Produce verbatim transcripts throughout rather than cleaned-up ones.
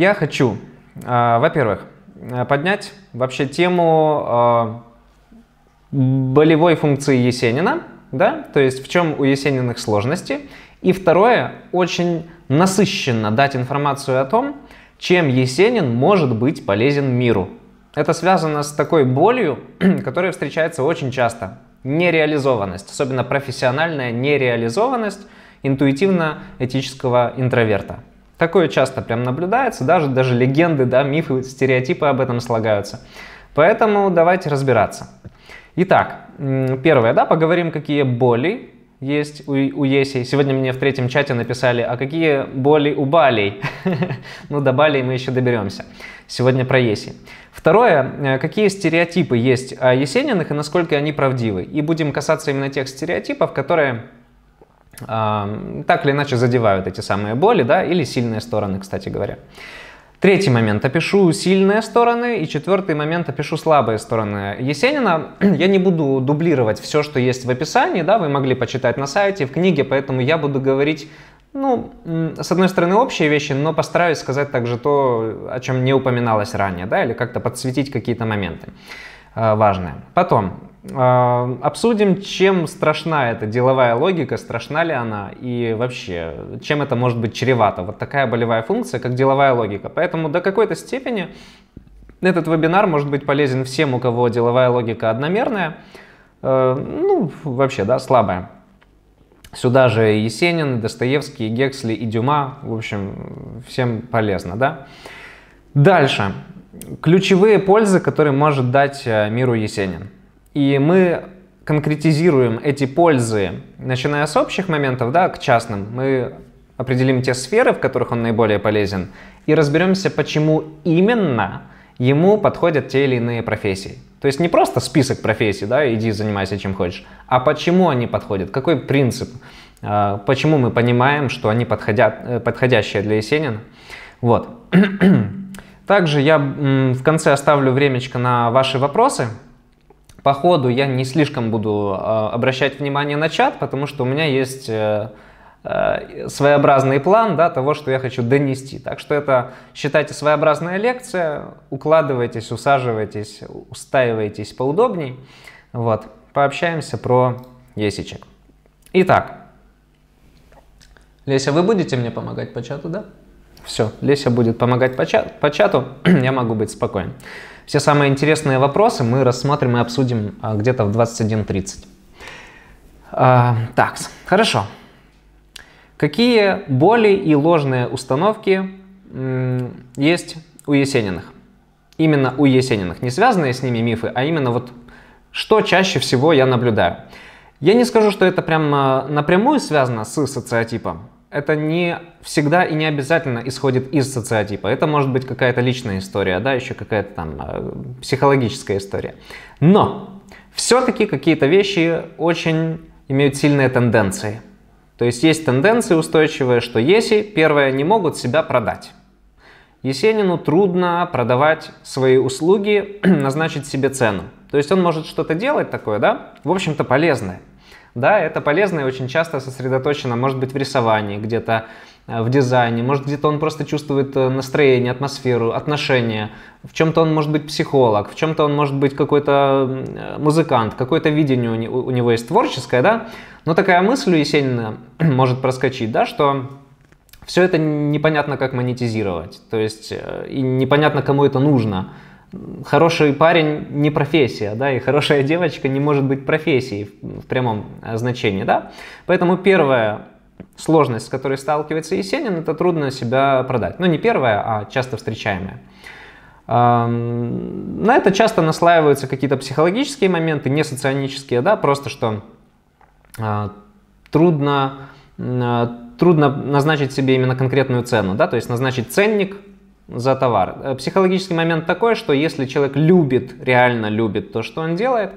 Я хочу, во-первых, поднять вообще тему болевой функции Есенина, да, то есть в чем у Есениных сложности. И второе, очень насыщенно дать информацию о том, чем Есенин может быть полезен миру. Это связано с такой болью, которая встречается очень часто. Нереализованность, особенно профессиональная нереализованность интуитивно-этического интроверта. Такое часто прям наблюдается, даже, даже легенды, да, мифы, стереотипы об этом слагаются. Поэтому давайте разбираться. Итак, первое, да, поговорим, какие боли есть у, у Еси. Сегодня мне в третьем чате написали, а какие боли у Балей? Ну, до Балей мы еще доберемся. Сегодня про Еси. Второе, какие стереотипы есть о Есениных и насколько они правдивы. И будем касаться именно тех стереотипов, которые э, так или иначе задевают эти самые боли, да, или сильные стороны, кстати говоря. Третий момент. Опишу сильные стороны. И четвертый момент. Опишу слабые стороны Есенина. Я не буду дублировать все, что есть в описании. Да, вы могли почитать на сайте, в книге. Поэтому я буду говорить, ну, с одной стороны, общие вещи, но постараюсь сказать также то, о чем не упоминалось ранее. Да, или как-то подсветить какие-то моменты э, важные. Потом э, обсудим, чем страшна эта деловая логика, страшна ли она и вообще, чем это может быть чревато. Вот такая болевая функция, как деловая логика. Поэтому до какой-то степени этот вебинар может быть полезен всем, у кого деловая логика одномерная, э, ну, вообще, да, слабая. Сюда же Есенин, Достоевский, Гексли и Дюма. В общем, всем полезно, да? Дальше. Ключевые пользы, которые может дать миру Есенин. И мы конкретизируем эти пользы, начиная с общих моментов, да, к частным. Мы определим те сферы, в которых он наиболее полезен, и разберемся, почему именно ему подходят те или иные профессии. То есть не просто список профессий, да, иди занимайся чем хочешь, а почему они подходят, какой принцип, почему мы понимаем, что они подходят, подходящие для Есенина. Вот. Также я в конце оставлю времечко на ваши вопросы. По ходу я не слишком буду обращать внимание на чат, потому что у меня есть своеобразный план, да, того, что я хочу донести. Так что это, считайте, своеобразная лекция. Укладывайтесь, усаживайтесь, устаивайтесь поудобней. Вот. Пообщаемся про Есичек. Итак. Леся, вы будете мне помогать по чату, да? Все, Леся будет помогать по чату. По чату я могу быть спокоен. Все самые интересные вопросы мы рассмотрим и обсудим где-то в двадцать один тридцать. А, так, хорошо. Какие боли и ложные установки есть у Есениных? Именно у Есениных. Не связанные с ними мифы, а именно вот что чаще всего я наблюдаю. Я не скажу, что это прям напрямую связано с социотипом. Это не всегда и не обязательно исходит из социотипа. Это может быть какая-то личная история, да, еще какая-то там психологическая история. Но все-таки какие-то вещи очень имеют сильные тенденции. То есть есть тенденции устойчивые, что Еси, первое, не могут себя продать. Есенину трудно продавать свои услуги, назначить себе цену. То есть он может что-то делать такое, да, в общем-то полезное. Да, это полезное очень часто сосредоточено, может быть, в рисовании, где-то в дизайне, может, где-то он просто чувствует настроение, атмосферу, отношения. В чем-то он может быть психолог, в чем-то он может быть какой-то музыкант, какое-то видение у него есть творческое, да? Но такая мысль у Есенина может проскочить, да, что все это непонятно, как монетизировать, то есть и непонятно, кому это нужно. Хороший парень не профессия, да, и хорошая девочка не может быть профессией в прямом значении, да. Поэтому первая сложность, с которой сталкивается Есенин, это трудно себя продать. Ну, не первая, а часто встречаемая. На это часто наслаиваются какие-то психологические моменты, не соционические, да, просто что трудно, трудно назначить себе именно конкретную цену, да, то есть назначить ценник за товар. Психологический момент такой, что если человек любит, реально любит то, что он делает,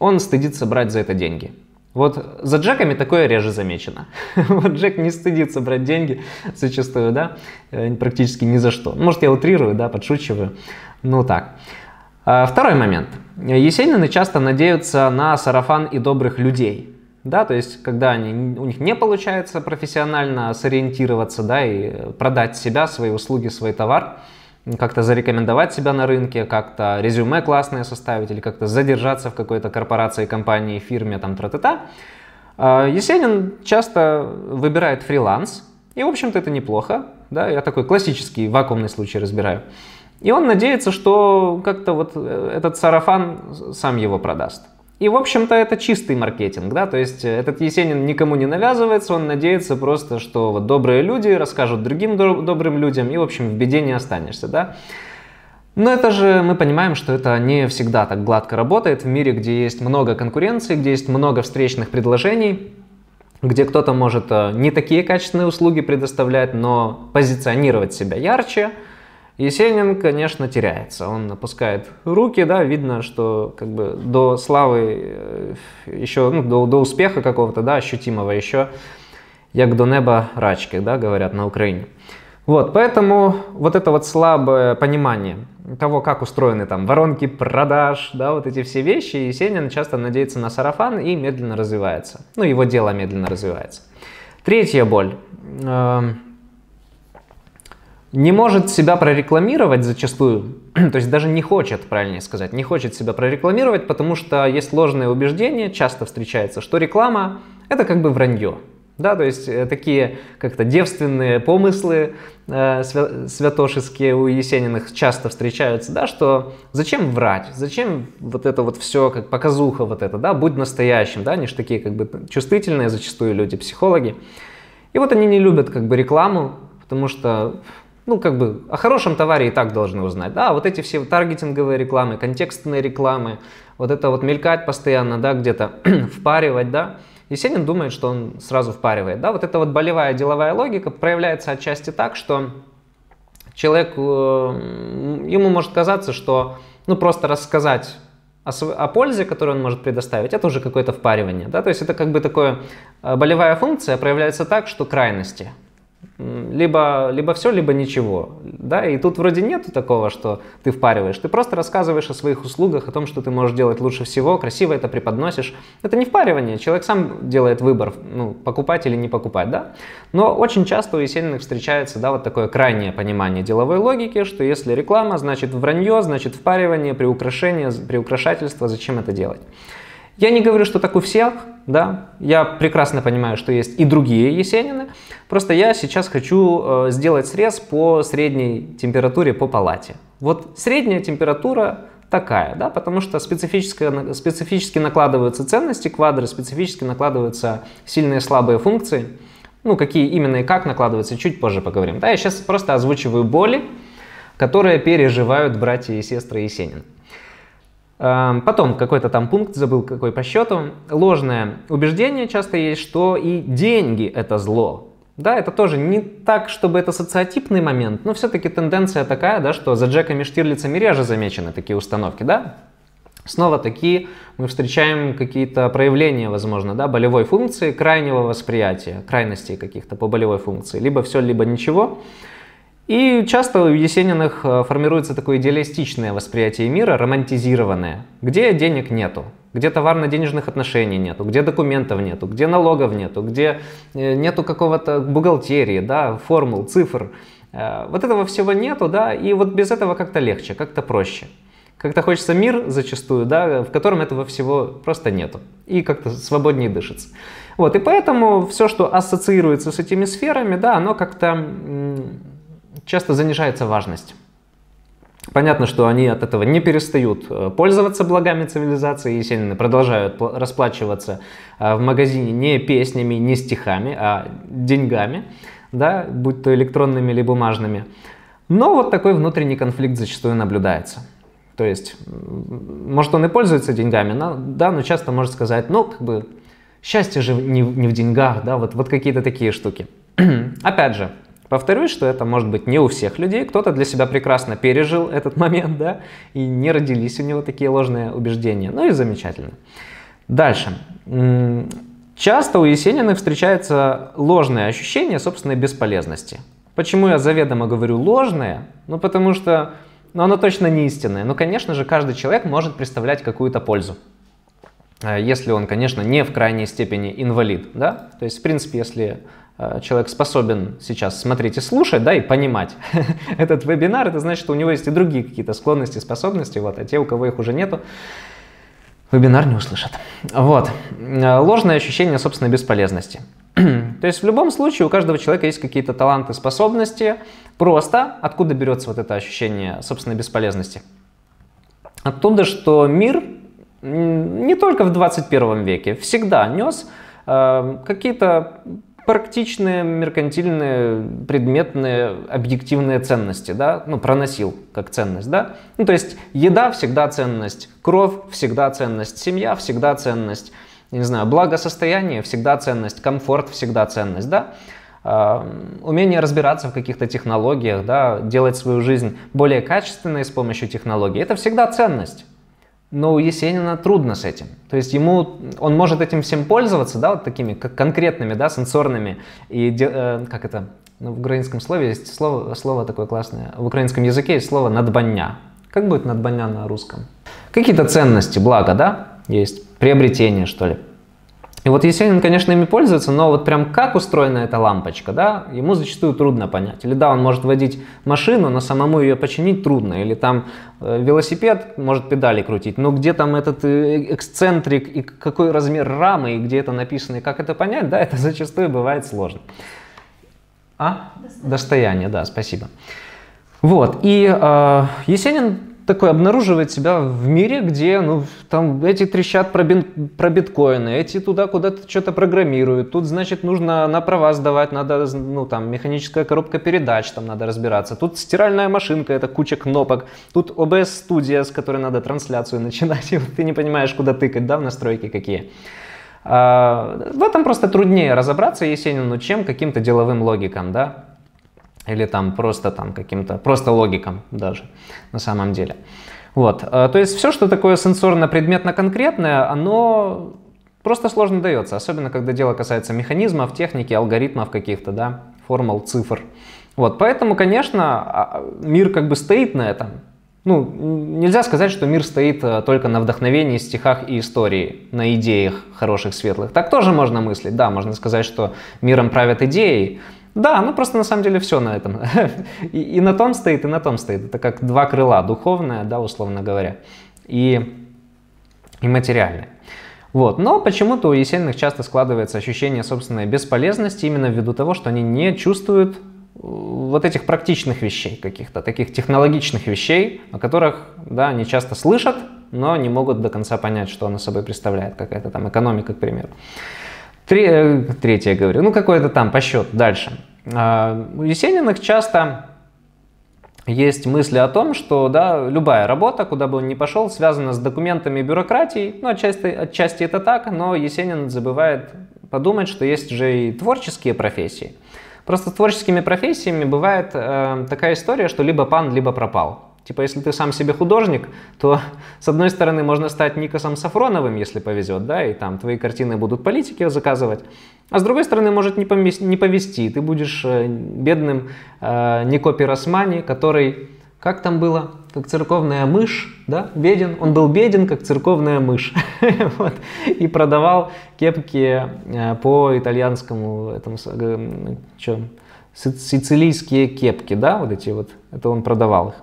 он стыдится брать за это деньги. Вот за Джеками такое реже замечено. Вот Джек не стыдится брать деньги зачастую, да, практически ни за что. Может, я утрирую, да, подшучиваю, ну так. Второй момент. Есенины часто надеются на сарафан и добрых людей. да, то есть когда они, у них не получается профессионально сориентироваться, да, и продать себя, свои услуги, свой товар, как-то зарекомендовать себя на рынке, как-то резюме классное составить или как-то задержаться в какой-то корпорации, компании, фирме, там, тра-та-та. Есенин часто выбирает фриланс, и, в общем-то, это неплохо, да, я такой классический вакуумный случай разбираю. И он надеется, что как-то вот этот сарафан сам его продаст. И, в общем-то, это чистый маркетинг, да, то есть этот Есенин никому не навязывается, он надеется просто, что вот добрые люди расскажут другим добрым людям, и, в общем, в беде не останешься, да. Но это же, мы понимаем, что это не всегда так гладко работает в мире, где есть много конкуренции, где есть много встречных предложений, где кто-то может не такие качественные услуги предоставлять, но позиционировать себя ярче. Есенин, конечно, теряется, он опускает руки, да, видно, что как бы до славы еще, ну, до, до успеха какого-то, да, ощутимого еще, як до неба рачки, да, говорят на Украине. Вот, поэтому вот это вот слабое понимание того, как устроены там воронки продаж, да, вот эти все вещи, Есенин часто надеется на сарафан и медленно развивается, ну, его дело медленно развивается. Третья боль. Не может себя прорекламировать зачастую, то есть даже не хочет, правильнее сказать, не хочет себя прорекламировать, потому что есть ложное убеждение, часто встречается, что реклама – это как бы вранье, да, то есть такие как-то девственные помыслы э, свя святошеские у Есениных часто встречаются, да, что зачем врать, зачем вот это вот все, как показуха вот это, да, будь настоящим, да, они же такие как бы чувствительные зачастую люди, психологи, и вот они не любят как бы рекламу, потому что… Ну, как бы о хорошем товаре и так должны узнать. Да, вот эти все таргетинговые рекламы, контекстные рекламы, вот это вот мелькать постоянно, да, где-то впаривать, да. Есенин думает, что он сразу впаривает, да. Вот эта вот болевая деловая логика проявляется отчасти так, что человек, ему может казаться, что, ну, просто рассказать о, о пользе, которую он может предоставить, это уже какое-то впаривание, да. То есть это как бы такое, болевая функция проявляется так, что крайности. Либо, либо все, либо ничего, да, и тут вроде нету такого, что ты впариваешь, ты просто рассказываешь о своих услугах, о том, что ты можешь делать лучше всего, красиво это преподносишь, это не впаривание, человек сам делает выбор, ну, покупать или не покупать, да, но очень часто у Есениных встречается, да, вот такое крайнее понимание деловой логики, что если реклама, значит вранье, значит впаривание, приукрашение, приукрашательство, зачем это делать. Я не говорю, что так у всех, да, я прекрасно понимаю, что есть и другие Есенины, просто я сейчас хочу сделать срез по средней температуре по палате. Вот средняя температура такая, да, потому что специфически, специфически накладываются ценности квадра, специфически накладываются сильные и слабые функции, ну, какие именно и как накладываются, чуть позже поговорим. Да, я сейчас просто озвучиваю боли, которые переживают братья и сестры Есенина. Потом какой-то там пункт, забыл какой по счету. Ложное убеждение часто есть, что и деньги – это зло. Да, это тоже не так, чтобы это социотипный момент, но все-таки тенденция такая, да, что за Джеками Штирлицами реже замечены такие установки, да? Снова такие мы встречаем какие-то проявления, возможно, да, болевой функции, крайнего восприятия, крайностей каких-то по болевой функции, либо все, либо ничего. И часто у Есениных формируется такое идеалистичное восприятие мира, романтизированное, где денег нету, где товарно-денежных отношений нету, где документов нету, где налогов нету, где нету какого-то бухгалтерии, да, формул, цифр. Вот этого всего нету, да, и вот без этого как-то легче, как-то проще. Как-то хочется мир зачастую, да, в котором этого всего просто нету. И как-то свободнее дышится. Вот, и поэтому все, что ассоциируется с этими сферами, да, оно как-то... часто занижается важность. Понятно, что они от этого не перестают пользоваться благами цивилизации, Есенины продолжают расплачиваться в магазине не песнями, не стихами, а деньгами, да, будь то электронными или бумажными. Но вот такой внутренний конфликт зачастую наблюдается. То есть, может, он и пользуется деньгами, но, да, но часто может сказать, ну, как бы, счастье же не, не в деньгах, да, вот, вот какие-то такие штуки. Опять же, повторюсь, что это может быть не у всех людей, кто-то для себя прекрасно пережил этот момент, да, и не родились у него такие ложные убеждения, ну и замечательно. Дальше. Часто у Есениных встречается ложное ощущение собственной бесполезности. Почему я заведомо говорю ложное? Ну потому что, ну, оно точно не истинное, но, конечно же, каждый человек может представлять какую-то пользу. если он, конечно, не в крайней степени инвалид, да, то есть, в принципе, если человек способен сейчас смотреть и слушать, да, и понимать этот вебинар, это значит, что у него есть и другие какие-то склонности, способности, вот, а те, у кого их уже нету, вебинар не услышат. Вот, ложное ощущение собственной бесполезности. То есть в любом случае у каждого человека есть какие-то таланты, способности, просто откуда берется вот это ощущение собственной бесполезности? Оттуда, что мир не только в двадцать первом веке всегда нес э, какие-то практичные, меркантильные, предметные, объективные ценности, да, ну, проносил как ценность, да, ну, то есть еда всегда ценность, кровь всегда ценность, семья всегда ценность, не знаю, благосостояние всегда ценность, комфорт всегда ценность, да, э, умение разбираться в каких-то технологиях, да, делать свою жизнь более качественной с помощью технологий, это всегда ценность. Но у Есенина трудно с этим. То есть ему, он может этим всем пользоваться, да, вот такими конкретными, да, сенсорными. И, э, как это, ну, в украинском слове есть слово, слово такое классное, в украинском языке есть слово «надбання». Как будет «надбання» на русском? Какие-то ценности, благо, да, есть, приобретение, что ли. И вот Есенин, конечно, ими пользуется, но вот прям как устроена эта лампочка, да, ему зачастую трудно понять. Или да, он может водить машину, но самому ее починить трудно. Или там велосипед может педали крутить, но где там этот эксцентрик и какой размер рамы, и где это написано, и как это понять, да, это зачастую бывает сложно. А? Достояние, Достояние да, спасибо. Вот, и э, Есенин такой обнаруживает себя в мире, где, ну, там эти трещат про, бин, про биткоины, эти туда куда-то что-то программируют, тут, значит, нужно на права сдавать, надо, ну, там, механическая коробка передач, там надо разбираться, тут стиральная машинка, это куча кнопок, тут о бэ эс-студия, с которой надо трансляцию начинать, и вот ты не понимаешь, куда тыкать, да, в настройки какие. А, в этом просто труднее разобраться Есенину, чем каким-то деловым логикам, да. Или там просто там каким-то, просто логиком даже на самом деле. Вот, то есть все, что такое сенсорно-предметно-конкретное, оно просто сложно дается, особенно когда дело касается механизмов, техники, алгоритмов каких-то, да, формул, цифр. Вот, поэтому, конечно, мир как бы стоит на этом. Ну, нельзя сказать, что мир стоит только на вдохновении, стихах и истории, на идеях хороших, светлых. Так тоже можно мыслить, да, можно сказать, что миром правят идеи. Да, ну просто на самом деле все на этом. и, и на том стоит, и на том стоит. Это как два крыла, духовное, да, условно говоря, и, и материальное. Вот. Но почему-то у Есениных часто складывается ощущение собственной бесполезности именно ввиду того, что они не чувствуют вот этих практичных вещей каких-то, таких технологичных вещей, о которых, да, они часто слышат, но не могут до конца понять, что она собой представляет, какая-то там экономика, к примеру. Третье, я говорю, ну какой-то там по счету, дальше. У Есениных часто есть мысли о том, что, да, любая работа, куда бы он ни пошел, связана с документами и бюрократией. Ну, отчасти, отчасти это так, но Есенин забывает подумать, что есть же и творческие профессии. Просто с творческими профессиями бывает э, такая история, что либо пан, либо пропал. Типа, если ты сам себе художник, то, с одной стороны, можно стать Никосом Сафроновым, если повезет, да, и там твои картины будут политики заказывать, а с другой стороны, может не, помес... не повезти, ты будешь бедным э, Нико Пиросмани, который, как там было, как церковная мышь, да, беден, он был беден, как церковная мышь, и продавал кепки по итальянскому, этому, что, сицилийские кепки, да, вот эти вот, это он продавал их.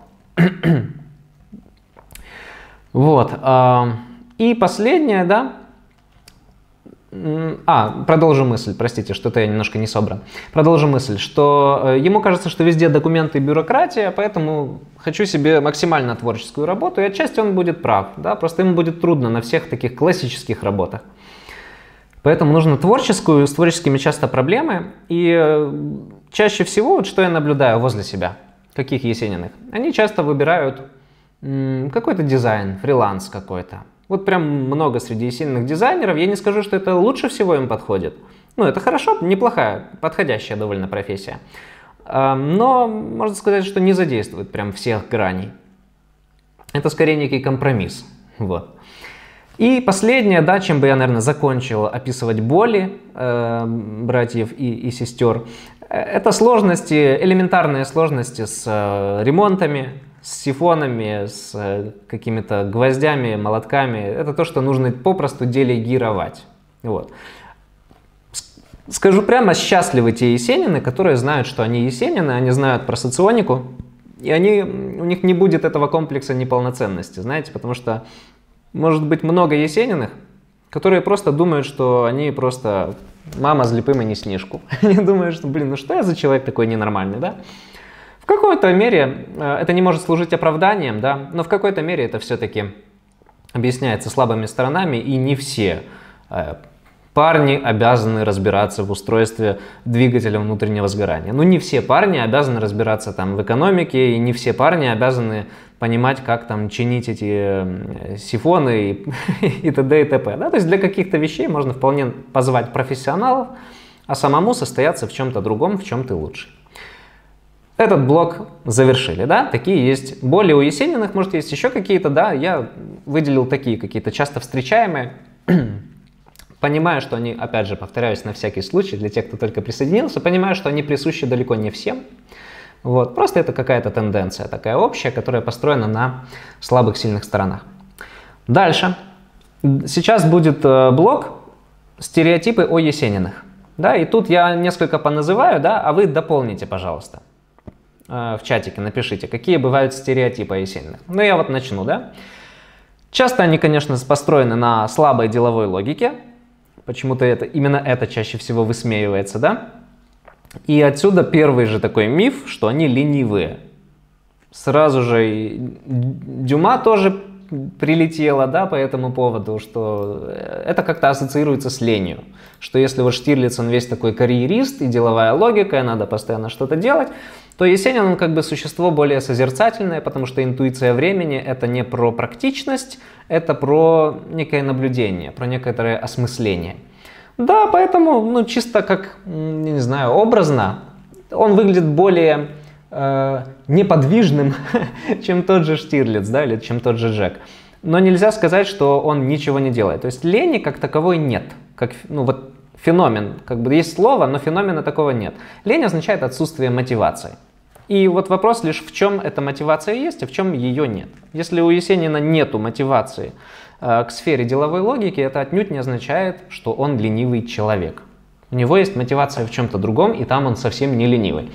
Вот, и последнее, да, а, продолжу мысль, простите, что-то я немножко не собран, продолжу мысль, что ему кажется, что везде документы и бюрократия, поэтому хочу себе максимально творческую работу, и отчасти он будет прав, да, просто ему будет трудно на всех таких классических работах. Поэтому нужно творческую, с творческими часто проблемы, и чаще всего, вот что я наблюдаю возле себя, каких Есениных, они часто выбирают какой-то дизайн, фриланс какой-то. Вот прям много среди Есениных дизайнеров, я не скажу, что это лучше всего им подходит. Ну, это хорошо, неплохая, подходящая довольно профессия. Но можно сказать, что не задействует прям всех граней. Это скорее некий компромисс. Вот. И последнее, да, чем бы я, наверное, закончил описывать боли э, братьев и, и сестер, это сложности, элементарные сложности с э, ремонтами, с сифонами, с какими-то гвоздями, молотками. Это то, что нужно попросту делегировать. Вот. Скажу прямо, счастливы те есенины, которые знают, что они есенины, они знают про соционику, и они, у них не будет этого комплекса неполноценности, знаете, потому что может быть много есениных, которые просто думают, что они просто мама с лепым и не снежку. Они думают, что, блин, ну что я за человек такой ненормальный, да? В какой-то мере это не может служить оправданием, да, но в какой-то мере это все-таки объясняется слабыми сторонами, и не все парни обязаны разбираться в устройстве двигателя внутреннего сгорания. Ну, не все парни обязаны разбираться там в экономике, и не все парни обязаны понимать, как там чинить эти сифоны и, и т.д. и т.п. Да? То есть для каких-то вещей можно вполне позвать профессионалов, а самому состояться в чем-то другом, в чем ты лучше. Этот блок завершили, да? Такие есть более у есениных, может, есть еще какие-то, да? Я выделил такие какие-то часто встречаемые. Понимаю, что они, опять же, повторяюсь на всякий случай, для тех, кто только присоединился, понимаю, что они присущи далеко не всем. Вот. Просто это какая-то тенденция такая общая, которая построена на слабых, сильных сторонах. Дальше. Сейчас будет блок «Стереотипы о есениных». Да, и тут я несколько поназываю, да, а вы дополните, пожалуйста, в чатике напишите, какие бывают стереотипы о есениных. Ну, я вот начну, да. Часто они, конечно, построены на слабой деловой логике. Почему-то это, именно это чаще всего высмеивается, да? И отсюда первый же такой миф, что они ленивые. Сразу же Дюма тоже прилетела, да, по этому поводу, что это как-то ассоциируется с ленью. Что если вот Штирлиц, он весь такой карьерист и деловая логика, и надо постоянно что-то делать, то Есенин, он как бы существо более созерцательное, потому что интуиция времени – это не про практичность, это про некое наблюдение, про некоторое осмысление. Да, поэтому, ну, чисто как, не знаю, образно, он выглядит более э, неподвижным, чем тот же Штирлиц, да, или чем тот же Джек. Но нельзя сказать, что он ничего не делает. То есть лени как таковой нет, как, ну, вот феномен, как бы есть слово, но феномена такого нет. Лень означает отсутствие мотивации. И вот вопрос лишь, в чем эта мотивация есть, а в чем ее нет. Если у Есенина нету мотивации э, к сфере деловой логики, это отнюдь не означает, что он ленивый человек. У него есть мотивация в чем-то другом, и там он совсем не ленивый.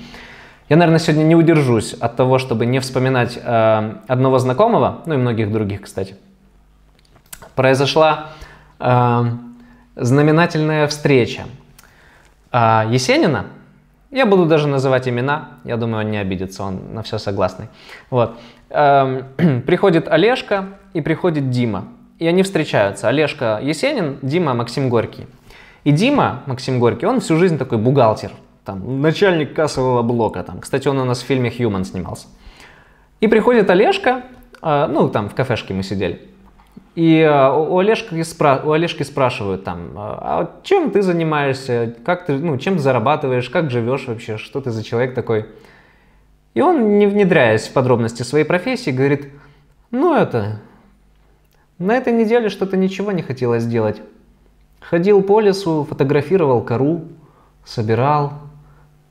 Я, наверное, сегодня не удержусь от того, чтобы не вспоминать э, одного знакомого, ну и многих других, кстати. Произошла э, знаменательная встреча э, Есенина. Я буду даже называть имена, я думаю, он не обидится, он на все согласный. Вот. Приходит Олежка и приходит Дима, и они встречаются. Олежка Есенин, Дима Максим Горький. И Дима Максим Горький, он всю жизнь такой бухгалтер, там, начальник кассового блока. Там. Кстати, он у нас в фильме «Human» снимался. И приходит Олежка, ну там в кафешке мы сидели. И у Олежки, спра... у Олежки спрашивают там, а чем ты занимаешься, как ты, ну, чем ты зарабатываешь, как живешь вообще, что ты за человек такой. И он, не внедряясь в подробности своей профессии, говорит, ну это, на этой неделе что-то ничего не хотелось делать. Ходил по лесу, фотографировал кору, собирал,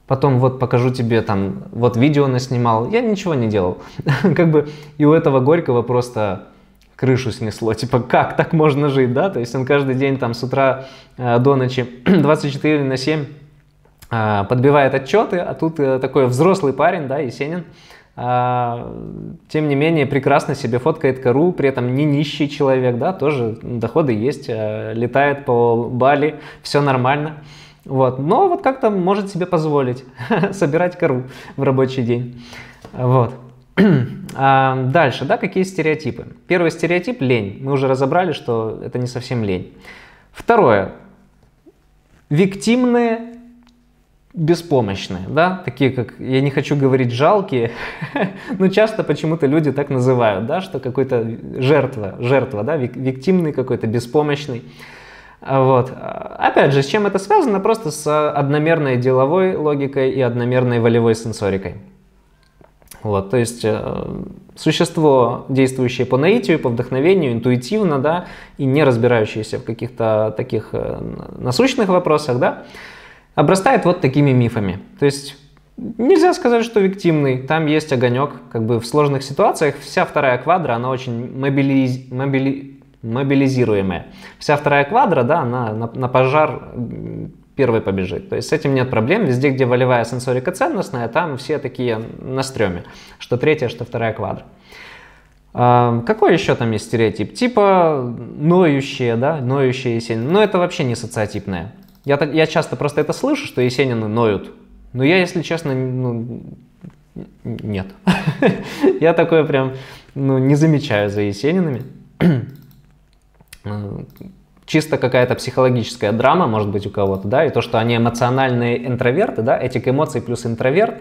потом вот покажу тебе там, вот видео наснимал, я ничего не делал. Как бы и у этого Горького просто... крышу снесло, типа, как так можно жить, да, то есть он каждый день там с утра э, до ночи двадцать четыре на семь э, подбивает отчеты, а тут э, такой взрослый парень, да, Есенин, э, тем не менее прекрасно себе фоткает кору, при этом не нищий человек, да, тоже доходы есть, э, летает по Бали, все нормально, вот, но вот как-то может себе позволить собирать кору в рабочий день, вот. Дальше, да, какие стереотипы? Первый стереотип – лень. Мы уже разобрали, что это не совсем лень. Второе – виктимные, беспомощные, да, такие как, я не хочу говорить жалкие, но часто почему-то люди так называют, да, что какой-то жертва, жертва, да, виктимный какой-то, беспомощный. Вот. Опять же, с чем это связано? Просто с одномерной деловой логикой и одномерной волевой сенсорикой. Вот, то есть э, существо, действующее по наитию, по вдохновению, интуитивно, да, и не разбирающееся в каких-то таких э, насущных вопросах, да, обрастает вот такими мифами. То есть Нельзя сказать, что виктимный, там есть огонек, как бы в сложных ситуациях вся вторая квадра, она очень мобилиз... мобили... мобилизируемая. Вся вторая квадра, да, она на, на пожар первой побежит, то есть с этим нет проблем, везде, где волевая сенсорика ценностная, там все такие на стреме, что третья, что вторая квадра. Какой еще там есть стереотип? Типа ноющие, да, ноющие Есенин. Но это вообще не социотипное. Я, я часто просто это слышу, что Есенины ноют. Но я, если честно, ну, нет. Я такое прям ну, не замечаю за Есенинами. Чисто какая-то психологическая драма, может быть, у кого-то, да, и то, что они эмоциональные интроверты, да, этик эмоций плюс интроверт.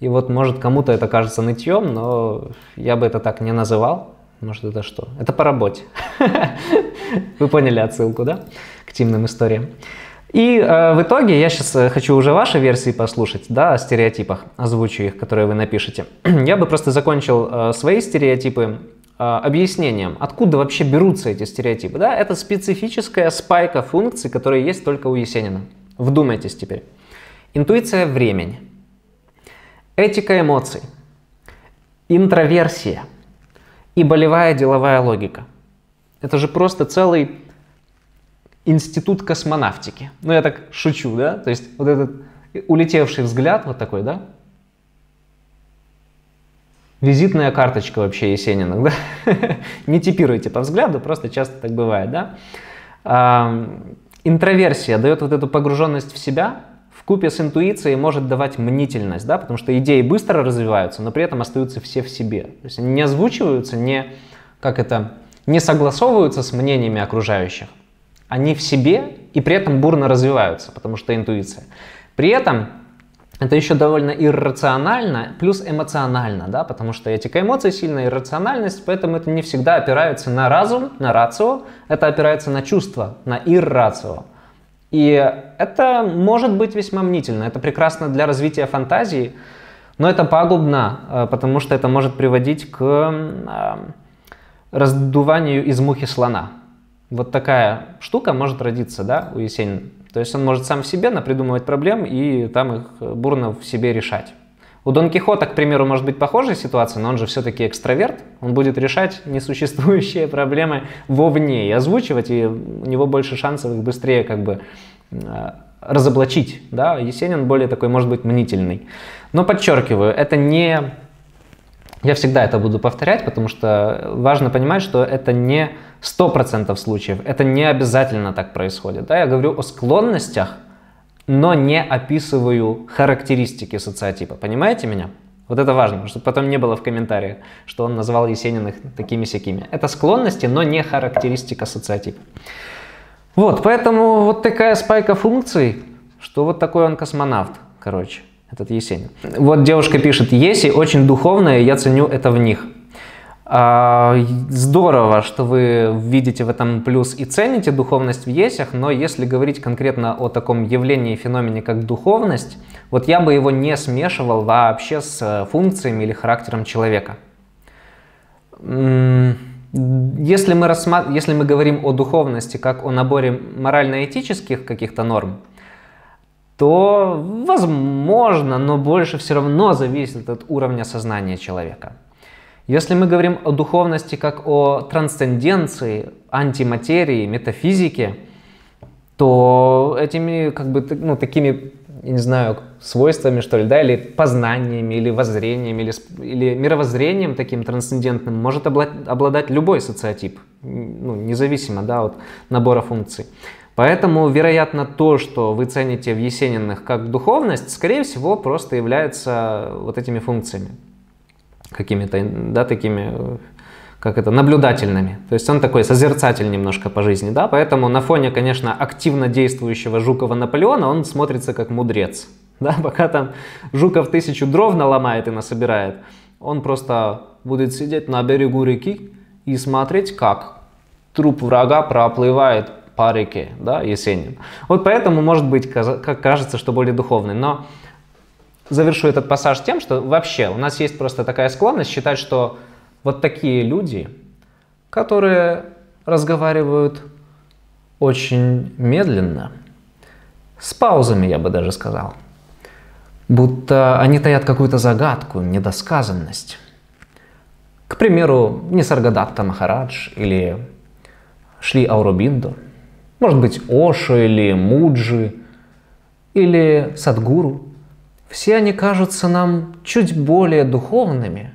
И вот, может, кому-то это кажется нытьем, но я бы это так не называл. Может, это что? Это по работе. Вы поняли отсылку, да? К тимным историям. И э, в итоге я сейчас хочу уже ваши версии послушать, да, о стереотипах. Озвучу их, которые вы напишете. Я бы просто закончил э, свои стереотипы э, объяснением, откуда вообще берутся эти стереотипы. Да? Это специфическая спайка функций, которые есть только у Есенина. Вдумайтесь теперь. Интуиция времени. Этика эмоций, интроверсия и болевая деловая логика. Это же просто целый институт космонавтики. Ну, я так шучу, да? То есть вот этот улетевший взгляд вот такой, да? Визитная карточка вообще Есенина, да? Не типируйте по взгляду, просто часто так бывает, да? Интроверсия дает вот эту погруженность в себя. Вкупе с интуицией может давать мнительность, да, потому что идеи быстро развиваются, но при этом остаются все в себе. То есть они не озвучиваются, не, как это, не согласовываются с мнениями окружающих. Они в себе и при этом бурно развиваются, потому что интуиция. При этом это еще довольно иррационально, плюс эмоционально, да, потому что этика эмоций сильная, иррациональность, поэтому это не всегда опирается на разум, на рацио, это опирается на чувства, на иррацио. И это может быть весьма мнительно, это прекрасно для развития фантазии, но это пагубно, потому что это может приводить к раздуванию из мухи слона. Вот такая штука может родиться, да, у Есенина. То есть он может сам в себе напридумывать проблем и там их бурно в себе решать. У Дон Кихота, к примеру, может быть похожая ситуация, но он же все-таки экстраверт, он будет решать несуществующие проблемы вовне и озвучивать, и у него больше шансов их быстрее как бы разоблачить, да? Есенин более такой, может быть, мнительный. Но подчеркиваю, это не... Я всегда это буду повторять, потому что важно понимать, что это не сто процентов случаев, это не обязательно так происходит, да? Я говорю о склонностях, но не описываю характеристики социотипа. Понимаете меня? Вот это важно, чтобы потом не было в комментариях, что он назвал Есениных такими-сякими. Это склонности, но не характеристика социотипа. Вот, поэтому вот такая спайка функций, что вот такой он космонавт, короче, этот Есенин. Вот девушка пишет: «Еси очень духовная, я ценю это в них». Здорово, что вы видите в этом плюс и цените духовность в есях, но если говорить конкретно о таком явлении и феномене, как духовность, вот я бы его не смешивал вообще с функциями или характером человека. Если мы, рассматр... если мы говорим о духовности как о наборе морально-этических каких-то норм, то возможно, но больше все равно зависит от уровня сознания человека. Если мы говорим о духовности как о трансценденции, антиматерии, метафизике, то этими как бы, ну, такими, я не знаю, свойствами, что ли, да, или познаниями, или воззрениями, или, или мировоззрением таким трансцендентным может обладать любой социотип, ну, независимо, да, от набора функций. Поэтому, вероятно, то, что вы цените в Есениных как духовность, скорее всего, просто является вот этими функциями. Какими-то, да, такими, как это, наблюдательными. То есть он такой созерцатель немножко по жизни, да, поэтому на фоне, конечно, активно действующего Жукова-Наполеона он смотрится как мудрец, да, пока там Жуков тысячу дров наломает и насобирает, он просто будет сидеть на берегу реки и смотреть, как труп врага проплывает по реке, да, Есенин. Вот поэтому, может быть, как кажется, что более духовный, но... Завершу этот пассаж тем, что вообще у нас есть просто такая склонность считать, что вот такие люди, которые разговаривают очень медленно, с паузами, я бы даже сказал, будто они таят какую-то загадку, недосказанность. К примеру, Нисаргадатта Махарадж или Шри Ауробиндо, может быть, Ошо или Муджи, или Садгуру. Все они кажутся нам чуть более духовными,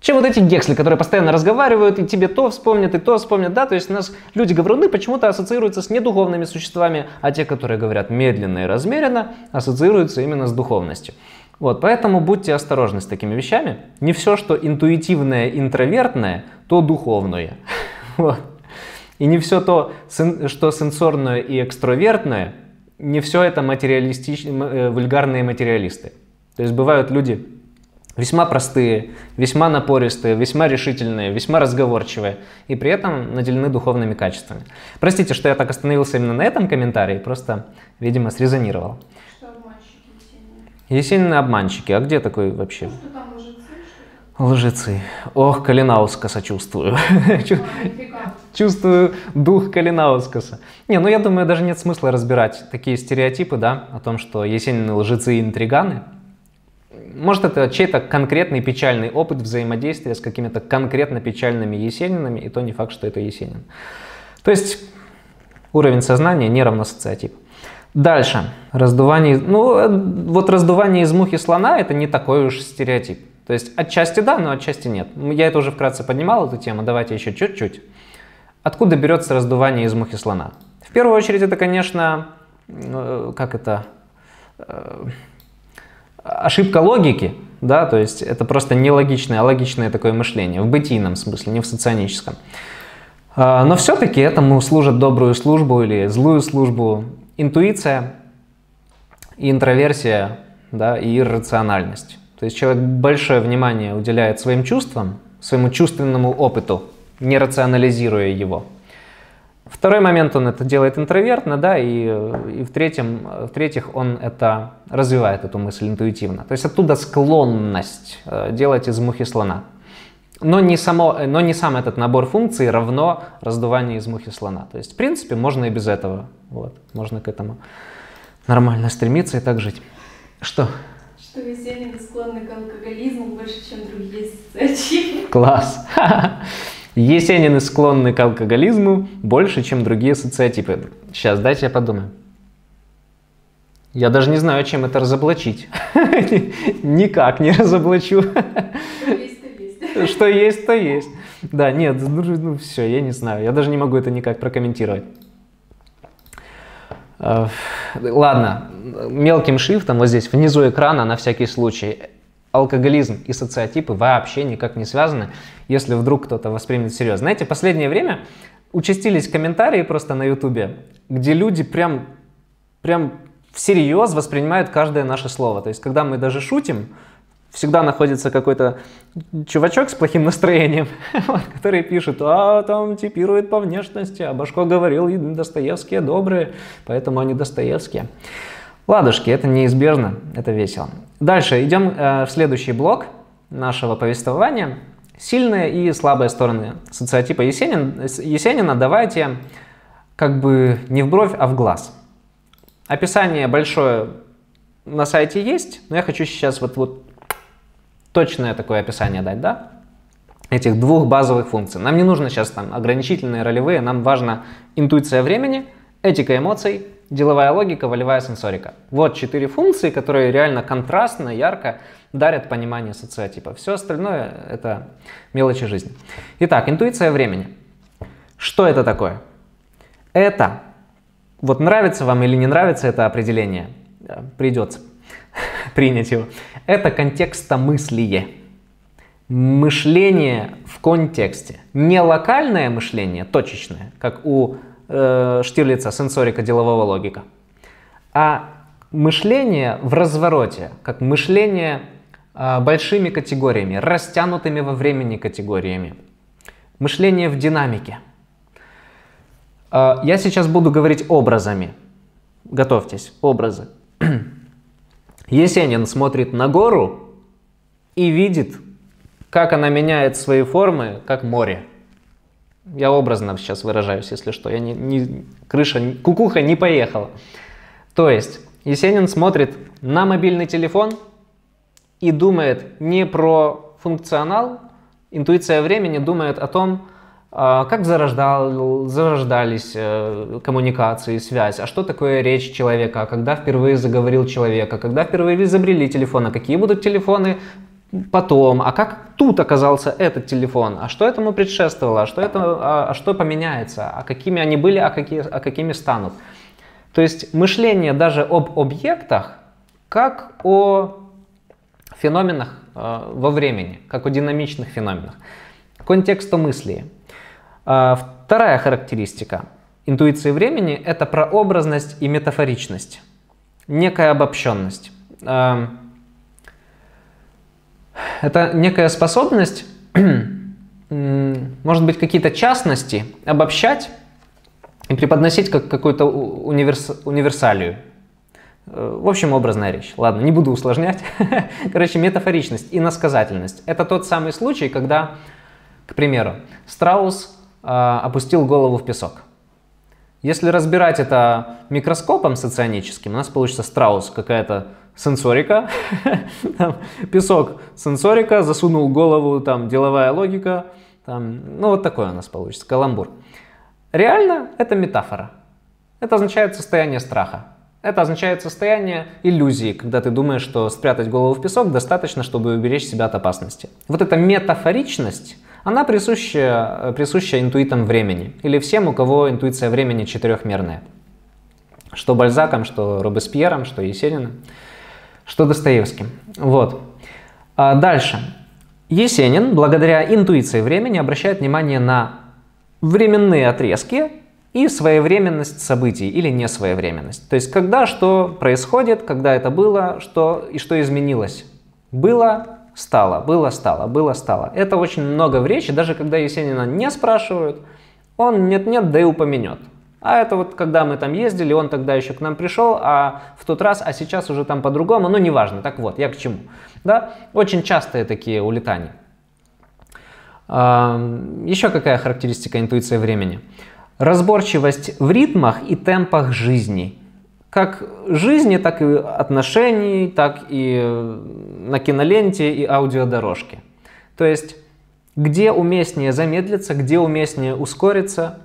чем вот эти гексли, которые постоянно разговаривают, и тебе то вспомнят, и то вспомнят, да, то есть у нас люди-говоруны почему-то ассоциируются с недуховными существами, а те, которые говорят медленно и размеренно, ассоциируются именно с духовностью. Вот, поэтому будьте осторожны с такими вещами. Не все, что интуитивное, интровертное, то духовное. Вот. И не все то, что сенсорное и экстравертное, не все это материалистичные, вульгарные материалисты. То есть бывают люди весьма простые, весьма напористые, весьма решительные, весьма разговорчивые, и при этом наделены духовными качествами. Простите, что я так остановился именно на этом комментарии, просто, видимо, срезонировал. Что обманщики Есенина? Есенина обманщики, а где такой вообще? Ну, что там лжецы, что лжецы. Ох, Калинаускаса чувствую. Чувствую дух Калинаускаса. Не, ну я думаю, даже нет смысла разбирать такие стереотипы, да, о том, что Есенины лжецы и интриганы. Может, это чей-то конкретный печальный опыт взаимодействия с какими-то конкретно печальными Есенинами, и то не факт, что это Есенин. То есть уровень сознания не равно социотип. Дальше. Раздувание, ну, вот раздувание из мухи слона – это не такой уж стереотип. То есть отчасти да, но отчасти нет. Я это уже вкратце поднимал, эту тему, давайте еще чуть-чуть. Откуда берется раздувание из мухи слона? В первую очередь это, конечно, как это… ошибка логики, да, то есть это просто нелогичное, а логичное такое мышление, в бытийном смысле, не в соционическом. Но все-таки этому служит добрую службу или злую службу интуиция, и интроверсия, да, и иррациональность. То есть человек большое внимание уделяет своим чувствам, своему чувственному опыту, не рационализируя его. Второй момент, он это делает интровертно, да, и, и в третьем, в-третьих, он это развивает, эту мысль интуитивно. То есть оттуда склонность делать из мухи слона. Но не, само, но не сам этот набор функций равно раздуванию из мухи слона. То есть, в принципе, можно и без этого. Вот, можно к этому нормально стремиться и так жить. Что? Что Есенин склонны к алкоголизму больше, чем другие социотипы. Класс! Есенины склонны к алкоголизму больше, чем другие социотипы. Сейчас, дайте я подумаю. Я даже не знаю, чем это разоблачить. Никак не разоблачу. Что есть, то есть. Что есть, то есть. Да, нет, ну все, я не знаю. Я даже не могу это никак прокомментировать. Ладно, мелким шрифтом вот здесь, внизу экрана, на всякий случай. Алкоголизм и социотипы вообще никак не связаны, если вдруг кто-то воспримет серьезно. Знаете, в последнее время участились комментарии просто на ютубе, где люди прям, прям всерьез воспринимают каждое наше слово. То есть, когда мы даже шутим, всегда находится какой-то чувачок с плохим настроением, который пишет, а там типирует по внешности, а Башко говорил, Достоевские добрые, поэтому они Достоевские. Ладушки, это неизбежно, это весело. Дальше идем э, в следующий блок нашего повествования. Сильные и слабые стороны социотипа Есенин, Есенина давайте как бы не в бровь, а в глаз. Описание большое на сайте есть, но я хочу сейчас вот, вот точное такое описание дать, да? Этих двух базовых функций. Нам не нужно сейчас там ограничительные, ролевые, нам важна интуиция времени, этика эмоций, деловая логика, волевая сенсорика. Вот четыре функции, которые реально контрастно, ярко дарят понимание социотипа. Все остальное – это мелочи жизни. Итак, интуиция времени. Что это такое? Это, вот нравится вам или не нравится это определение, придется принять его. Это контекстомыслие. Мышление в контексте. Не локальное мышление, точечное, как у Штирлица, сенсорика, делового логика. А мышление в развороте, как мышление большими категориями, растянутыми во времени категориями. Мышление в динамике. Я сейчас буду говорить образами. Готовьтесь, образы. Есенин смотрит на гору и видит, как она меняет свои формы, как море. Я образно сейчас выражаюсь, если что. Я не, не, крыша, кукуха не поехала. То есть Есенин смотрит на мобильный телефон и думает не про функционал, интуиция времени думает о том, как зарождал, зарождались коммуникации, связь, а что такое речь человека, когда впервые заговорил человека, когда впервые изобрели телефон, а какие будут телефоны потом, а как тут оказался этот телефон, а что этому предшествовало, а что, это, а, а что поменяется, а какими они были, а, какие, а какими станут. То есть мышление даже об объектах, как о феноменах э, во времени, как о динамичных феноменах, контекстомыслие. Вторая характеристика интуиции времени – это прообразность и метафоричность, некая обобщенность. Это некая способность, может быть, какие-то частности обобщать и преподносить как какую-то универс... универсалию. В общем, образная речь. Ладно, не буду усложнять. Короче, метафоричность и иносказательность. Это тот самый случай, когда, к примеру, страус опустил голову в песок. Если разбирать это микроскопом соционическим, у нас получится страус, какая-то сенсорика, песок сенсорика, засунул голову, там деловая логика, там, ну вот такое у нас получится, каламбур. Реально это метафора. Это означает состояние страха. Это означает состояние иллюзии, когда ты думаешь, что спрятать голову в песок достаточно, чтобы уберечь себя от опасности. Вот эта метафоричность, она присуща, присуща интуитам времени, или всем, у кого интуиция времени четырехмерная. Что Бальзаком, что Робеспьером, что Есениным, что Достоевским. Вот. А дальше. Есенин, благодаря интуиции времени, обращает внимание на временные отрезки и своевременность событий или несвоевременность. То есть, когда что происходит, когда это было, что и что изменилось. Было, стало, было, стало, было, стало. Это очень много в речи, даже когда Есенина не спрашивают, он нет-нет, да и упомянет. А это вот когда мы там ездили, он тогда еще к нам пришел, а в тот раз, а сейчас уже там по-другому, но неважно. Так вот, я к чему. Да? Очень частые такие улетания. Еще какая характеристика интуиции времени? Разборчивость в ритмах и темпах жизни. Как жизни, так и отношений, так и на киноленте и аудиодорожке. То есть, где уместнее замедлиться, где уместнее ускориться,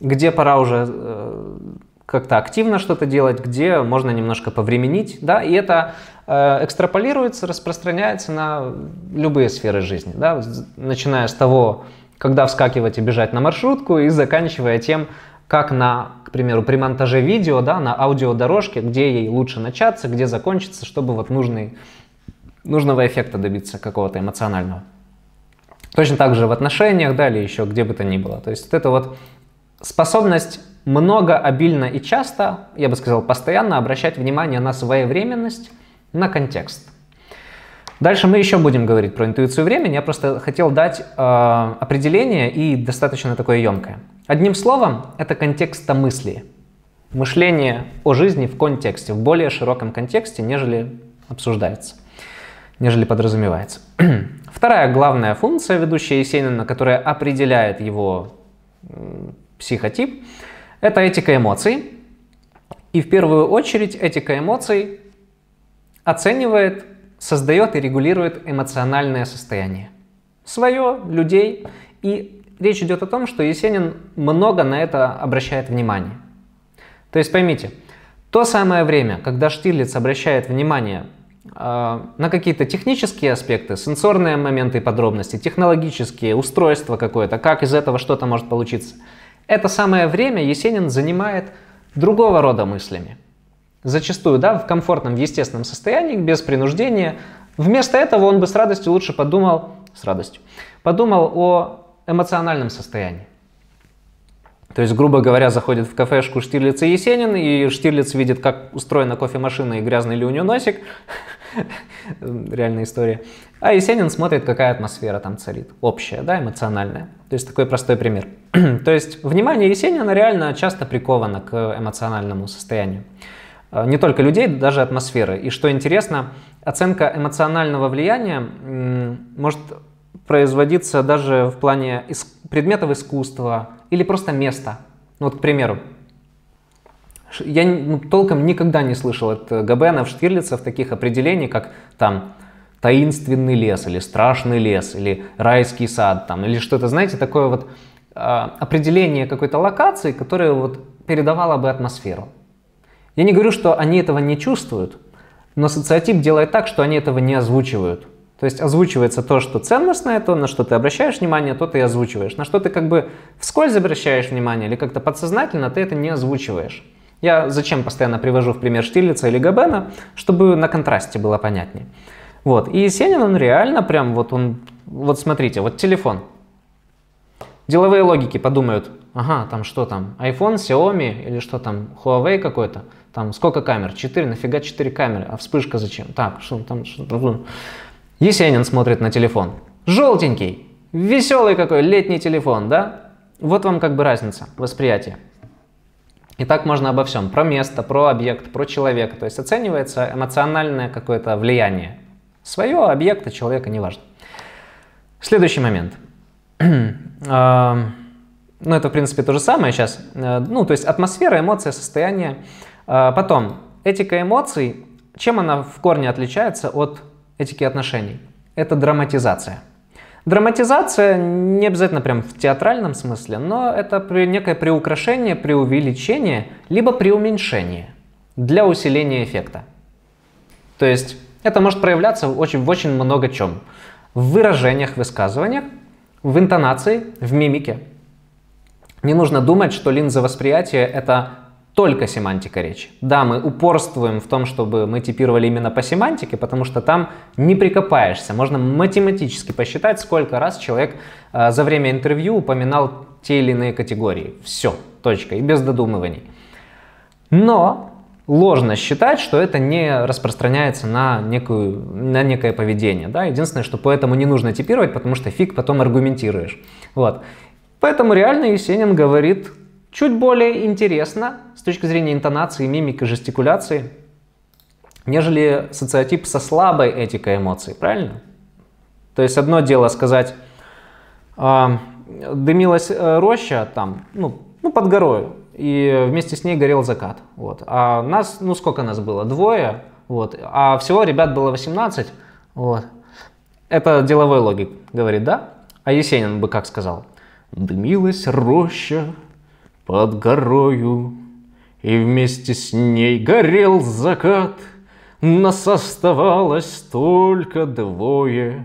где пора уже э, как-то активно что-то делать, где можно немножко повременить, да, и это э, экстраполируется, распространяется на любые сферы жизни, да, начиная с того, когда вскакивать и бежать на маршрутку, и заканчивая тем, как на, к примеру, при монтаже видео, да, на аудиодорожке, где ей лучше начаться, где закончиться, чтобы вот нужный, нужного эффекта добиться какого-то эмоционального. Точно так же в отношениях, да, или еще где бы то ни было. То есть вот это вот способность много, обильно и часто, я бы сказал, постоянно обращать внимание на своевременность, на контекст. Дальше мы еще будем говорить про интуицию времени, я просто хотел дать э, определение и достаточно такое емкое. Одним словом, это контекстомыслие. Мышление о жизни в контексте, в более широком контексте, нежели обсуждается, нежели подразумевается. Вторая главная функция, ведущая Есенина, которая определяет его психотип, это этика эмоций. И в первую очередь этика эмоций оценивает, создает и регулирует эмоциональное состояние. Свое, людей. И речь идет о том, что Есенин много на это обращает внимание. То есть поймите, то самое время, когда Штирлиц обращает внимание на какие-то технические аспекты, сенсорные моменты и подробности, технологические, устройство какое-то, как из этого что-то может получиться. Это самое время Есенин занимает другого рода мыслями. Зачастую, да, в комфортном, в естественном состоянии, без принуждения. Вместо этого он бы с радостью лучше подумал, с радостью, подумал о эмоциональном состоянии. То есть, грубо говоря, заходит в кафешку Штирлиц и Есенин, и Штирлиц видит, как устроена кофемашина и грязный ли у нее носик. Реальная история. А Есенин смотрит, какая атмосфера там царит. Общая, да, эмоциональная. То есть, такой простой пример. То есть, внимание Есенина реально часто приковано к эмоциональному состоянию. Не только людей, даже атмосферы. И что интересно, оценка эмоционального влияния может производиться даже в плане предметов искусства или просто места. Вот, к примеру, я ну, толком никогда не слышал от Габенов, Штирлицев таких определений, как там таинственный лес, или страшный лес, или райский сад, там, или что-то, знаете, такое вот а, определение какой-то локации, которое вот передавало бы атмосферу. Я не говорю, что они этого не чувствуют, но социотип делает так, что они этого не озвучивают. То есть озвучивается то, что ценностное, то, на что ты обращаешь внимание, то ты и озвучиваешь. На что ты как бы вскользь обращаешь внимание или как-то подсознательно, ты это не озвучиваешь. Я зачем постоянно привожу в пример Штирлица или Габена, чтобы на контрасте было понятнее. Вот. И Есенин, он реально прям вот он... Вот смотрите, вот телефон. Деловые логики подумают, ага, там что там, iPhone, Xiaomi или что там, Huawei какой-то. Там сколько камер? четыре, нафига четыре камеры? А вспышка зачем? Так, что там, что там. Есенин смотрит на телефон. Желтенький, веселый какой, летний телефон, да? Вот вам как бы разница восприятия. И так можно обо всем. Про место, про объект, про человека. То есть оценивается эмоциональное какое-то влияние. Свое, объекта, человека, неважно. Следующий момент. Ну, это, в принципе, то же самое сейчас. Ну, то есть атмосфера, эмоция, состояние. Потом, этика эмоций. Чем она в корне отличается от... этики отношений. Это драматизация. Драматизация не обязательно прям в театральном смысле, но это некое приукрашение, преувеличение, либо преуменьшение для усиления эффекта. То есть это может проявляться в очень, в очень много чем. В выражениях, высказываниях, в интонации, в мимике. Не нужно думать, что линза восприятия – это... только семантика речи. Да, мы упорствуем в том, чтобы мы типировали именно по семантике, потому что там не прикопаешься. Можно математически посчитать, сколько раз человек э, за время интервью упоминал те или иные категории. Все, точка, и без додумываний. Но ложно считать, что это не распространяется на, некую, на некое поведение. Да? Единственное, что поэтому не нужно типировать, потому что фиг потом аргументируешь. Вот. Поэтому реально Есенин говорит... чуть более интересно с точки зрения интонации, мимики, жестикуляции, нежели социотип со слабой этикой эмоций, правильно? То есть одно дело сказать, э, дымилась роща там, ну, ну, под горою, и вместе с ней горел закат. Вот. А нас, ну сколько нас было? Двое, вот. А всего ребят было восемнадцать. Вот. Это деловой логик говорит, да? А Есенин бы как сказал? Дымилась роща под горою, и вместе с ней горел закат. Нас оставалось только двое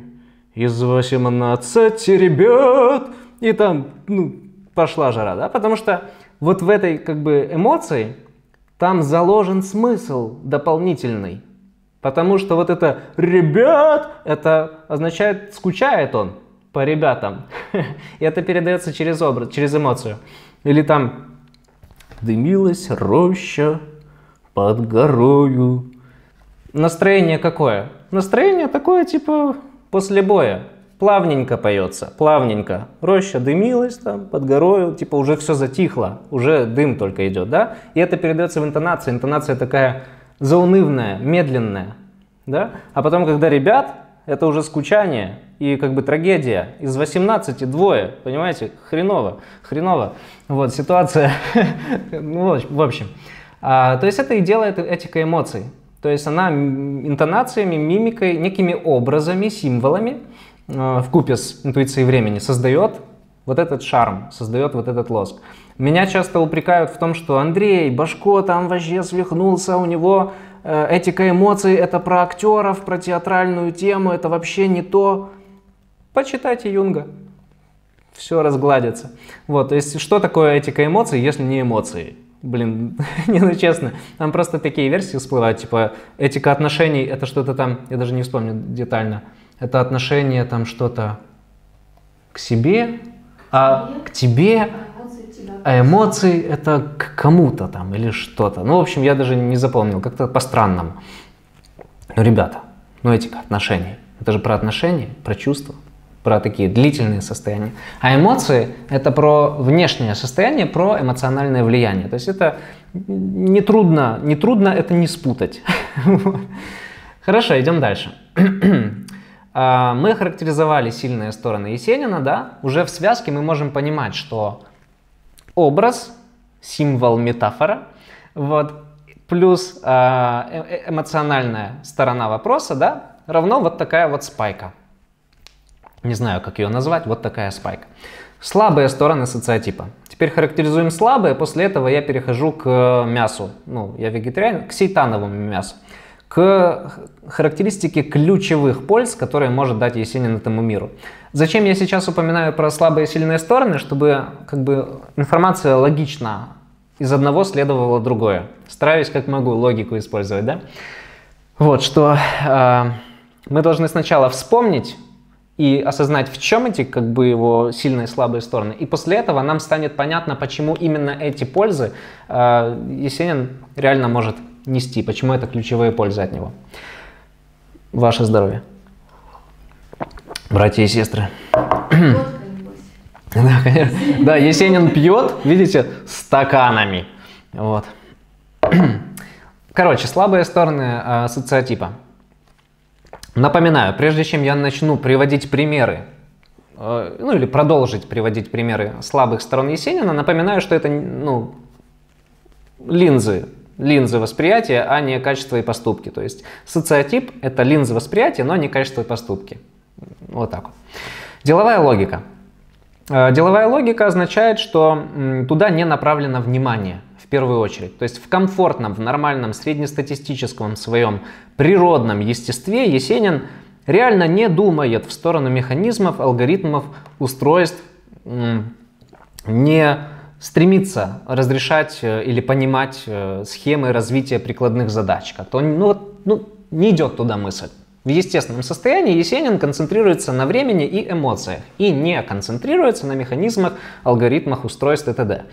из восемнадцати ребят. И там, ну, пошла жара, да? Потому что вот в этой, как бы, эмоции там заложен смысл дополнительный. Потому что вот это «ребят» это означает «скучает он по ребятам». И это передается через образ, через эмоцию. Или там «дымилась роща под горою». Настроение какое? Настроение такое, типа, после боя. Плавненько поется, плавненько. Роща дымилась там под горою, типа, уже все затихло, уже дым только идет, да? И это передается в интонации. Интонация такая заунывная, медленная, да? А потом, когда «ребят», это уже скучание и как бы трагедия. Из восемнадцати двое, понимаете, хреново, хреново. Вот ситуация, ну, в общем. А, то есть это и делает этика эмоций. То есть она интонациями, мимикой, некими образами, символами э, вкупе с интуицией времени создает вот этот шарм, создает вот этот лоск. Меня часто упрекают в том, что Андрей Башко там вообще свихнулся, у него... этика эмоций – это про актеров, про театральную тему, это вообще не то. Почитайте Юнга, все разгладится. Вот, то есть, что такое этика эмоций, если не эмоции? Блин, не, ну честно, там просто такие версии всплывают, типа этика отношений – это что-то там, я даже не вспомню детально, это отношение там что-то к себе, а к тебе… А эмоции это к кому-то там или что-то. Ну, в общем, я даже не запомнил, как-то по-странному. Но, ребята, ну этика отношений. Это же про отношения, про чувства, про такие длительные состояния. А эмоции это про внешнее состояние, про эмоциональное влияние. То есть это нетрудно, нетрудно это не спутать. Хорошо, идем дальше. Мы характеризовали сильные стороны Есенина, да? Уже в связке мы можем понимать, что... образ, символ, метафора Вот. Плюс эмоциональная сторона вопроса, да, равно вот такая вот спайка. Не знаю, как ее назвать, вот такая спайка. Слабые стороны социотипа. Теперь характеризуем слабые, после этого я перехожу к мясу. Ну, я вегетарианин, к сейтановому мясу. К характеристике ключевых польз, которые может дать Есенин этому миру. Зачем я сейчас упоминаю про слабые и сильные стороны? Чтобы как бы информация логична. Из одного следовало другое. Стараюсь как могу логику использовать, да? Вот, что э, мы должны сначала вспомнить и осознать, в чем эти как бы его сильные и слабые стороны. И после этого нам станет понятно, почему именно эти пользы э, Есенин реально может нести, почему это ключевые пользы от него. Ваше здоровье, братья и сестры. Да, конечно. Да, Есенин пьет, видите, стаканами. Вот. Короче, слабые стороны э, социотипа. Напоминаю, прежде чем я начну приводить примеры, э, ну или продолжить приводить примеры слабых сторон Есенина, напоминаю, что это ну, линзы, линзы восприятия, а не качество и поступки. То есть социотип – это линзы восприятия, но не качество и поступки. Вот так вот. Деловая логика. Деловая логика означает, что туда не направлено внимание, в первую очередь. То есть в комфортном, в нормальном, среднестатистическом своем природном естестве Есенин реально не думает в сторону механизмов, алгоритмов, устройств, не стремится разрешать или понимать схемы развития прикладных задач. Как-то он, ну, ну, не идет туда мысль. В естественном состоянии Есенин концентрируется на времени и эмоциях, и не концентрируется на механизмах, алгоритмах, устройств и т.д.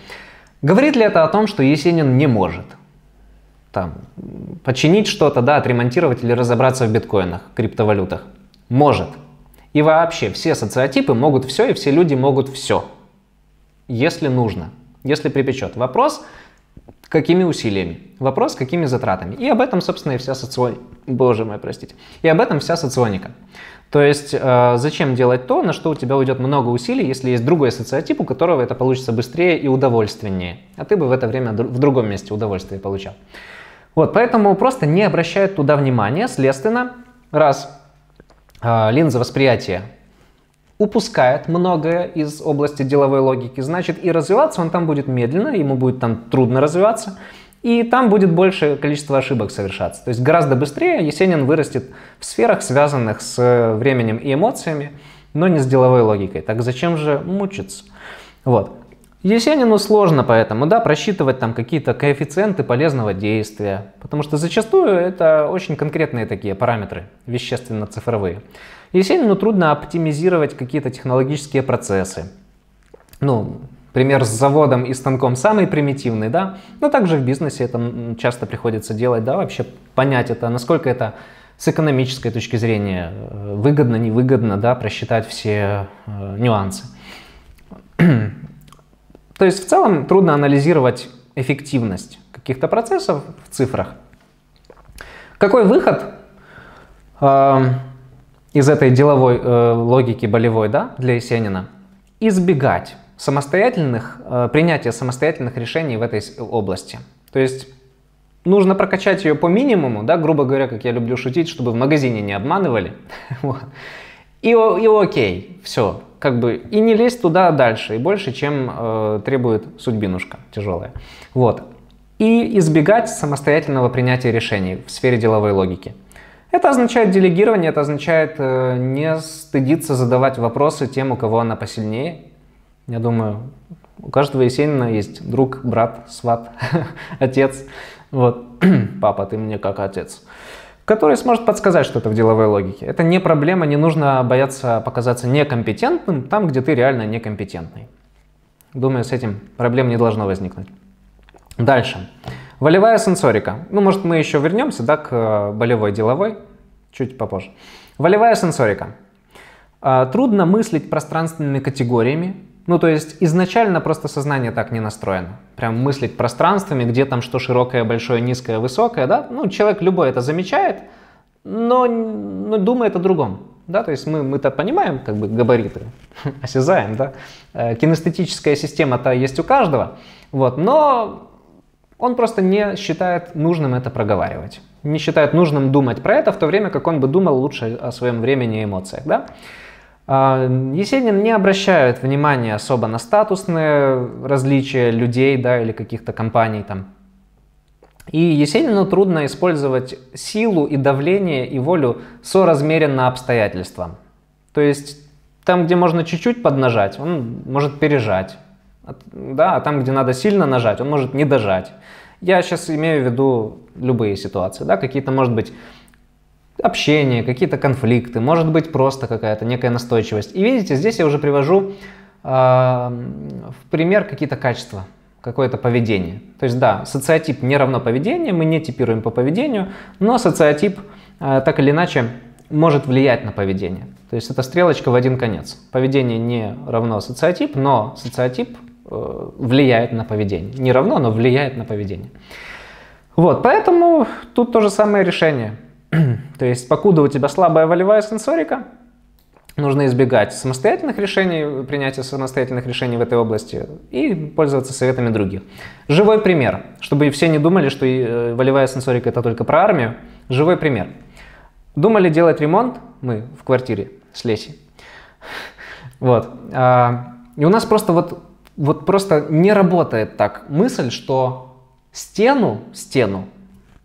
Говорит ли это о том, что Есенин не может там, починить что-то, да, отремонтировать или разобраться в биткоинах, криптовалютах? Может. И вообще все социотипы могут все, и все люди могут все, если нужно, если припечет. Вопрос, какими усилиями? Вопрос, какими затратами? И об этом, собственно, и вся соционика. Боже мой, простите. И об этом вся соционика. То есть, э, зачем делать то, на что у тебя уйдет много усилий, если есть другой социотип, у которого это получится быстрее и удовольственнее. А ты бы в это время в другом месте удовольствие получал. Вот, поэтому просто не обращают туда внимания. Следственно, раз э, линза восприятия упускает многое из области деловой логики, значит и развиваться он там будет медленно, ему будет там трудно развиваться, и там будет большее количество ошибок совершаться. То есть гораздо быстрее Есенин вырастет в сферах, связанных с временем и эмоциями, но не с деловой логикой. Так зачем же мучиться? Вот. Есенину сложно поэтому, да, просчитывать там какие-то коэффициенты полезного действия, потому что зачастую это очень конкретные такие параметры, вещественно-цифровые. Есенину трудно оптимизировать какие-то технологические процессы. Ну, пример с заводом и станком самый примитивный, да, но также в бизнесе это часто приходится делать, да, вообще понять это, насколько это с экономической точки зрения выгодно, невыгодно, да, просчитать все э, нюансы. То есть в целом трудно анализировать эффективность каких-то процессов в цифрах. Какой выход э, из этой деловой э, логики болевой, да, для Есенина? Избегать самостоятельных, э, принятия самостоятельных решений в этой области. То есть нужно прокачать ее по минимуму, да, грубо говоря, как я люблю шутить, чтобы в магазине не обманывали. И, и окей, все. Как бы и не лезть туда дальше, и больше, чем э, требует судьбинушка тяжелая. Вот. И избегать самостоятельного принятия решений в сфере деловой логики. Это означает делегирование, это означает э, не стыдиться задавать вопросы тем, у кого она посильнее. Я думаю, у каждого Есенина есть друг, брат, сват, отец. Вот, папа, ты мне как отец. Который сможет подсказать что-то в деловой логике. Это не проблема, не нужно бояться показаться некомпетентным там, где ты реально некомпетентный. Думаю, с этим проблем не должно возникнуть. Дальше. Волевая сенсорика. Ну, может, мы еще вернемся, да, к болевой деловой чуть попозже. Волевая сенсорика. Трудно мыслить пространственными категориями. Ну, то есть изначально просто сознание так не настроено. Прям мыслить пространствами, где там что широкое, большое, низкое, высокое, да? Ну, человек любой это замечает, но, но думает о другом, да? То есть мы, мы-то понимаем, как бы, габариты, осязаем, да? Кинестетическая система-то есть у каждого, вот, но Он просто не считает нужным это проговаривать, не считает нужным думать про это, в то время как он бы думал лучше о своем времени и эмоциях, да? Есенин не обращает внимания особо на статусные различия людей, да, или каких-то компаний там. И Есенину трудно использовать силу и давление и волю соразмеренно обстоятельствам. То есть там, где можно чуть-чуть поднажать, он может пережать. Да, а там, где надо сильно нажать, он может не дожать. Я сейчас имею в виду любые ситуации, да, какие-то, может быть, общение, какие-то конфликты, может быть, просто какая-то некая настойчивость. И видите, здесь я уже привожу э, в пример какие-то качества, какое-то поведение. То есть, да, социотип не равно поведению, мы не типируем по поведению, но социотип э, так или иначе может влиять на поведение. То есть это стрелочка в один конец. Поведение не равно социотип, но социотип э, влияет на поведение. Не равно, но влияет на поведение. Вот, поэтому тут то же самое решение. То есть, покуда у тебя слабая волевая сенсорика, нужно избегать самостоятельных решений, принятия самостоятельных решений в этой области и пользоваться советами других. Живой пример, чтобы все не думали, что волевая сенсорика – это только про армию. Живой пример. Думали делать ремонт мы в квартире с Лесей. Вот. И у нас просто вот, вот просто не работает так мысль, что стену, стену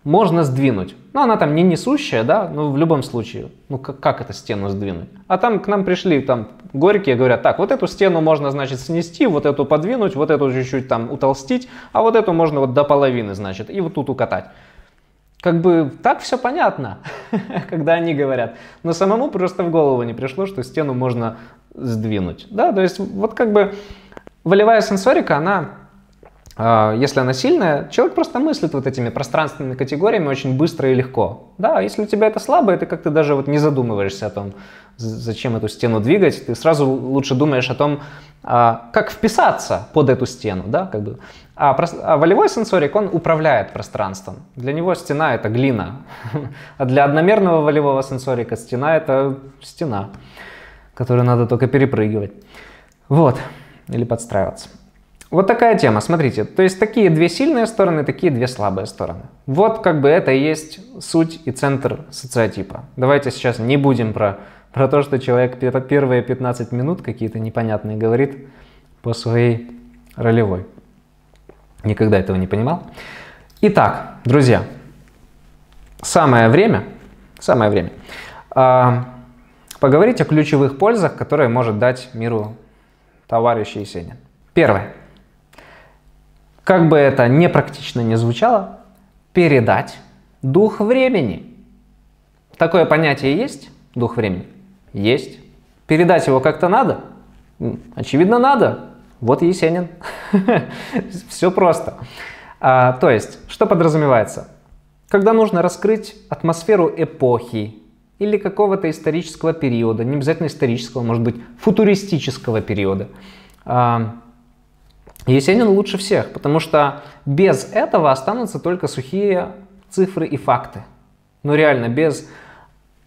можно сдвинуть. Но она там не несущая, да, но в любом случае, ну как, как это стену сдвинуть? А там к нам пришли там горькие, говорят, так, вот эту стену можно, значит, снести, вот эту подвинуть, вот эту чуть-чуть там утолстить, а вот эту можно вот до половины, значит, и вот тут укатать. Как бы так все понятно, когда они говорят, но самому просто в голову не пришло, что стену можно сдвинуть, да, то есть вот как бы волевая сенсорика, она... Если она сильная, человек просто мыслит вот этими пространственными категориями очень быстро и легко. Да, если у тебя это слабое, ты как-то даже вот не задумываешься о том, зачем эту стену двигать, ты сразу лучше думаешь о том, как вписаться под эту стену. Да, как бы. а, про... а волевой сенсорик, он управляет пространством. Для него стена – это глина, а для одномерного волевого сенсорика стена – это стена, которую надо только перепрыгивать. Вот, или подстраиваться. Вот такая тема, смотрите, то есть такие две сильные стороны, такие две слабые стороны. Вот как бы это и есть суть и центр социотипа. Давайте сейчас не будем про, про то, что человек первые пятнадцать минут какие-то непонятные говорит по своей ролевой. Никогда этого не понимал. Итак, друзья, самое время, самое время э, поговорить о ключевых пользах, которые может дать миру товарищ Есенин. Первое. Как бы это непрактично ни звучало, передать дух времени. Такое понятие есть? Дух времени? Есть. Передать его как-то надо? Очевидно, надо. Вот Есенин. Все просто. А, то есть, что подразумевается? Когда нужно раскрыть атмосферу эпохи или какого-то исторического периода, не обязательно исторического, может быть, футуристического периода, а, Есенин лучше всех, потому что без этого останутся только сухие цифры и факты. Но реально, без,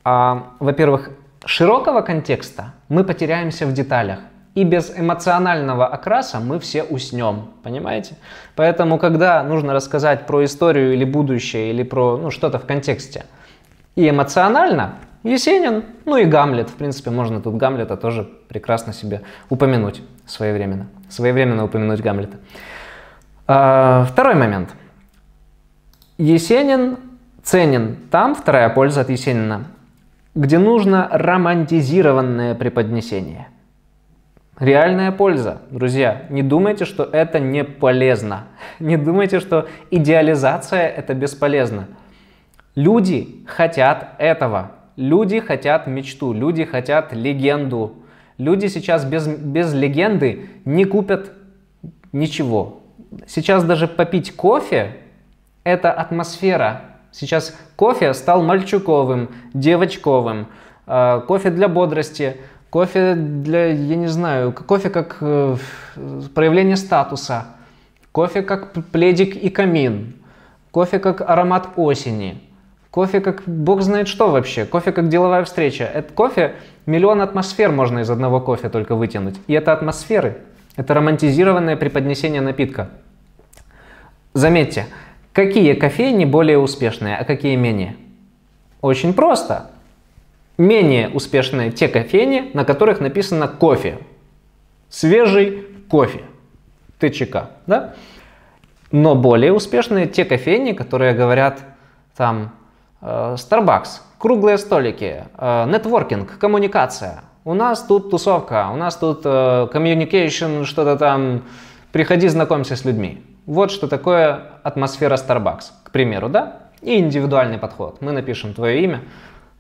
а, во-первых, широкого контекста мы потеряемся в деталях. И без эмоционального окраса мы все уснем, понимаете? Поэтому, когда нужно рассказать про историю или будущее, или про ну, что-то в контексте, и эмоционально, Есенин, ну и Гамлет, в принципе, можно тут Гамлета тоже прекрасно себе упомянуть своевременно. Своевременно упомянуть Гамлета. Второй момент. Есенин ценен там, вторая польза от Есенина, где нужно романтизированное преподнесение. Реальная польза. Друзья, не думайте, что это не полезно. Не думайте, что идеализация это бесполезно. Люди хотят этого. Люди хотят мечту. Люди хотят легенду. Люди сейчас без, без легенды не купят ничего. Сейчас даже попить кофе – это атмосфера. Сейчас кофе стал мальчуковым, девочковым, э, кофе для бодрости, кофе для, я не знаю, кофе как э, проявление статуса, кофе как пледик и камин, кофе как аромат осени. Кофе как бог знает что вообще, кофе как деловая встреча. Это кофе, миллион атмосфер можно из одного кофе только вытянуть. И это атмосферы, это романтизированное преподнесение напитка. Заметьте, какие кофейни более успешные, а какие менее? Очень просто. Менее успешные те кофейни, на которых написано кофе. Свежий кофе. тэ че ка, да? Но более успешные те кофейни, которые говорят там Starbucks, круглые столики, нетворкинг, коммуникация. У нас тут тусовка, у нас тут communication, что-то там, приходи, знакомься с людьми. Вот что такое атмосфера Starbucks, к примеру, да? И индивидуальный подход. Мы напишем твое имя,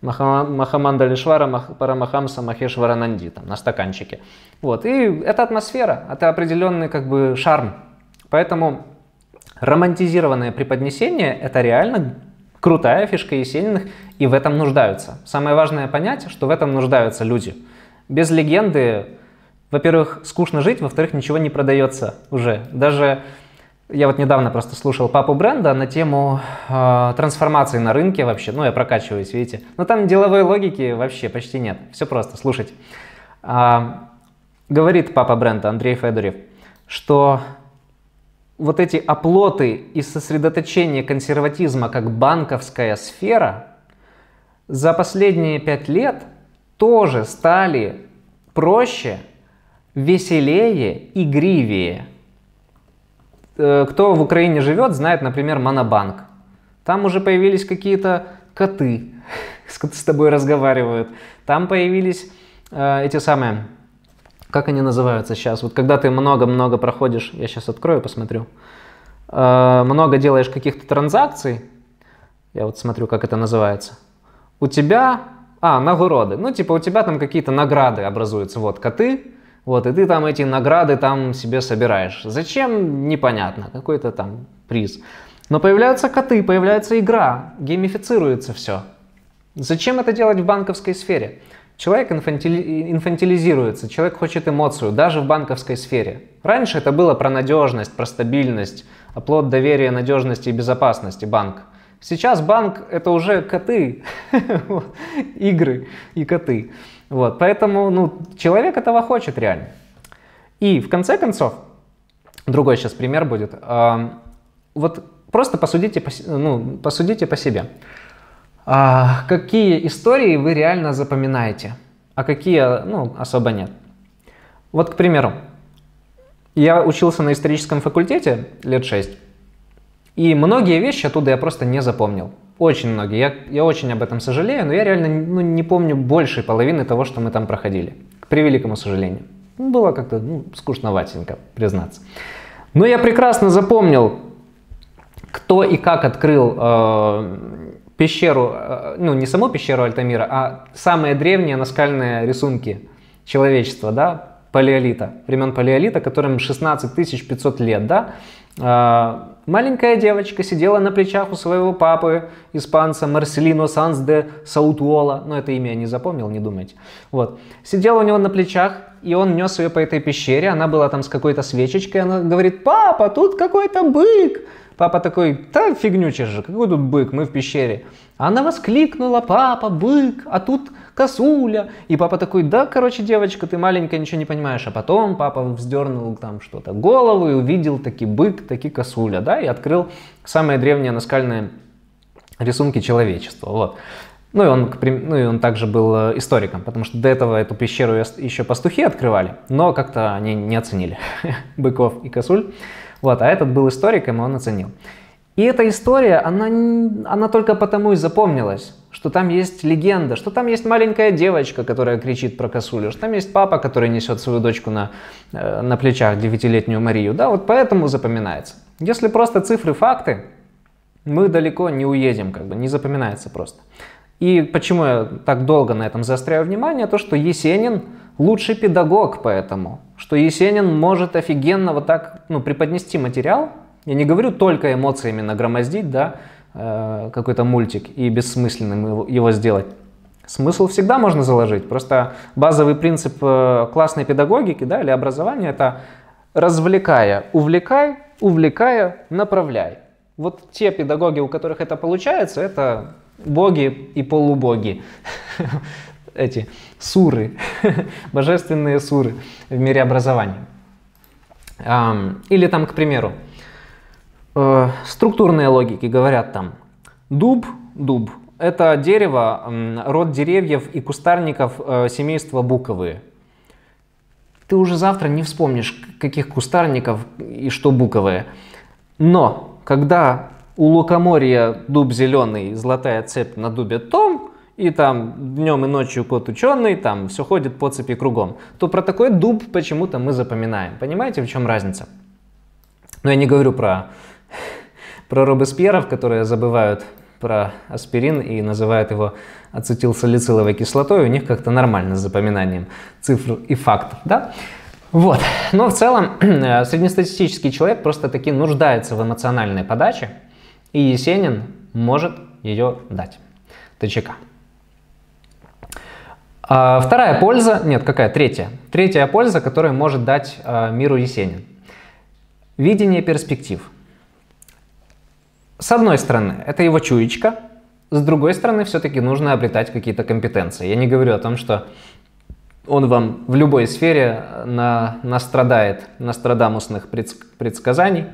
Махамандалишвара, Парамахамса, Махешварананди, там, на стаканчике. Вот, и это атмосфера, это определенный как бы шарм. Поэтому романтизированное преподнесение – это реально крутая фишка Есениных, и в этом нуждаются. Самое важное понять, что в этом нуждаются люди. Без легенды, во-первых, скучно жить, во-вторых, ничего не продается уже. Даже я вот недавно просто слушал папу Бренда на тему э, трансформации на рынке вообще. Ну, я прокачиваюсь, видите. Но там деловой логики вообще почти нет. Все просто, слушайте. А, говорит папа Бренда, Андрей Федорев, что вот эти оплоты и сосредоточение консерватизма как банковская сфера за последние пять лет тоже стали проще, веселее, игривее. Кто в Украине живет, знает, например, Монобанк. Там уже появились какие-то коты, с тобой разговаривают. Там появились э, эти самые... Как они называются сейчас? Вот когда ты много-много проходишь, я сейчас открою, посмотрю. Э, много делаешь каких-то транзакций. Я вот смотрю, как это называется. У тебя... А, нагороды. Ну, типа у тебя там какие-то награды образуются. Вот, коты. Вот, и ты там эти награды там себе собираешь. Зачем? Непонятно. Какой-то там приз. Но появляются коты, появляется игра. Геймифицируется все. Зачем это делать в банковской сфере? Человек инфантили... инфантилизируется, человек хочет эмоцию, даже в банковской сфере. Раньше это было про надежность, про стабильность, оплот доверия, надежности и безопасности, банк. Сейчас банк – это уже коты, игры и коты. Вот. Поэтому ну, человек этого хочет реально. И в конце концов, другой сейчас пример будет, э, вот просто посудите по, ну, посудите по себе. А какие истории вы реально запоминаете, а какие, ну, особо нет. Вот, к примеру, я учился на историческом факультете лет шесть, и многие вещи оттуда я просто не запомнил. Очень многие. Я, я очень об этом сожалею, но я реально ну, не помню большей половины того, что мы там проходили. К превеликому сожалению. Было как-то ну, скучноватенько, признаться. Но я прекрасно запомнил, кто и как открыл... Э, пещеру, ну не саму пещеру Альтамира, а самые древние наскальные рисунки человечества, да, палеолита, времен палеолита, которым шестнадцать тысяч пятьсот лет, да. А, маленькая девочка сидела на плечах у своего папы, испанца Марселино Санс де Саутуола, ну это имя я не запомнил, не думайте, вот. Сидела у него на плечах, и он нес ее по этой пещере, она была там с какой-то свечечкой, она говорит: «Папа, тут какой-то бык!» Папа такой: «Да фигнючишь же, какой тут бык, мы в пещере». Она воскликнула: «Папа, бык, а тут косуля». И папа такой: «Да, короче, девочка, ты маленькая, ничего не понимаешь». А потом папа вздернул там что-то голову и увидел таки бык, таки косуля, да, и открыл самые древние наскальные рисунки человечества, вот. Ну и, он, ну и он также был историком, потому что до этого эту пещеру еще пастухи открывали, но как-то они не оценили быков и косуль. Вот, а этот был историком, и он оценил. И эта история, она, она только потому и запомнилась, что там есть легенда, что там есть маленькая девочка, которая кричит про косулю, что там есть папа, который несет свою дочку на, на плечах, девятилетнюю Марию. Да, вот поэтому запоминается. Если просто цифры, факты, мы далеко не уедем, как бы, не запоминается просто. И почему я так долго на этом заостряю внимание, то что Есенин лучший педагог поэтому, что Есенин может офигенно вот так ну, преподнести материал, я не говорю только эмоциями нагромоздить, да, э, какой-то мультик и бессмысленным его, его сделать. Смысл всегда можно заложить, просто базовый принцип классной педагогики, да, или образования – это развлекая, увлекай, увлекая, направляй. Вот те педагоги, у которых это получается, это... боги и полубоги, эти суры, божественные суры в мире образования. Или там, к примеру, э, структурные логики говорят там, дуб, дуб – это дерево, э, род деревьев и кустарников э, семейства буковые. Ты уже завтра не вспомнишь, каких кустарников и что буковые. Но когда у лукоморья дуб зеленый, золотая цепь на дубе том, и там днем и ночью кот ученый, там все ходит по цепи кругом, то про такой дуб почему-то мы запоминаем. Понимаете, в чем разница? Но я не говорю про, про Робеспьеров, которые забывают про аспирин и называют его ацетилсалициловой кислотой. У них как-то нормально с запоминанием цифр и фактов, да? Вот. Но в целом среднестатистический человек просто-таки нуждается в эмоциональной подаче, и Есенин может ее дать. тэ че ка. А вторая польза, нет, какая? Третья. Третья польза, которую может дать а, миру Есенин. Видение перспектив. С одной стороны, это его чуечка, с другой стороны, все-таки нужно обретать какие-то компетенции. Я не говорю о том, что он вам в любой сфере на, настрадает, настрадамусных предсказаний.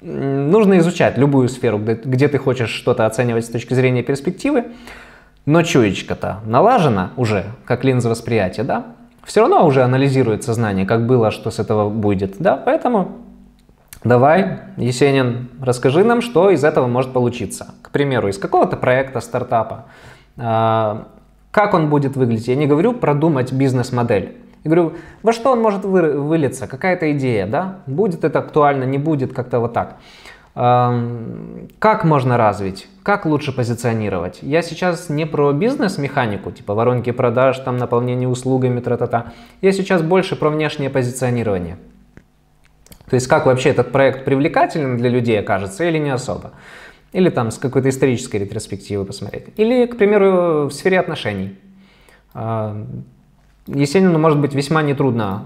Нужно изучать любую сферу, где, где ты хочешь что-то оценивать с точки зрения перспективы, но чуечка-то налажена уже, как линза восприятия, да? Все равно уже анализирует сознание, как было, что с этого будет, да? Поэтому давай, Есенин, расскажи нам, что из этого может получиться. К примеру, из какого-то проекта, стартапа. Как он будет выглядеть? Я не говорю продумать бизнес-модель. Я говорю, во что он может вылиться? Какая-то идея, да? Будет это актуально, не будет, как-то вот так. Как можно развить? Как лучше позиционировать? Я сейчас не про бизнес-механику, типа воронки продаж, там наполнение услугами, тра-та-та. Я сейчас больше про внешнее позиционирование. То есть как вообще этот проект привлекателен для людей окажется или не особо. Или там с какой-то исторической ретроспективы посмотреть. Или, к примеру, в сфере отношений. Есенину может быть весьма нетрудно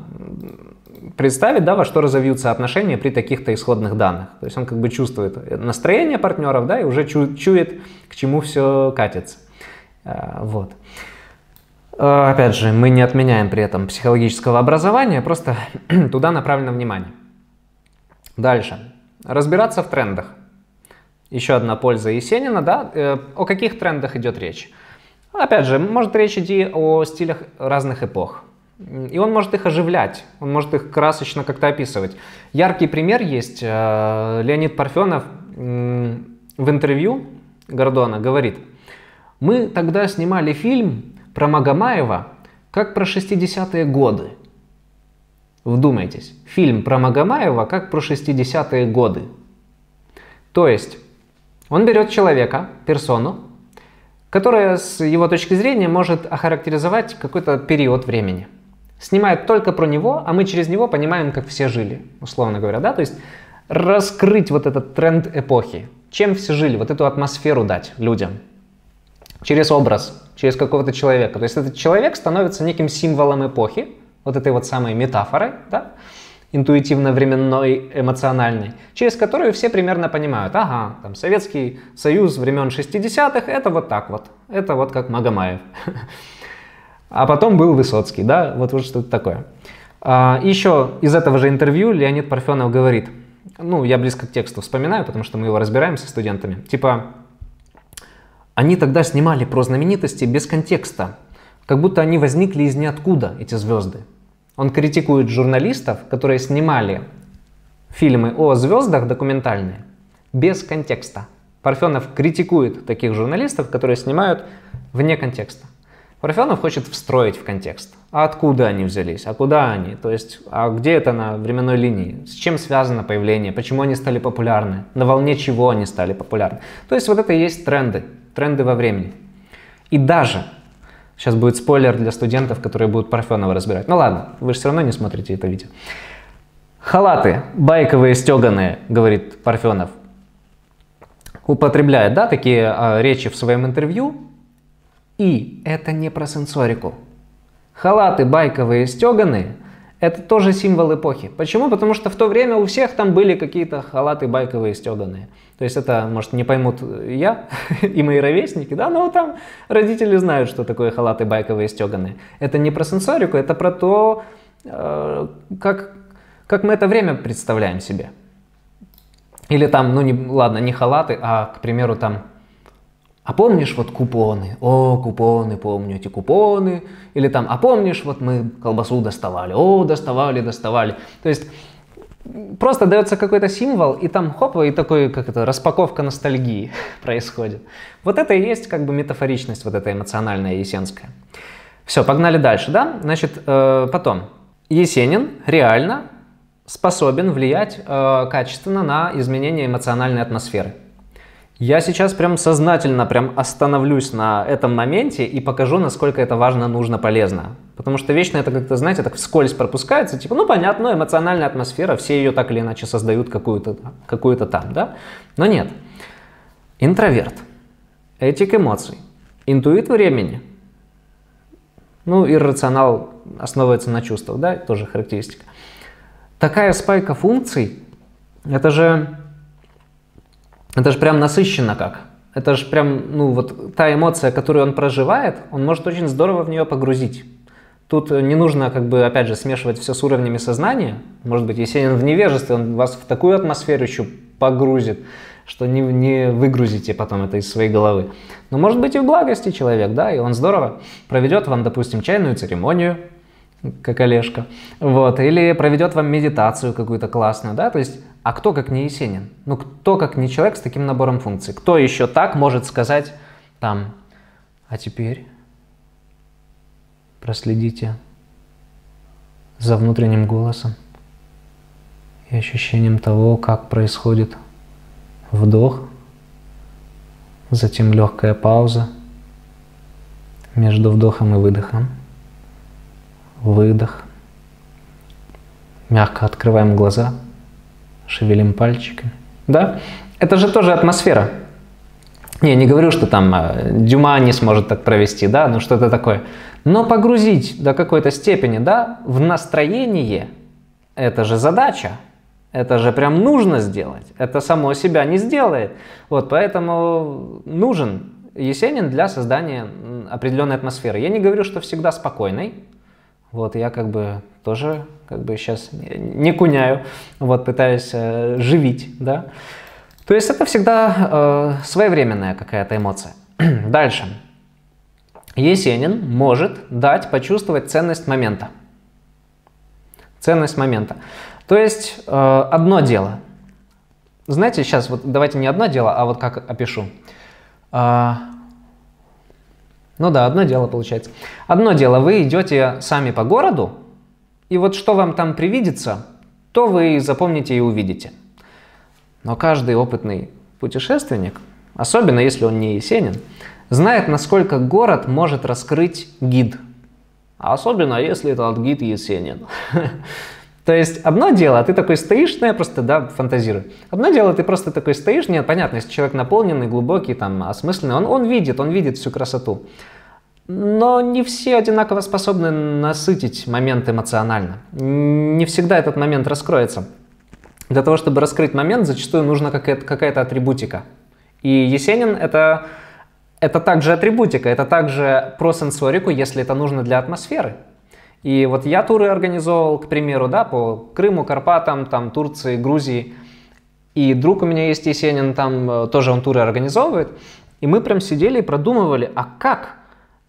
представить, да, во что разовьются отношения при таких-то исходных данных. То есть он как бы чувствует настроение партнеров, да, и уже чу- чует, к чему все катится. Вот. Опять же, мы не отменяем при этом психологического образования, просто туда направлено внимание. Дальше. Разбираться в трендах. Еще одна польза Есенина, да? О каких трендах идет речь? Опять же, может речь идти о стилях разных эпох. И он может их оживлять, он может их красочно как-то описывать. Яркий пример есть. Леонид Парфенов в интервью Гордона говорит: мы тогда снимали фильм про Магомаева как про шестидесятые годы. Вдумайтесь, фильм про Магомаева как про шестидесятые годы. То есть он берет человека, персону, которая с его точки зрения может охарактеризовать какой-то период времени. Снимает только про него, а мы через него понимаем, как все жили, условно говоря, да? То есть раскрыть вот этот тренд эпохи, чем все жили, вот эту атмосферу дать людям. Через образ, через какого-то человека. То есть этот человек становится неким символом эпохи, вот этой вот самой метафорой, да? Интуитивно-временной, эмоциональной, через которую все примерно понимают, ага, там Советский Союз времен шестидесятых, это вот так вот, это вот как Магомаев. А потом был Высоцкий, да, вот, вот что-то такое. А, еще из этого же интервью Леонид Парфенов говорит, ну, я близко к тексту вспоминаю, потому что мы его разбираем со студентами, типа, они тогда снимали про знаменитости без контекста, как будто они возникли из ниоткуда, эти звезды. Он критикует журналистов, которые снимали фильмы о звездах документальные без контекста. Парфенов критикует таких журналистов, которые снимают вне контекста. Парфенов хочет встроить в контекст. А откуда они взялись? А куда они? То есть, а где это на временной линии? С чем связано появление? Почему они стали популярны? На волне чего они стали популярны? То есть, вот это и есть тренды. Тренды во времени. И даже... Сейчас будет спойлер для студентов, которые будут Парфенова разбирать. Ну ладно, вы же все равно не смотрите это видео. Халаты, байковые, стеганые, говорит Парфенов. Употребляет, да, такие э, речи в своем интервью. И это не про сенсорику. Халаты, байковые, стеганые – это тоже символ эпохи. Почему? Потому что в то время у всех там были какие-то халаты, байковые, стеганые. То есть это, может, не поймут я и мои ровесники, да, но там родители знают, что такое халаты байковые стеганые. Это не про сенсорику, это про то, как, как мы это время представляем себе. Или там, ну не, ладно, не халаты, а, к примеру, там, а помнишь вот купоны? О, купоны, помню эти купоны. Или там, а помнишь, вот мы колбасу доставали? О, доставали, доставали. То есть просто дается какой-то символ, и там хоп, и такой, как это, распаковка ностальгии происходит. Вот это и есть как бы метафоричность, вот эта эмоциональная есенская. Все, погнали дальше, да? Значит, э, потом. Есенин реально способен влиять э, качественно на изменение эмоциональной атмосферы. Я сейчас прям сознательно прям остановлюсь на этом моменте и покажу, насколько это важно, нужно, полезно. Потому что вечно это как-то, знаете, так вскользь пропускается, типа, ну понятно, эмоциональная атмосфера, все ее так или иначе создают какую-то какую-то там, да? Но нет. Интроверт, этик эмоций, интуит времени, ну иррационал основывается на чувствах, да, тоже характеристика. Такая спайка функций, это же... Это же прям насыщенно как. Это же прям, ну вот та эмоция, которую он проживает, он может очень здорово в нее погрузить. Тут не нужно, как бы, опять же, смешивать все с уровнями сознания. Может быть, Есенин в невежестве, он вас в такую атмосферу еще погрузит, что не, не выгрузите потом это из своей головы. Но может быть и в благости человек, да, и он здорово проведет вам, допустим, чайную церемонию, как Олежка, вот, или проведет вам медитацию какую-то классную, да, то есть, а кто как не Есенин? Ну, кто как не человек с таким набором функций? Кто еще так может сказать там, а теперь проследите за внутренним голосом и ощущением того, как происходит вдох, затем легкая пауза между вдохом и выдохом. Выдох. Мягко открываем глаза, шевелим пальчиками. Да? Это же тоже атмосфера. Не, не говорю, что там Дюма не сможет так провести, да, ну что-то такое. Но погрузить до какой-то степени, да, в настроение, это же задача. Это же прям нужно сделать. Это само себя не сделает. Вот поэтому нужен Есенин для создания определенной атмосферы. Я не говорю, что всегда спокойный. Вот, я как бы тоже как бы сейчас не куняю, вот, пытаюсь э, живить, да. То есть это всегда э, своевременная какая-то эмоция. Дальше. Есенин может дать почувствовать ценность момента. Ценность момента. То есть э, одно дело. Знаете, сейчас вот давайте не одно дело, а вот как опишу. Э, Ну да, одно дело получается. Одно дело, вы идете сами по городу, и вот что вам там привидится, то вы запомните и увидите. Но каждый опытный путешественник, особенно если он не Есенин, знает, насколько город может раскрыть гид. А особенно, если этот гид Есенин. То есть одно дело, ты такой стоишь, ну я просто, да, фантазирую. Одно дело, ты просто такой стоишь, нет, понятно, если человек наполненный, глубокий, там, осмысленный, он, он видит, он видит всю красоту. Но не все одинаково способны насытить момент эмоционально. Не всегда этот момент раскроется. Для того, чтобы раскрыть момент, зачастую нужна какая-то, какая-то атрибутика. И Есенин это, это также атрибутика, это также про сенсорику, если это нужно для атмосферы. И вот я туры организовывал, к примеру, да, по Крыму, Карпатам, там, Турции, Грузии. И друг у меня есть Есенин, там тоже он туры организовывает. И мы прям сидели и продумывали, а как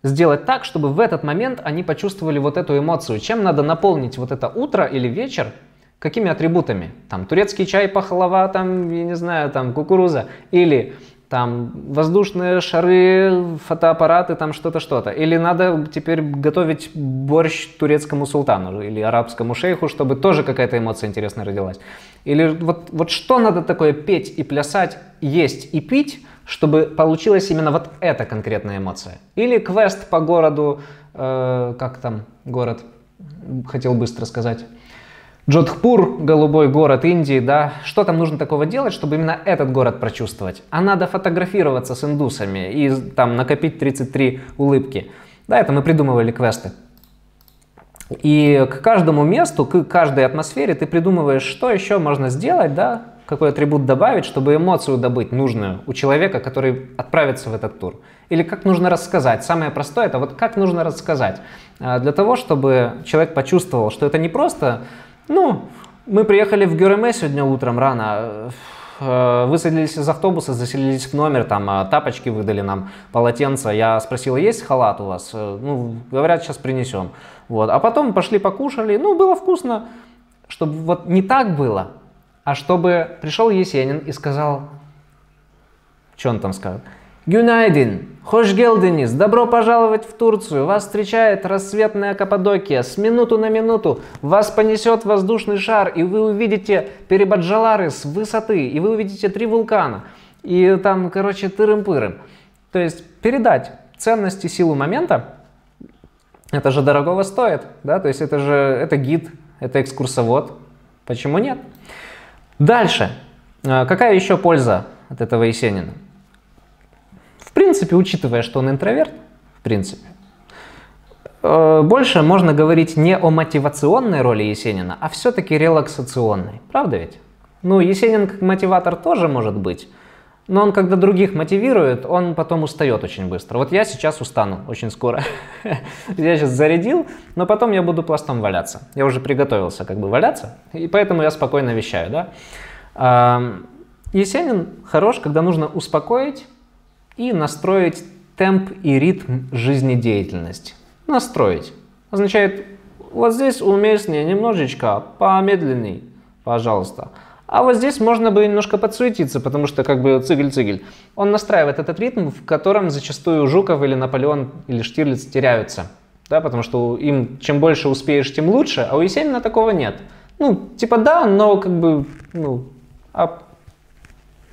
сделать так, чтобы в этот момент они почувствовали вот эту эмоцию. Чем надо наполнить вот это утро или вечер, какими атрибутами? Там турецкий чай, пахлава, там, я не знаю, там кукуруза. Или... Там воздушные шары, фотоаппараты, там что-то, что-то. Или надо теперь готовить борщ турецкому султану или арабскому шейху, чтобы тоже какая-то эмоция интересная родилась. Или вот, вот что надо такое петь и плясать, есть и пить, чтобы получилась именно вот эта конкретная эмоция. Или квест по городу, э, как там город, хотел быстро сказать. Джодхпур, голубой город Индии, да, что там нужно такого делать, чтобы именно этот город прочувствовать? А надо фотографироваться с индусами и там накопить тридцать три улыбки. Да, это мы придумывали квесты. И к каждому месту, к каждой атмосфере ты придумываешь, что еще можно сделать, да, какой атрибут добавить, чтобы эмоцию добыть нужную у человека, который отправится в этот тур. Или как нужно рассказать. Самое простое это вот как нужно рассказать. Для того, чтобы человек почувствовал, что это не просто... Ну, мы приехали в Гюреме сегодня утром рано, высадились из автобуса, заселились в номер, там тапочки выдали нам, полотенца. Я спросил, есть халат у вас? Ну, говорят, сейчас принесем. Вот. А потом пошли покушали, ну, было вкусно. Чтобы вот не так было, а чтобы пришел Есенин и сказал, что он там скажет? Гюнайдин, хошгелденис, добро пожаловать в Турцию, вас встречает рассветная Каппадокия, с минуту на минуту вас понесет воздушный шар, и вы увидите Перебаджалары с высоты, и вы увидите три вулкана, и там, короче, тырым-пырым. То есть передать ценности, силу момента, это же дорогого стоит, да, то есть это же, это гид, это экскурсовод, почему нет? Дальше, какая еще польза от этого Есенина? В принципе, учитывая, что он интроверт, в принципе, больше можно говорить не о мотивационной роли Есенина, а все-таки релаксационной. Правда ведь? Ну, Есенин как мотиватор тоже может быть, но он когда других мотивирует, он потом устает очень быстро. Вот я сейчас устану очень скоро. Я сейчас зарядил, но потом я буду пластом валяться. Я уже приготовился как бы валяться, и поэтому я спокойно вещаю. Да? Есенин хорош, когда нужно успокоить и настроить темп и ритм жизнедеятельности. Настроить. Означает, вот здесь уместнее немножечко, помедленней, пожалуйста. А вот здесь можно бы немножко подсуетиться, потому что как бы цигель-цигель. Он настраивает этот ритм, в котором зачастую Жуков или Наполеон или Штирлиц теряются. Да, потому что им чем больше успеешь, тем лучше, а у Есенина такого нет. Ну, типа да, но как бы, ну, а...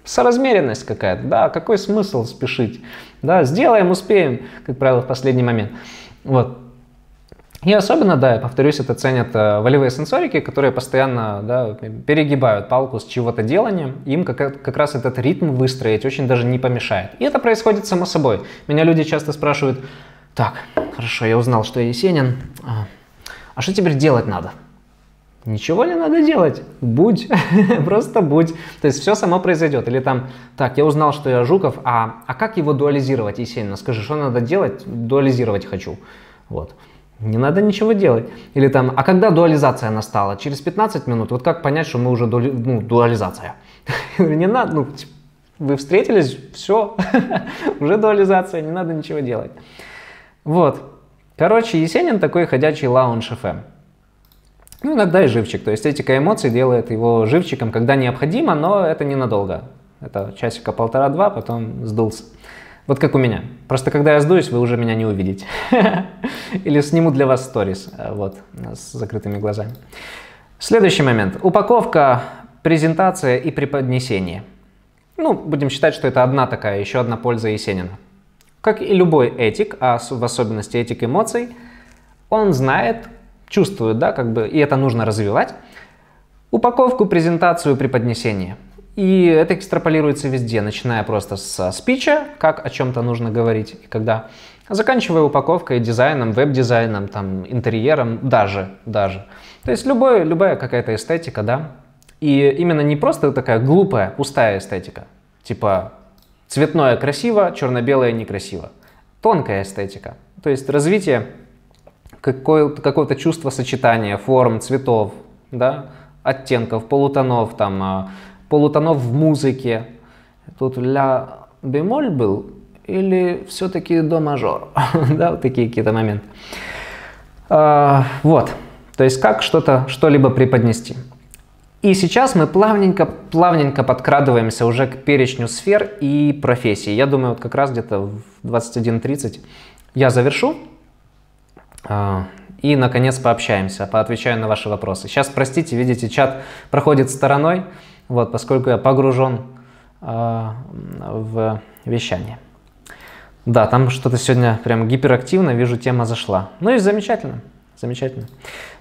соразмеренность какая-то, да, какой смысл спешить, да, сделаем, успеем, как правило, в последний момент, вот. И особенно, да, я повторюсь, это ценят волевые сенсорики, которые постоянно, да, перегибают палку с чего-то деланием, им как, как раз этот ритм выстроить очень даже не помешает. И это происходит само собой. Меня люди часто спрашивают, так, хорошо, я узнал, что я Есенин, а что теперь делать надо? Ничего не надо делать, будь, просто будь, то есть все само произойдет. Или там, так, я узнал, что я Жуков, а, а как его дуализировать, Есенина? Скажи, что надо делать, дуализировать хочу, вот, не надо ничего делать. Или там, а когда дуализация настала? Через пятнадцать минут, вот как понять, что мы уже, дуали... ну, дуализация? Не надо, ну, вы встретились, все, уже дуализация, не надо ничего делать. Вот, короче, Есенин такой ходячий лаунж-эф эм. Ну, иногда и живчик, то есть этика эмоций делает его живчиком, когда необходимо, но это ненадолго. Это часика полтора-два, потом сдулся. Вот как у меня. Просто когда я сдуюсь, вы уже меня не увидите. Или сниму для вас сторис, вот, с закрытыми глазами. Следующий момент. Упаковка, презентация и преподнесение. Ну, будем считать, что это одна такая, еще одна польза Есенина. Как и любой этик, а в особенности этик эмоций, он знает... чувствуют, да, как бы, и это нужно развивать. Упаковку, презентацию, преподнесение. И это экстраполируется везде, начиная просто с спича, как о чем-то нужно говорить, и когда, заканчивая упаковкой, дизайном, веб-дизайном, там, интерьером, даже, даже. То есть любой, любая какая-то эстетика, да. И именно не просто такая глупая, пустая эстетика, типа цветное красиво, черно-белое некрасиво. Тонкая эстетика, то есть развитие какое-то чувство сочетания форм, цветов, да, оттенков, полутонов, там, полутонов в музыке. Тут ля бемоль был или все-таки до мажор? Да, вот такие какие-то моменты. А, вот, то есть как что-то, что-либо преподнести. И сейчас мы плавненько, плавненько подкрадываемся уже к перечню сфер и профессий. Я думаю, вот как раз где-то в двадцать один тридцать я завершу. И, наконец, пообщаемся, поотвечаю на ваши вопросы. Сейчас, простите, видите, чат проходит стороной, вот, поскольку я погружен э, в вещание. Да, там что-то сегодня прям гиперактивно, вижу, тема зашла. Ну и замечательно, замечательно.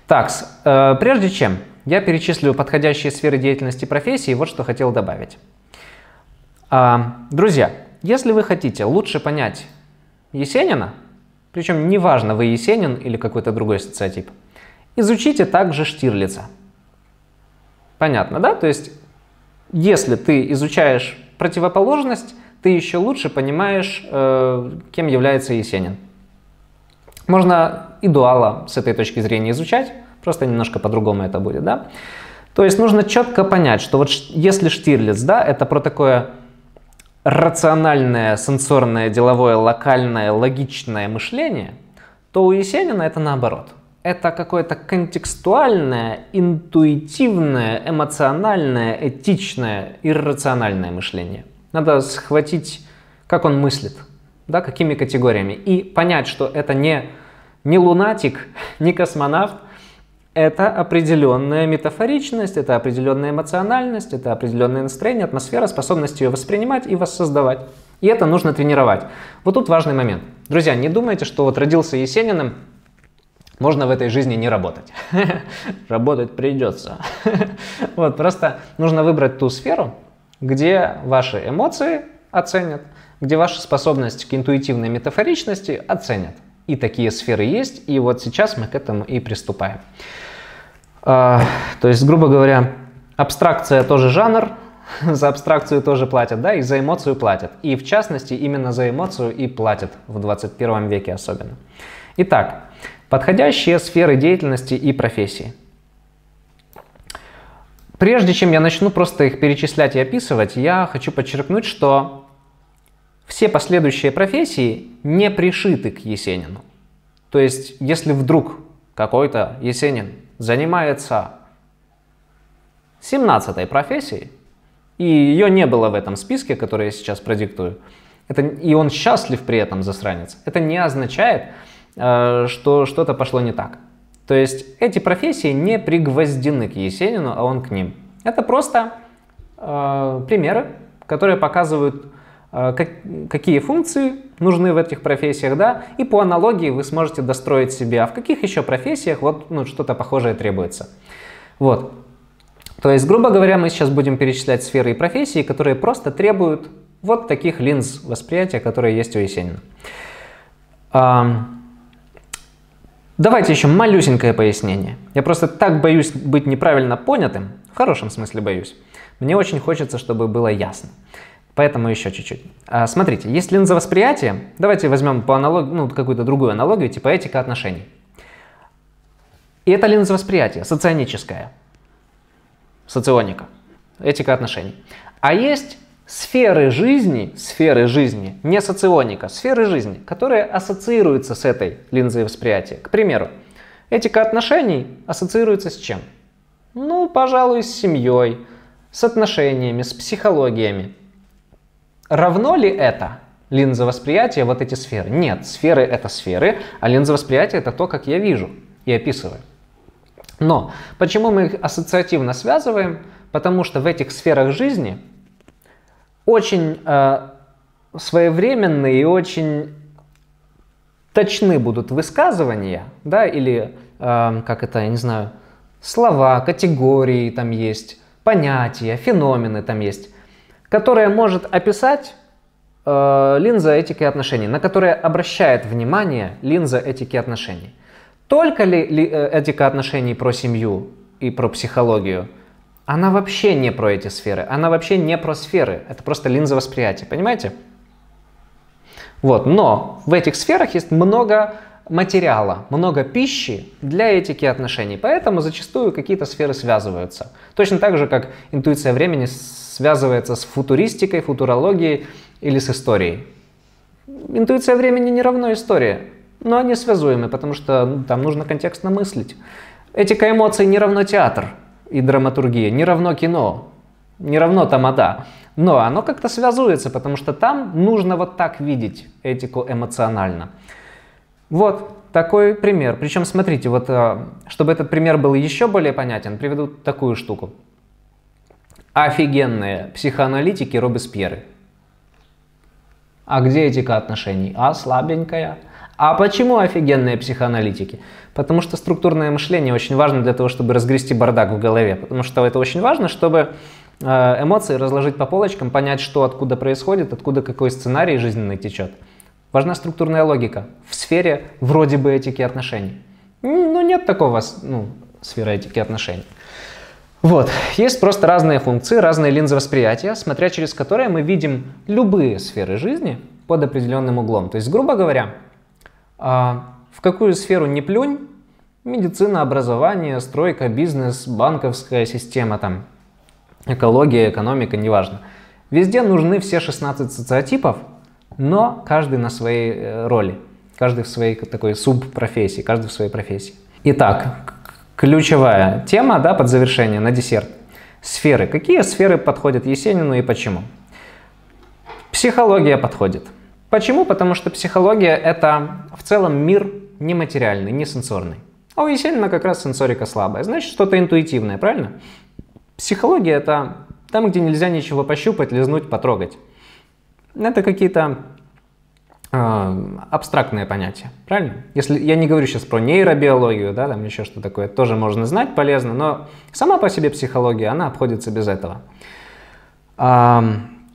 Так, э, прежде чем я перечислю подходящие сферы деятельности профессии, вот что хотел добавить. Э, друзья, если вы хотите лучше понять Есенина, причем неважно, вы Есенин или какой-то другой социотип. Изучите также Штирлица. Понятно, да? То есть, если ты изучаешь противоположность, ты еще лучше понимаешь, э, кем является Есенин. Можно и дуала с этой точки зрения изучать, просто немножко по-другому это будет, да? То есть нужно четко понять, что вот если Штирлиц, да, это про такое рациональное, сенсорное, деловое, локальное, логичное мышление, то у Есенина это наоборот. Это какое-то контекстуальное, интуитивное, эмоциональное, этичное, иррациональное мышление. Надо схватить, как он мыслит, да, какими категориями, и понять, что это не, не лунатик, не космонавт, это определенная метафоричность, это определенная эмоциональность, это определенное настроение, атмосфера, способность ее воспринимать и воссоздавать. И это нужно тренировать. Вот тут важный момент. Друзья, не думайте, что вот родился Есениным, можно в этой жизни не работать. Работать придется. Вот, просто нужно выбрать ту сферу, где ваши эмоции оценят, где ваша способность к интуитивной метафоричности оценят. И такие сферы есть, и вот сейчас мы к этому и приступаем. То есть, грубо говоря, абстракция тоже жанр, за абстракцию тоже платят, да, и за эмоцию платят. И в частности, именно за эмоцию и платят в двадцать первом веке особенно. Итак, подходящие сферы деятельности и профессии. Прежде чем я начну просто их перечислять и описывать, я хочу подчеркнуть, что все последующие профессии не пришиты к Есенину. То есть, если вдруг какой-то Есенин занимается семнадцатой профессией, и ее не было в этом списке, который я сейчас продиктую, это, и он счастлив при этом, засранец, это не означает, что что-то пошло не так. То есть эти профессии не пригвоздены к Есенину, а он к ним. Это просто э, примеры, которые показывают, э, как, какие функции нужны в этих профессиях, да, и по аналогии вы сможете достроить себе, а в каких еще профессиях вот, ну, что-то похожее требуется. Вот. То есть, грубо говоря, мы сейчас будем перечислять сферы и профессии, которые просто требуют вот таких линз восприятия, которые есть у Есенина. Давайте еще малюсенькое пояснение. Я просто так боюсь быть неправильно понятым, в хорошем смысле боюсь. Мне очень хочется, чтобы было ясно. Поэтому еще чуть-чуть. А, смотрите, есть линза восприятия. Давайте возьмем по аналогии, ну, какую-то другую аналогию, типа этика отношений. И это линза восприятия, соционическая, соционика, этика отношений. А есть сферы жизни, сферы жизни, не соционика, сферы жизни, которые ассоциируются с этой линзой восприятия. К примеру, этика отношений ассоциируется с чем? Ну, пожалуй, с семьей, с отношениями, с психологиями. Равно ли это линза восприятия, вот эти сферы? Нет, сферы — это сферы, а линза восприятия — это то, как я вижу и описываю. Но почему мы их ассоциативно связываем? Потому что в этих сферах жизни очень э, своевременные и очень точны будут высказывания, да, или, э, как это, я не знаю, слова, категории там есть, понятия, феномены там есть, которые может описать э, линза этики отношений, на которые обращает внимание линза этики отношений. Только ли, ли этика отношений про семью и про психологию? Она вообще не про эти сферы, она вообще не про сферы, это просто линза восприятия, понимаете? Вот, но в этих сферах есть много материала, много пищи для этики отношений, поэтому зачастую какие-то сферы связываются. Точно так же, как интуиция времени связывается с футуристикой, футурологией или с историей. Интуиция времени не равно истории, но они связуемы, потому что, ну, там нужно контекстно мыслить. Этика эмоций не равно театр и драматургия, не равно кино, не равно тамада, но оно как-то связуется, потому что там нужно вот так видеть этику эмоционально. Вот такой пример. Причем, смотрите, вот чтобы этот пример был еще более понятен, приведу такую штуку. Офигенные психоаналитики Робеспьеры. А где этика отношений? А слабенькая. А почему офигенные психоаналитики? Потому что структурное мышление очень важно для того, чтобы разгрести бардак в голове. Потому что это очень важно, чтобы эмоции разложить по полочкам, понять, что откуда происходит, откуда какой сценарий жизненный течет. Важна структурная логика в сфере вроде бы этики отношений. Ну, нет такого, ну, сферы этики отношений. Вот. Есть просто разные функции, разные линзы восприятия, смотря через которые мы видим любые сферы жизни под определенным углом. То есть, грубо говоря, в какую сферу не плюнь, Медицина, образование, стройка, бизнес, банковская система, там, экология, экономика, неважно. Везде нужны все шестнадцать социотипов, но каждый на своей роли, каждый в своей такой субпрофессии, каждый в своей профессии. Итак, ключевая тема, да, под завершение, на десерт. Сферы. Какие сферы подходят Есенину и почему? Психология подходит. Почему? Потому что психология – это в целом мир нематериальный, не сенсорный. А у Есенина как раз сенсорика слабая. Значит, что-то интуитивное, правильно? Психология – это там, где нельзя ничего пощупать, лизнуть, потрогать. Это какие-то э, абстрактные понятия, правильно? Если, я не говорю сейчас про нейробиологию, да, там еще что такое, тоже можно знать, полезно, но сама по себе психология, она обходится без этого.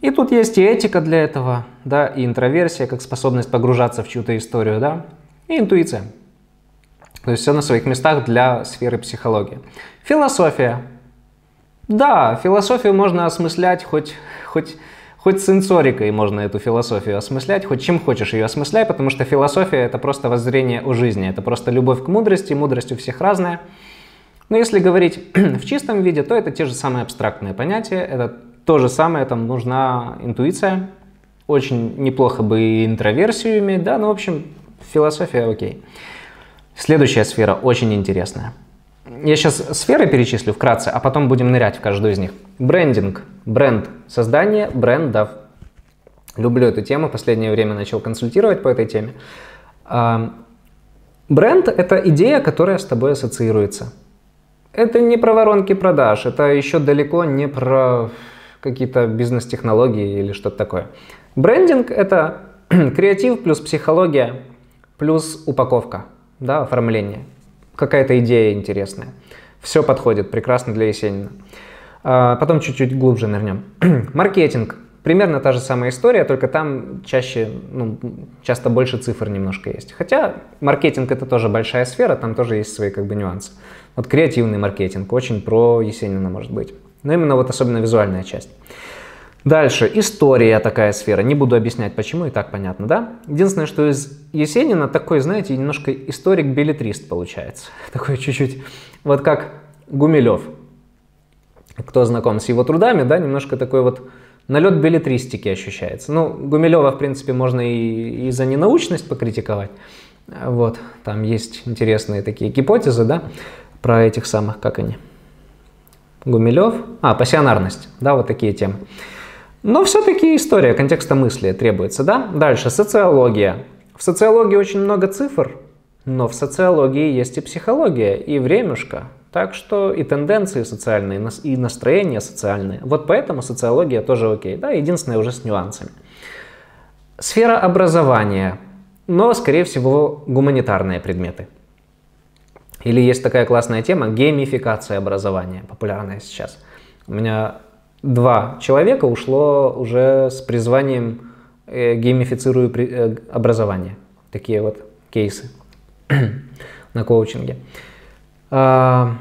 И тут есть и этика для этого, да, и интроверсия, как способность погружаться в чью-то историю, да, и интуиция. То есть все на своих местах для сферы психологии. Философия. Да, философию можно осмыслять, хоть, хоть, хоть сенсорикой можно эту философию осмыслять, хоть чем хочешь ее осмысляй, потому что философия – это просто воззрение о жизни, это просто любовь к мудрости, мудрость у всех разная. Но если говорить в чистом виде, то это те же самые абстрактные понятия, это то же самое, там нужна интуиция, очень неплохо бы и интроверсию иметь, да, ну, в общем, философия окей. Следующая сфера очень интересная. Я сейчас сферы перечислю вкратце, а потом будем нырять в каждую из них. Брендинг, бренд, создание брендов. Люблю эту тему, последнее время начал консультировать по этой теме. Бренд – это идея, которая с тобой ассоциируется. Это не про воронки продаж, это еще далеко не про какие-то бизнес-технологии или что-то такое. Брендинг – это креатив плюс психология плюс упаковка, да, оформление. Какая-то идея интересная. Все подходит прекрасно для Есенина. А потом чуть-чуть глубже нырнем. Маркетинг. Примерно та же самая история, только там чаще, ну, часто больше цифр немножко есть. Хотя маркетинг – это тоже большая сфера, там тоже есть свои как бы нюансы. Вот креативный маркетинг, очень про Есенина может быть. Но именно вот особенно визуальная часть. Дальше. История такая сфера. Не буду объяснять, почему, и так понятно, да? Единственное, что из Есенина такой, знаете, немножко историк-билетрист получается. Такой чуть-чуть, вот как Гумилев. Кто знаком с его трудами, да, немножко такой вот налет билетристики ощущается. Ну, Гумилева, в принципе, можно и, и за ненаучность покритиковать. Вот, там есть интересные такие гипотезы, да, про этих самых, как они... Гумилев, а, пассионарность, да, вот такие темы. Но все-таки история контекста мысли требуется, да? Дальше, социология. В социологии очень много цифр, но в социологии есть и психология, и времюшка, так что и тенденции социальные, и настроения социальные. Вот поэтому социология тоже окей, да, единственное уже с нюансами. Сфера образования, но, скорее всего, гуманитарные предметы. Или есть такая классная тема геймификация образования, популярная сейчас. У меня два человека ушло уже с призванием э, геймифицирую при, э, образование. Такие вот кейсы на коучинге. А,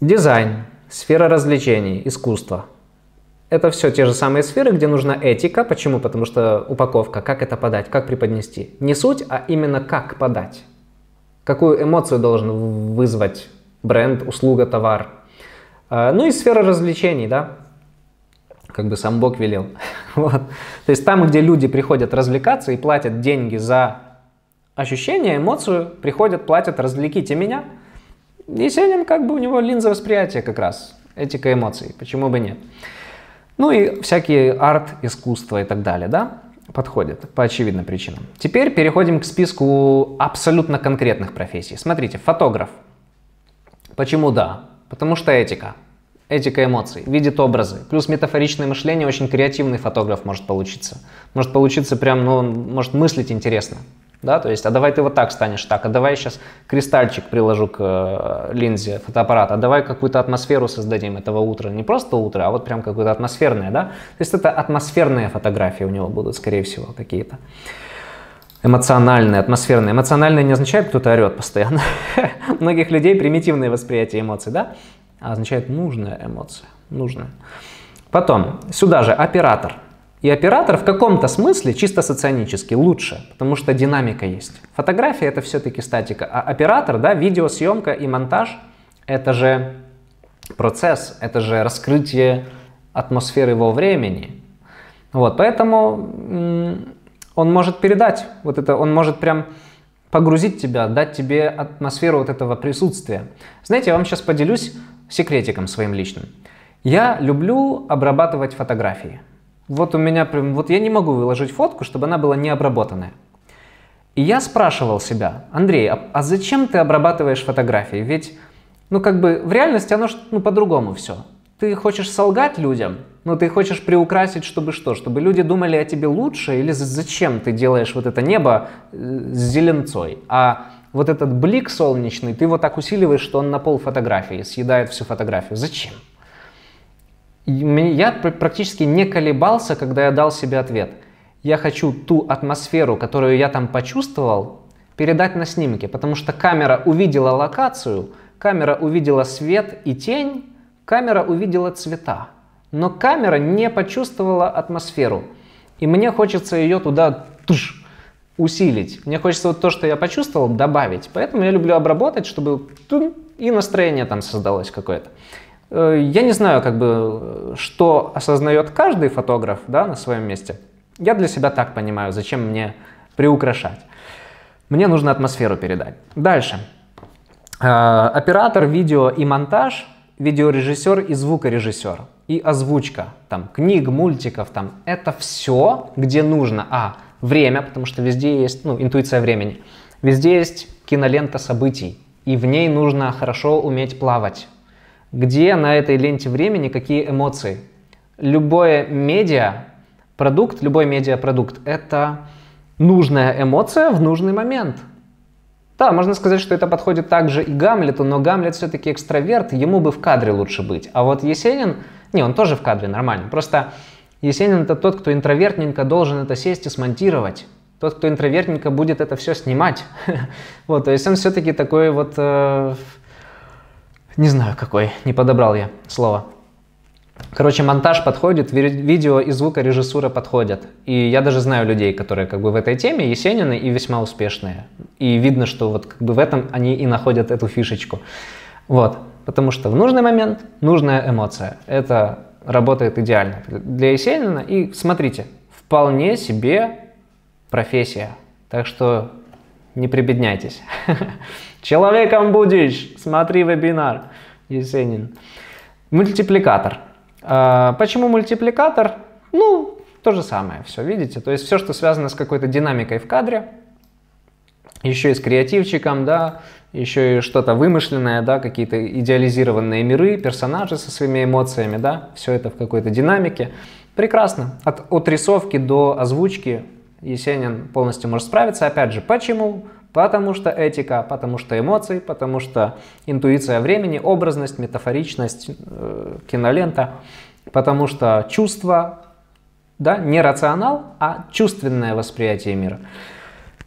дизайн, сфера развлечений, искусство. Это все те же самые сферы, где нужна этика. Почему? Потому что упаковка, как это подать, как преподнести. Не суть, а именно как подать. Какую эмоцию должен вызвать бренд, услуга, товар. Ну и сфера развлечений, да, как бы сам Бог велел. Вот. То есть там, где люди приходят развлекаться и платят деньги за ощущение, эмоцию, приходят, платят, развлеките меня. Есенин, как бы у него линза восприятия как раз, этика эмоций, почему бы нет. Ну и всякие арт, искусство и так далее, да. Подходит по очевидным причинам. Теперь переходим к списку абсолютно конкретных профессий. Смотрите, фотограф. Почему да? Потому что этика. Этика эмоций, видит образы. Плюс метафоричное мышление, очень креативный фотограф может получиться. Может получиться прям, ну, он может мыслить интересно. Да, то есть, а давай ты вот так станешь, так, а давай сейчас кристальчик приложу к э, линзе фотоаппарата, а давай какую-то атмосферу создадим этого утра, не просто утро, а вот прям какую-то атмосферное, да, то есть это атмосферные фотографии у него будут, скорее всего, какие-то эмоциональные, атмосферные. Эмоциональные не означает, кто-то орет постоянно, многих людей примитивное восприятие эмоций, да, а означает нужная эмоция, нужная. Потом, сюда же, оператор. И оператор в каком-то смысле, чисто соционически, лучше, потому что динамика есть. Фотография — это все-таки статика, а оператор, да, видеосъемка и монтаж — это же процесс, это же раскрытие атмосферы во времени. Вот, поэтому он может передать вот это, он может прям погрузить тебя, дать тебе атмосферу вот этого присутствия. Знаете, я вам сейчас поделюсь секретиком своим личным. Я люблю обрабатывать фотографии. Вот у меня прям, вот я не могу выложить фотку, чтобы она была не обработанная. И я спрашивал себя: Андрей, а, а зачем ты обрабатываешь фотографии? Ведь, ну как бы в реальности оно ну, по-другому все. Ты хочешь солгать людям, но ты хочешь приукрасить, чтобы что? Чтобы люди думали о тебе лучше, или зачем ты делаешь вот это небо с зеленцой? А вот этот блик солнечный, ты вот так усиливаешь, что он на пол фотографии, съедает всю фотографию. Зачем? Я практически не колебался, когда я дал себе ответ. Я хочу ту атмосферу, которую я там почувствовал, передать на снимке, потому что камера увидела локацию, камера увидела свет и тень, камера увидела цвета, но камера не почувствовала атмосферу. И мне хочется ее туда туш, усилить. Мне хочется вот то, что я почувствовал, добавить. Поэтому я люблю обработать, чтобы тун, и настроение там создалось какое-то. Я не знаю, как бы, что осознает каждый фотограф, да, на своем месте. Я для себя так понимаю, зачем мне приукрашать. Мне нужно атмосферу передать. Дальше. Оператор, видео и монтаж. Видеорежиссер и звукорежиссер, и озвучка, там, книг, мультиков, там, это все, где нужно, а, время, потому что везде есть, ну, интуиция времени, везде есть кинолента событий, и в ней нужно хорошо уметь плавать. Где на этой ленте времени какие эмоции? Любое медиапродукт, любой медиапродукт — это нужная эмоция в нужный момент. Да, можно сказать, что это подходит также и Гамлету, но Гамлет все-таки экстраверт, ему бы в кадре лучше быть. А вот Есенин, не, он тоже в кадре нормально, просто Есенин — это тот, кто интровертненько должен это сесть и смонтировать. Тот, кто интровертненько будет это все снимать. Вот, то есть он все-таки такой вот, не знаю какой, не подобрал я слово. Короче, монтаж подходит, видео и звукорежиссура подходят. И я даже знаю людей, которые как бы в этой теме, Есенины, и весьма успешные. И видно, что вот как бы в этом они и находят эту фишечку. Вот, потому что в нужный момент нужная эмоция. Это работает идеально для Есенина. И смотрите, вполне себе профессия. Так что не прибедняйтесь. Человеком будешь, смотри вебинар, Есенин. Мультипликатор. Почему мультипликатор? Ну, то же самое все, видите? То есть все, что связано с какой-то динамикой в кадре, еще и с креативчиком, да, еще и что-то вымышленное, да, какие-то идеализированные миры, персонажи со своими эмоциями, да, все это в какой-то динамике. Прекрасно. От, от рисовки до озвучки Есенин полностью может справиться. Опять же, почему? Потому что этика, потому что эмоции, потому что интуиция времени, образность, метафоричность, э, кинолента, потому что чувство, да, не рационал, а чувственное восприятие мира.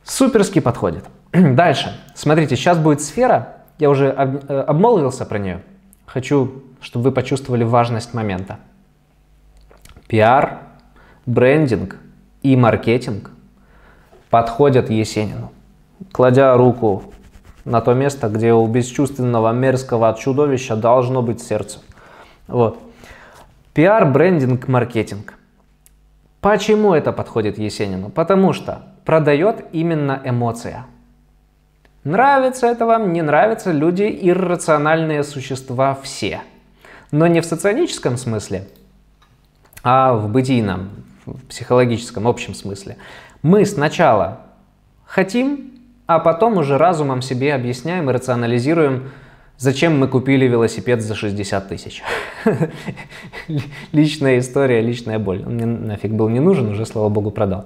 Суперски подходит. Дальше. Смотрите, сейчас будет сфера, я уже об, э, обмолвился про нее. Хочу, чтобы вы почувствовали важность момента. Пиар, брендинг и маркетинг подходят Есенину, кладя руку на то место, где у бесчувственного, мерзкого чудовища должно быть сердце. Вот. Пиар, брендинг, маркетинг. Почему это подходит Есенину? Потому что продает именно эмоция. Нравится это вам, не нравится, люди иррациональные существа все. Но не в соционическом смысле, а в бытийном, в психологическом, общем смысле. Мы сначала хотим, а потом уже разумом себе объясняем и рационализируем, зачем мы купили велосипед за шестьдесят тысяч. Личная история, личная боль. Он мне нафиг был не нужен, уже, слава богу, продал.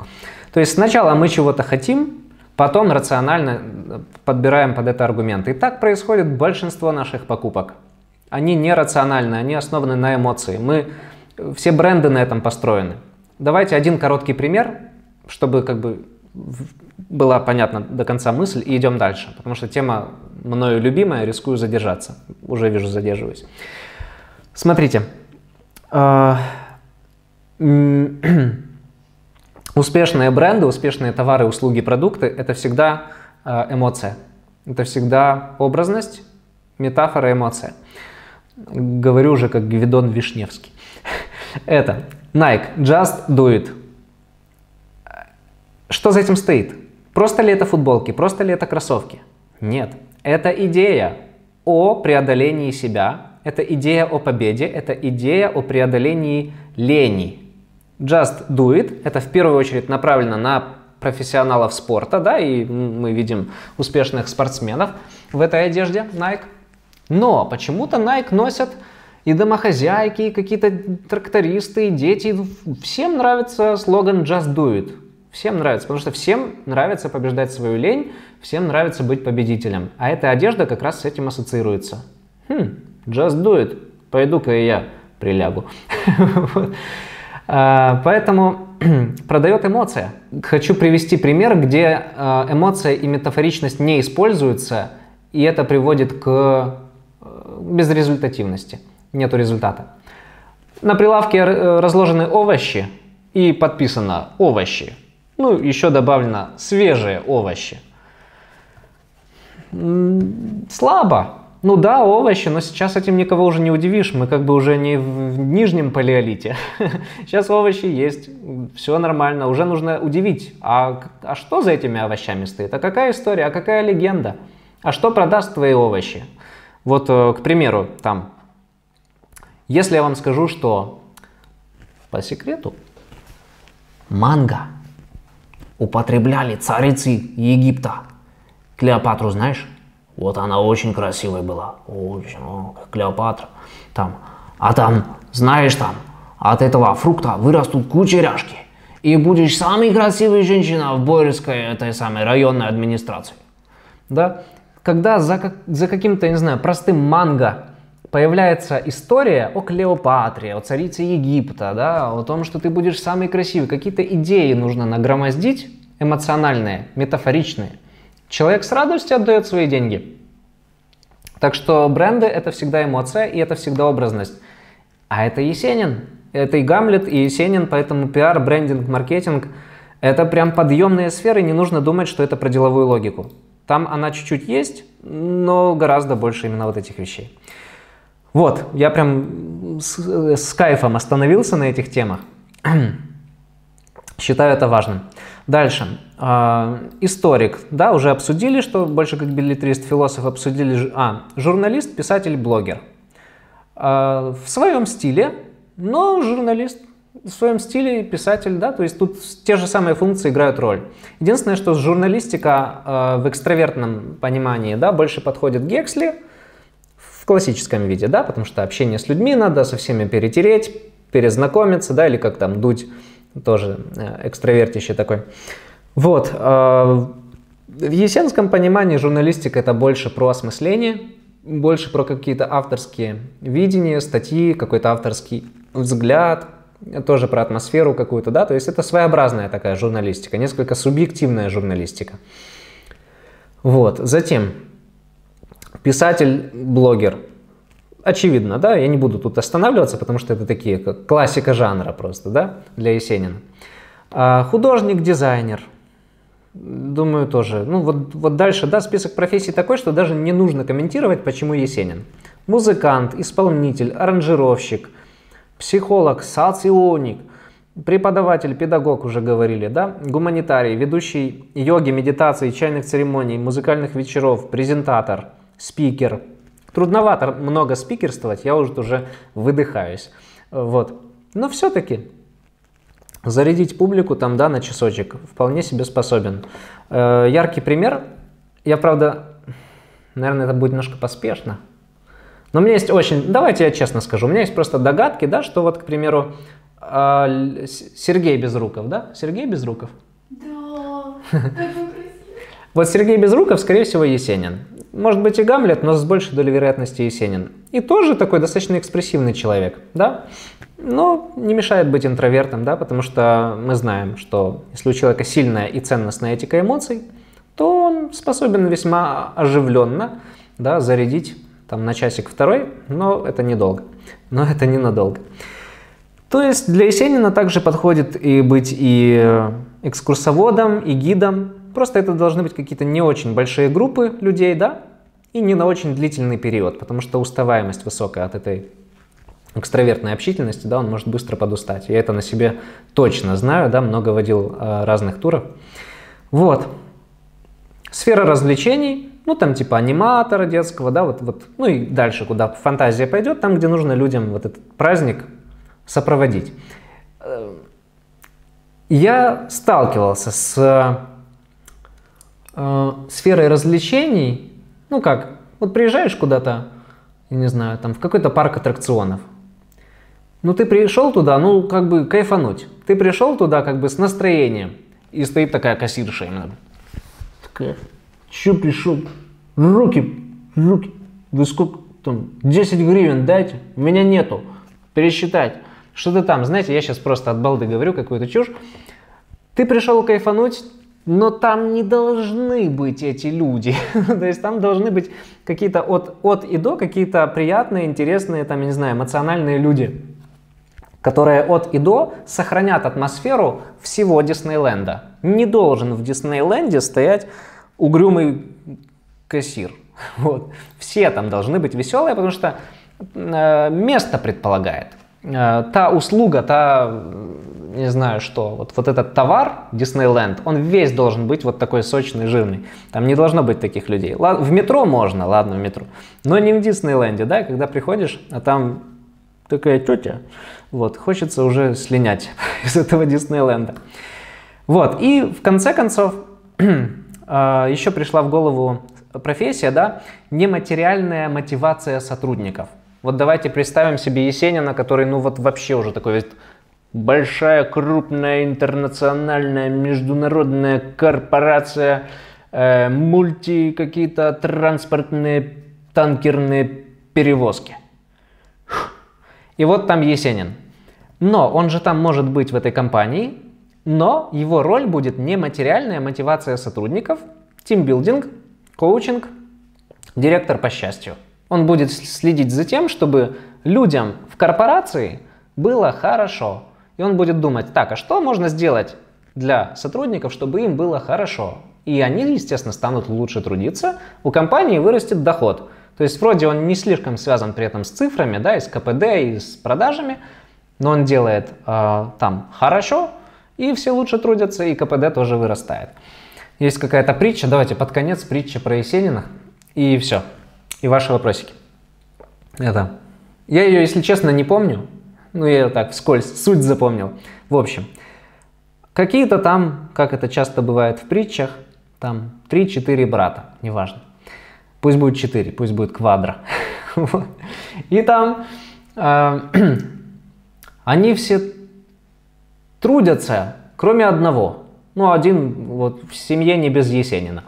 То есть сначала мы чего-то хотим, потом рационально подбираем под это аргументы. И так происходит большинство наших покупок. Они нерациональны, они основаны на эмоции. Мы, все бренды на этом построены. Давайте один короткий пример, чтобы как бы была понятна до конца мысль, и идем дальше, потому что тема мною любимая, рискую задержаться, уже вижу, задерживаюсь. Смотрите, Успешные бренды, успешные товары, услуги, продукты – это всегда эмоция. Это всегда образность, метафора, эмоция. Говорю уже как Гвидон Вишневский. Это Nike, just do it. Что за этим стоит? Просто ли это футболки, просто ли это кроссовки? Нет. Это идея о преодолении себя, это идея о победе, это идея о преодолении лени. Just do it – это в первую очередь направлено на профессионалов спорта, да, и мы видим успешных спортсменов в этой одежде Nike. Но почему-то Nike носят и домохозяйки, и какие-то трактористы, и дети. Всем нравится слоган Just do it. Всем нравится, потому что всем нравится побеждать свою лень, всем нравится быть победителем. А эта одежда как раз с этим ассоциируется. Хм, Just do it. Пойду-ка и я прилягу. Поэтому продает эмоция. Хочу привести пример, где эмоция и метафоричность не используются, и это приводит к безрезультативности. Нету результата. На прилавке разложены овощи и подписано «овощи». Ну, еще добавлено «свежие овощи». Слабо. Ну да, овощи, но сейчас этим никого уже не удивишь. Мы как бы уже не в нижнем палеолите. Сейчас овощи есть, все нормально, уже нужно удивить. А, а что за этими овощами стоит? А какая история? А какая легенда? А что продаст твои овощи? Вот, к примеру, там, если я вам скажу, что по секрету манго употребляли царицы Египта. Клеопатру знаешь? Вот она очень красивая была, очень, о, Клеопатра, там, а там, знаешь, там, от этого фрукта вырастут кучеряшки, и будешь самой красивой женщиной в Борисской, этой самой районной администрации, да, когда за, как, за каким-то, не знаю, простым манго появляется история о Клеопатре, о царице Египта, да, о том, что ты будешь самой красивой, какие-то идеи нужно нагромоздить, эмоциональные, метафоричные. Человек с радостью отдает свои деньги. Так что бренды – это всегда эмоция и это всегда образность. А это Есенин, это и Гамлет, и Есенин, поэтому пиар, брендинг, маркетинг – это прям подъемные сферы, не нужно думать, что это про деловую логику. Там она чуть-чуть есть, но гораздо больше именно вот этих вещей. Вот, я прям с, с кайфом остановился на этих темах. Считаю это важным. Дальше. Э, историк. Да, уже обсудили, что больше как билетрист, философ обсудили. А, журналист, писатель, блогер. Э, в своем стиле, но журналист в своем стиле, писатель, да, то есть тут те же самые функции играют роль. Единственное, что журналистика э, в экстравертном понимании, да, больше подходит Гексли в классическом виде, да, потому что общение с людьми надо со всеми перетереть, перезнакомиться, да, или как там Дудь. Тоже экстравертище такой. Вот. В есенском понимании журналистика – это больше про осмысление, больше про какие-то авторские видения, статьи, какой-то авторский взгляд, тоже про атмосферу какую-то, да, то есть это своеобразная такая журналистика, несколько субъективная журналистика. Вот. Затем писатель, блогер. Очевидно, да, я не буду тут останавливаться, потому что это такие, как классика жанра просто, да, для Есенина. А, художник, дизайнер, думаю, тоже. Ну, вот, вот дальше, да, список профессий такой, что даже не нужно комментировать, почему Есенин. Музыкант, исполнитель, аранжировщик, психолог, соционик, преподаватель, педагог, уже говорили, да, гуманитарий, ведущий йоги, медитации, чайных церемоний, музыкальных вечеров, презентатор, спикер. Трудновато много спикерствовать, я уже уже выдыхаюсь. Вот. Но все-таки зарядить публику там, да, на часочек вполне себе способен. Э, яркий пример. Я, правда, наверное, это будет немножко поспешно. Но у меня есть очень... Давайте я честно скажу. У меня есть просто догадки, да, что вот, к примеру, э, Сергей Безруков, да? Сергей Безруков? Да. Вот Сергей Безруков, скорее всего, Есенин. Может быть и Гамлет, но с большей долей вероятности Есенин. И тоже такой достаточно экспрессивный человек, да? Но не мешает быть интровертом, да? Потому что мы знаем, что если у человека сильная и ценностная этика эмоций, то он способен весьма оживленно, да, зарядить там на часик-второй, но это недолго. Но это ненадолго. То есть для Есенина также подходит и быть и экскурсоводом, и гидом. Просто это должны быть какие-то не очень большие группы людей, да, и не на очень длительный период, потому что уставаемость высокая от этой экстравертной общительности, да, он может быстро подустать. Я это на себе точно знаю, да, много водил э, разных туров. Вот. Сфера развлечений, ну там типа аниматора детского, да, вот, вот, ну и дальше, куда фантазия пойдет, там, где нужно людям вот этот праздник сопроводить. Я сталкивался с э, сферой развлечений, ну как, вот приезжаешь куда-то, я не знаю, там в какой-то парк аттракционов. Ну ты пришел туда, ну как бы кайфануть. Ты пришел туда как бы с настроением. И стоит такая кассирша именно. Такая, че пришел? Руки, руки. Вы сколько там? десять гривен дайте. Меня нету. Пересчитать. Что-то там, знаете, я сейчас просто от балды говорю какую-то чушь. Ты пришел кайфануть, но там не должны быть эти люди. То есть там должны быть какие-то от, от и до, какие-то приятные, интересные, там, я не знаю, эмоциональные люди, которые от и до сохранят атмосферу всего Диснейленда. Не должен в Диснейленде стоять угрюмый кассир. Вот. Все там должны быть веселые, потому что э, место предполагает. Э, та услуга, та... не знаю что, вот, вот этот товар Диснейленд, он весь должен быть вот такой сочный, жирный. Там не должно быть таких людей. Ладно, в метро можно, ладно, в метро. Но не в Диснейленде, да, когда приходишь, а там такая тетя. Вот, хочется уже слинять из этого Диснейленда. Вот, и в конце концов, еще пришла в голову профессия, да, нематериальная мотивация сотрудников. Вот давайте представим себе Есенина, который, ну вот вообще уже такой весь... Большая, крупная, интернациональная, международная корпорация, э, мульти какие-то транспортные, танкерные перевозки. И вот там Есенин. Но он же там может быть в этой компании, но его роль будет нематериальная мотивация сотрудников, тимбилдинг, коучинг, директор по счастью. Он будет следить за тем, чтобы людям в корпорации было хорошо. И он будет думать, так, а что можно сделать для сотрудников, чтобы им было хорошо? И они, естественно, станут лучше трудиться, у компании вырастет доход. То есть вроде он не слишком связан при этом с цифрами, да, и с КПД, и с продажами, но он делает э, там хорошо, и все лучше трудятся, и КПД тоже вырастает. Есть какая-то притча, давайте под конец притча про Есенина, и все. И ваши вопросики. Это. Я ее, если честно, не помню. Ну, я так вскользь суть запомнил. В общем, какие-то там, как это часто бывает в притчах, там три-четыре брата, неважно. Пусть будет четыре, пусть будет квадра. И там они все трудятся, кроме одного. Ну, один вот в семье не без Есенина.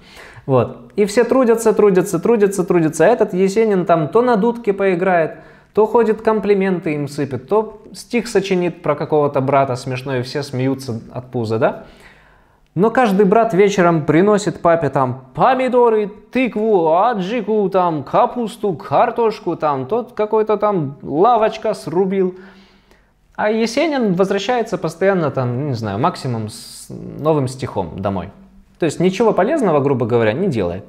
Вот. И все трудятся, трудятся, трудятся, трудятся. Этот Есенин там то на дудке поиграет, то ходит, комплименты им сыпет, то стих сочинит про какого-то брата смешной, и все смеются от пуза, да? Но каждый брат вечером приносит папе там помидоры, тыкву, аджику, там капусту, картошку, там тот какой-то там лавочка срубил. А Есенин возвращается постоянно там, не знаю, максимум с новым стихом домой. То есть ничего полезного, грубо говоря, не делает.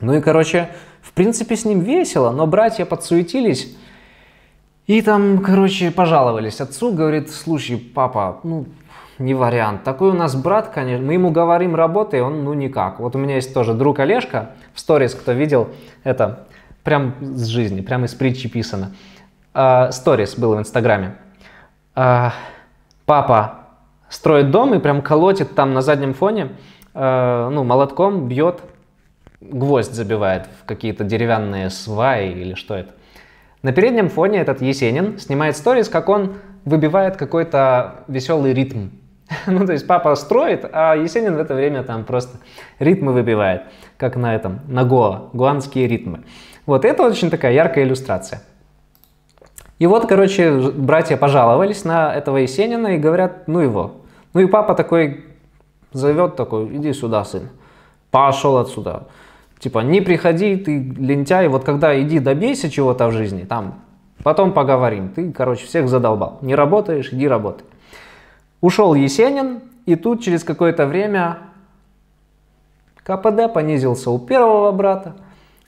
Ну и, короче, в принципе, с ним весело, но братья подсуетились и там, короче, пожаловались отцу, говорит, слушай, папа, ну, не вариант, такой у нас брат, конечно, мы ему говорим, работай, он, ну, никак. Вот у меня есть тоже друг Олежка, в сторис, кто видел, это прям с жизни, прям из притчи писано, сторис был в Инстаграме, папа строит дом и прям колотит там на заднем фоне, ну, молотком бьет, гвоздь забивает в какие-то деревянные сваи или что это. На переднем фоне этот Есенин снимает сторис, как он выбивает какой-то веселый ритм. Ну, то есть папа строит, а Есенин в это время там просто ритмы выбивает, как на этом, на Гоа, гуанские ритмы. Вот это очень такая яркая иллюстрация. И вот, короче, братья пожаловались на этого Есенина и говорят, ну его. Ну и папа такой зовет, такой, иди сюда, сын, пошел отсюда. Типа, не приходи, ты лентяй, вот когда иди добейся чего-то в жизни, там, Потом поговорим. Ты, короче, всех задолбал. Не работаешь, иди работай. Ушел Есенин, и тут через какое-то время ка пэ дэ понизился у первого брата,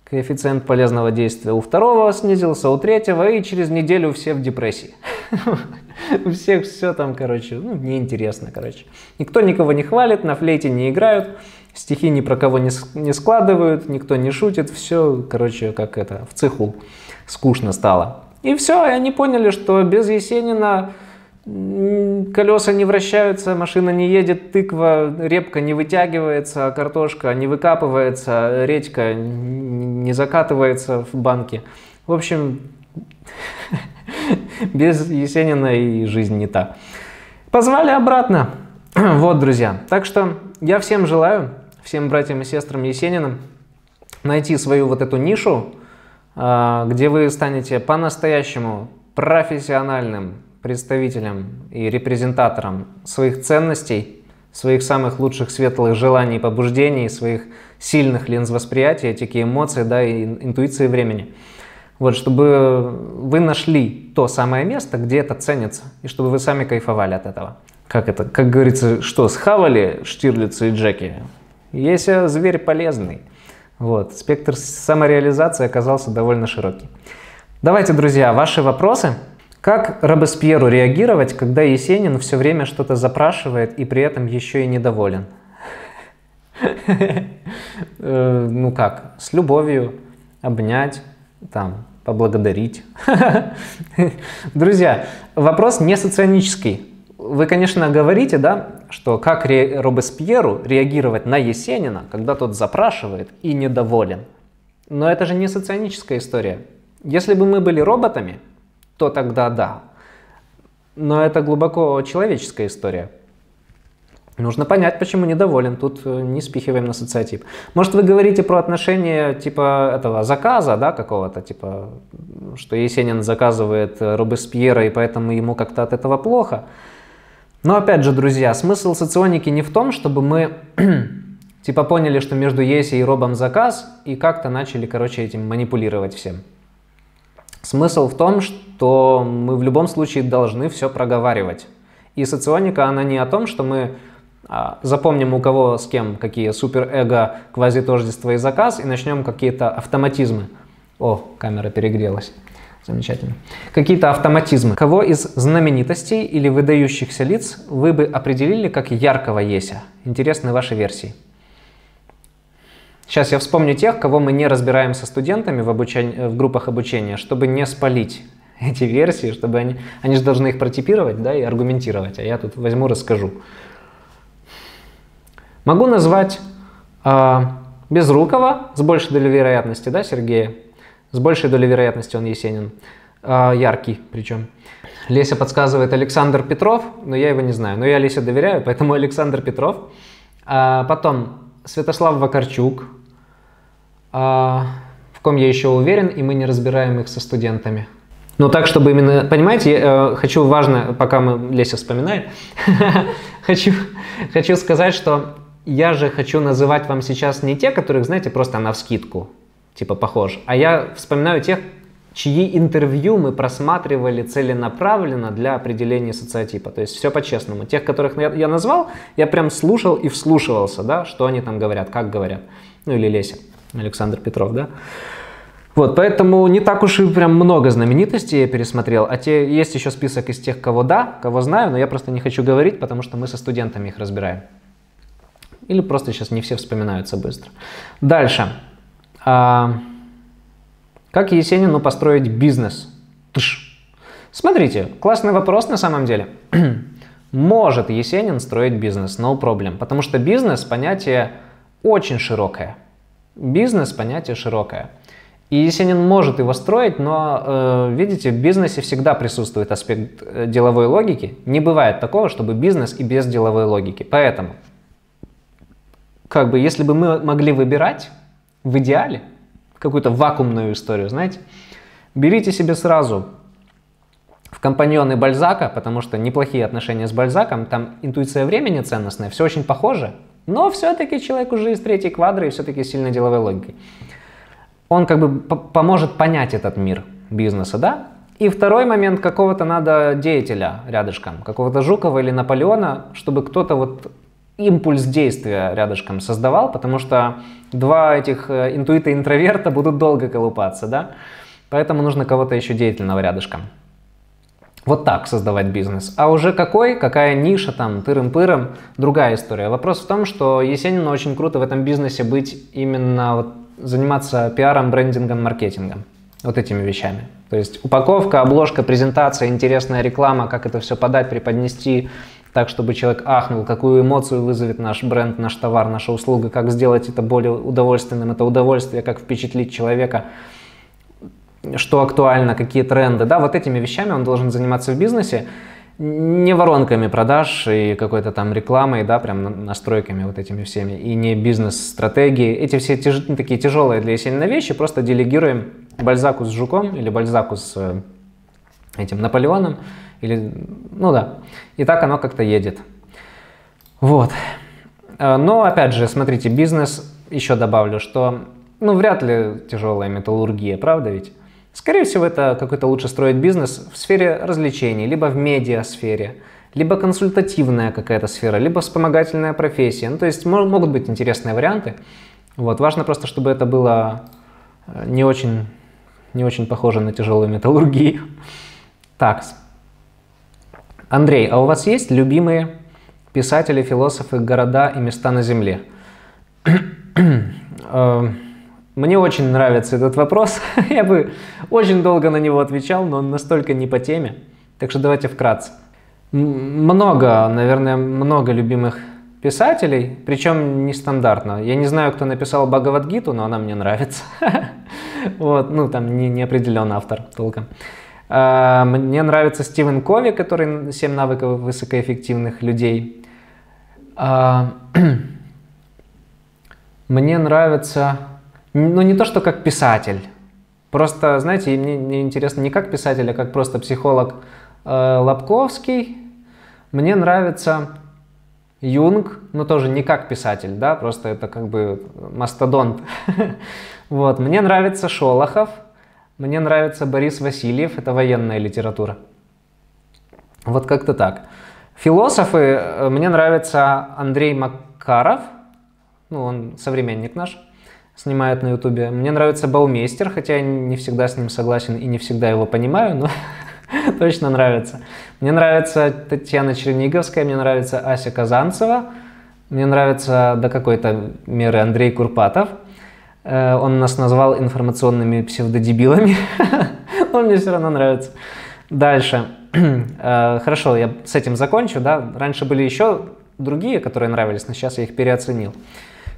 коэффициент полезного действия у второго снизился, у третьего, и через неделю все в депрессии. У всех все там, короче, ну, неинтересно, короче. Никто никого не хвалит, на флейте не играют, стихи ни про кого не складывают, никто не шутит, все, короче, как это, в цеху скучно стало. И все, и они поняли, что без Есенина колеса не вращаются, машина не едет, тыква, репка не вытягивается, картошка не выкапывается, редька не закатывается в банке. В общем, без Есенина и жизнь не та. Позвали обратно. Вот, друзья. Так что я всем желаю, всем братьям и сестрам Есенина, найти свою вот эту нишу, где вы станете по-настоящему профессиональным представителем и репрезентатором своих ценностей, своих самых лучших светлых желаний и побуждений, своих сильных линз восприятия, этики, эмоций, да, и интуиции времени. Вот, чтобы вы нашли то самое место, где это ценится, и чтобы вы сами кайфовали от этого. Как это, как говорится, что, схавали Штирлица и Джеки? Есть зверь полезный. Вот, спектр самореализации оказался довольно широкий. Давайте, друзья, ваши вопросы. Как Робеспьеру реагировать, когда Есенин все время что-то запрашивает и при этом еще и недоволен? Ну как, с любовью, обнять, там, поблагодарить. Друзья, вопрос не соционический. Вы, конечно, говорите, да, что как Робеспьеру реагировать на Есенина, когда тот запрашивает и недоволен. Но это же не соционическая история. Если бы мы были роботами, то тогда да. Но это глубоко человеческая история. Нужно понять, почему недоволен. Тут не спихиваем на социотип. Может, вы говорите про отношения типа этого заказа, да, какого-то, типа, что Есенин заказывает Робеспьера, и поэтому ему как-то от этого плохо. Но опять же, друзья, смысл соционики не в том, чтобы мы типа поняли, что между Еси и Робом заказ, и как-то начали, короче, этим манипулировать всем. Смысл в том, что мы в любом случае должны все проговаривать. И соционика, она не о том, что мы а, запомним, у кого с кем какие суперэго, квазитождество и заказ, и начнем какие-то автоматизмы. О, камера перегрелась. Замечательно. Какие-то автоматизмы. Кого из знаменитостей или выдающихся лиц вы бы определили как яркого Еся? Интересны ваши версии. Сейчас я вспомню тех, кого мы не разбираем со студентами в, обучении, в группах обучения, чтобы не спалить эти версии, чтобы они, они же должны их протипировать, да, и аргументировать, а я тут возьму, расскажу. Могу назвать э, Безрукова с большей долей вероятности, да, Сергея, с большей долей вероятности он Есенин, э, яркий причем. Леся подсказывает Александр Петров, но я его не знаю, но я Лесе доверяю, поэтому Александр Петров. А потом Святослав Вакарчук. В ком я еще уверен, и мы не разбираем их со студентами. Ну так, чтобы именно, понимаете, я хочу, важно, пока мы Леся вспоминает, хочу, хочу сказать, что я же хочу называть вам сейчас не те, которых, знаете, просто навскидку, типа похож, а я вспоминаю тех, чьи интервью мы просматривали целенаправленно для определения социотипа. То есть все по-честному. Тех, которых я назвал, я прям слушал и вслушивался, да, что они там говорят, как говорят. Ну или Леся, Александр Петров, да. Вот, поэтому не так уж и прям много знаменитостей я пересмотрел. А те, есть еще список из тех, кого да, кого знаю, но я просто не хочу говорить, потому что мы со студентами их разбираем. Или просто сейчас не все вспоминаются быстро. Дальше. Как Есенину построить бизнес? Тыш. Смотрите, классный вопрос на самом деле. Может Есенин строить бизнес, no problem. Потому что бизнес – понятие очень широкое. Бизнес – понятие широкое. И Есенин может его строить, но, э, видите, в бизнесе всегда присутствует аспект деловой логики. Не бывает такого, чтобы бизнес и без деловой логики. Поэтому, как бы, если бы мы могли выбирать в идеале какую-то вакуумную историю, знаете, берите себе сразу в компаньоны Бальзака, потому что неплохие отношения с Бальзаком, там интуиция времени ценностная, все очень похоже, но все-таки человек уже из третьей квадры и все-таки сильно деловой логикой. Он как бы поможет понять этот мир бизнеса, да, И второй момент, какого-то надо деятеля рядышком, какого-то Жукова или Наполеона, чтобы кто-то вот импульс действия рядышком создавал, потому что два этих интуита-интроверта будут долго колупаться, да? Поэтому нужно кого-то еще деятельного рядышком. Вот так создавать бизнес. А уже какой, какая ниша там, тырым-пырым, другая история. Вопрос в том, что Есенину очень круто в этом бизнесе быть именно вот, заниматься пиаром, брендингом, маркетингом. Вот этими вещами. То есть упаковка, обложка, презентация, интересная реклама, как это все подать, преподнести так, чтобы человек ахнул, какую эмоцию вызовет наш бренд, наш товар, наша услуга, как сделать это более удовольственным, это удовольствие, как впечатлить человека, что актуально, какие тренды. Да, вот этими вещами он должен заниматься в бизнесе, не воронками продаж и какой-то там рекламой, да, прям настройками вот этими всеми, и не бизнес-стратегии. Эти все тяж... такие тяжелые для Есенина вещи просто делегируем Бальзаку с Жуком или Бальзаку с этим Наполеоном, или, ну да, и так оно как-то едет. Вот. Но, опять же, смотрите, бизнес, еще добавлю, что, ну, вряд ли тяжелая металлургия, правда ведь? Скорее всего, это какой-то лучше строить бизнес в сфере развлечений, либо в медиасфере, либо консультативная какая-то сфера, либо вспомогательная профессия. Ну, то есть могут быть интересные варианты. Вот. Важно просто, чтобы это было не очень, не очень похоже на тяжелую металлургию. Так. Андрей, а у вас есть любимые писатели, философы, города и места на Земле? Мне очень нравится этот вопрос. Я бы очень долго на него отвечал, но он настолько не по теме. Так что давайте вкратце. Много, наверное, много любимых писателей, причем нестандартно. Я не знаю, кто написал Бхагавадгиту, но она мне нравится. Вот, ну там не, не определен автор толком. А, мне нравится Стивен Кови, который «Семь навыков высокоэффективных людей». А, мне нравится... Ну, не то, что как писатель. Просто, знаете, мне, мне интересно не как писатель, а как просто психолог э, Лобковский. Мне нравится Юнг, но тоже не как писатель, да, просто это как бы мастодонт. Вот, мне нравится Шолохов, мне нравится Борис Васильев, это военная литература. Вот как-то так. Философы, мне нравится Андрей Макаров, ну, он современник наш. Снимает на ютубе. Мне нравится Баумейстер, хотя я не всегда с ним согласен и не всегда его понимаю, но точно нравится. Мне нравится Татьяна Черниговская, мне нравится Ася Казанцева, мне нравится до какой-то меры Андрей Курпатов. Он нас назвал информационными псевдодебилами, но мне все равно нравится. Дальше. Хорошо, я с этим закончу, да. Раньше были еще другие, которые нравились, но сейчас я их переоценил.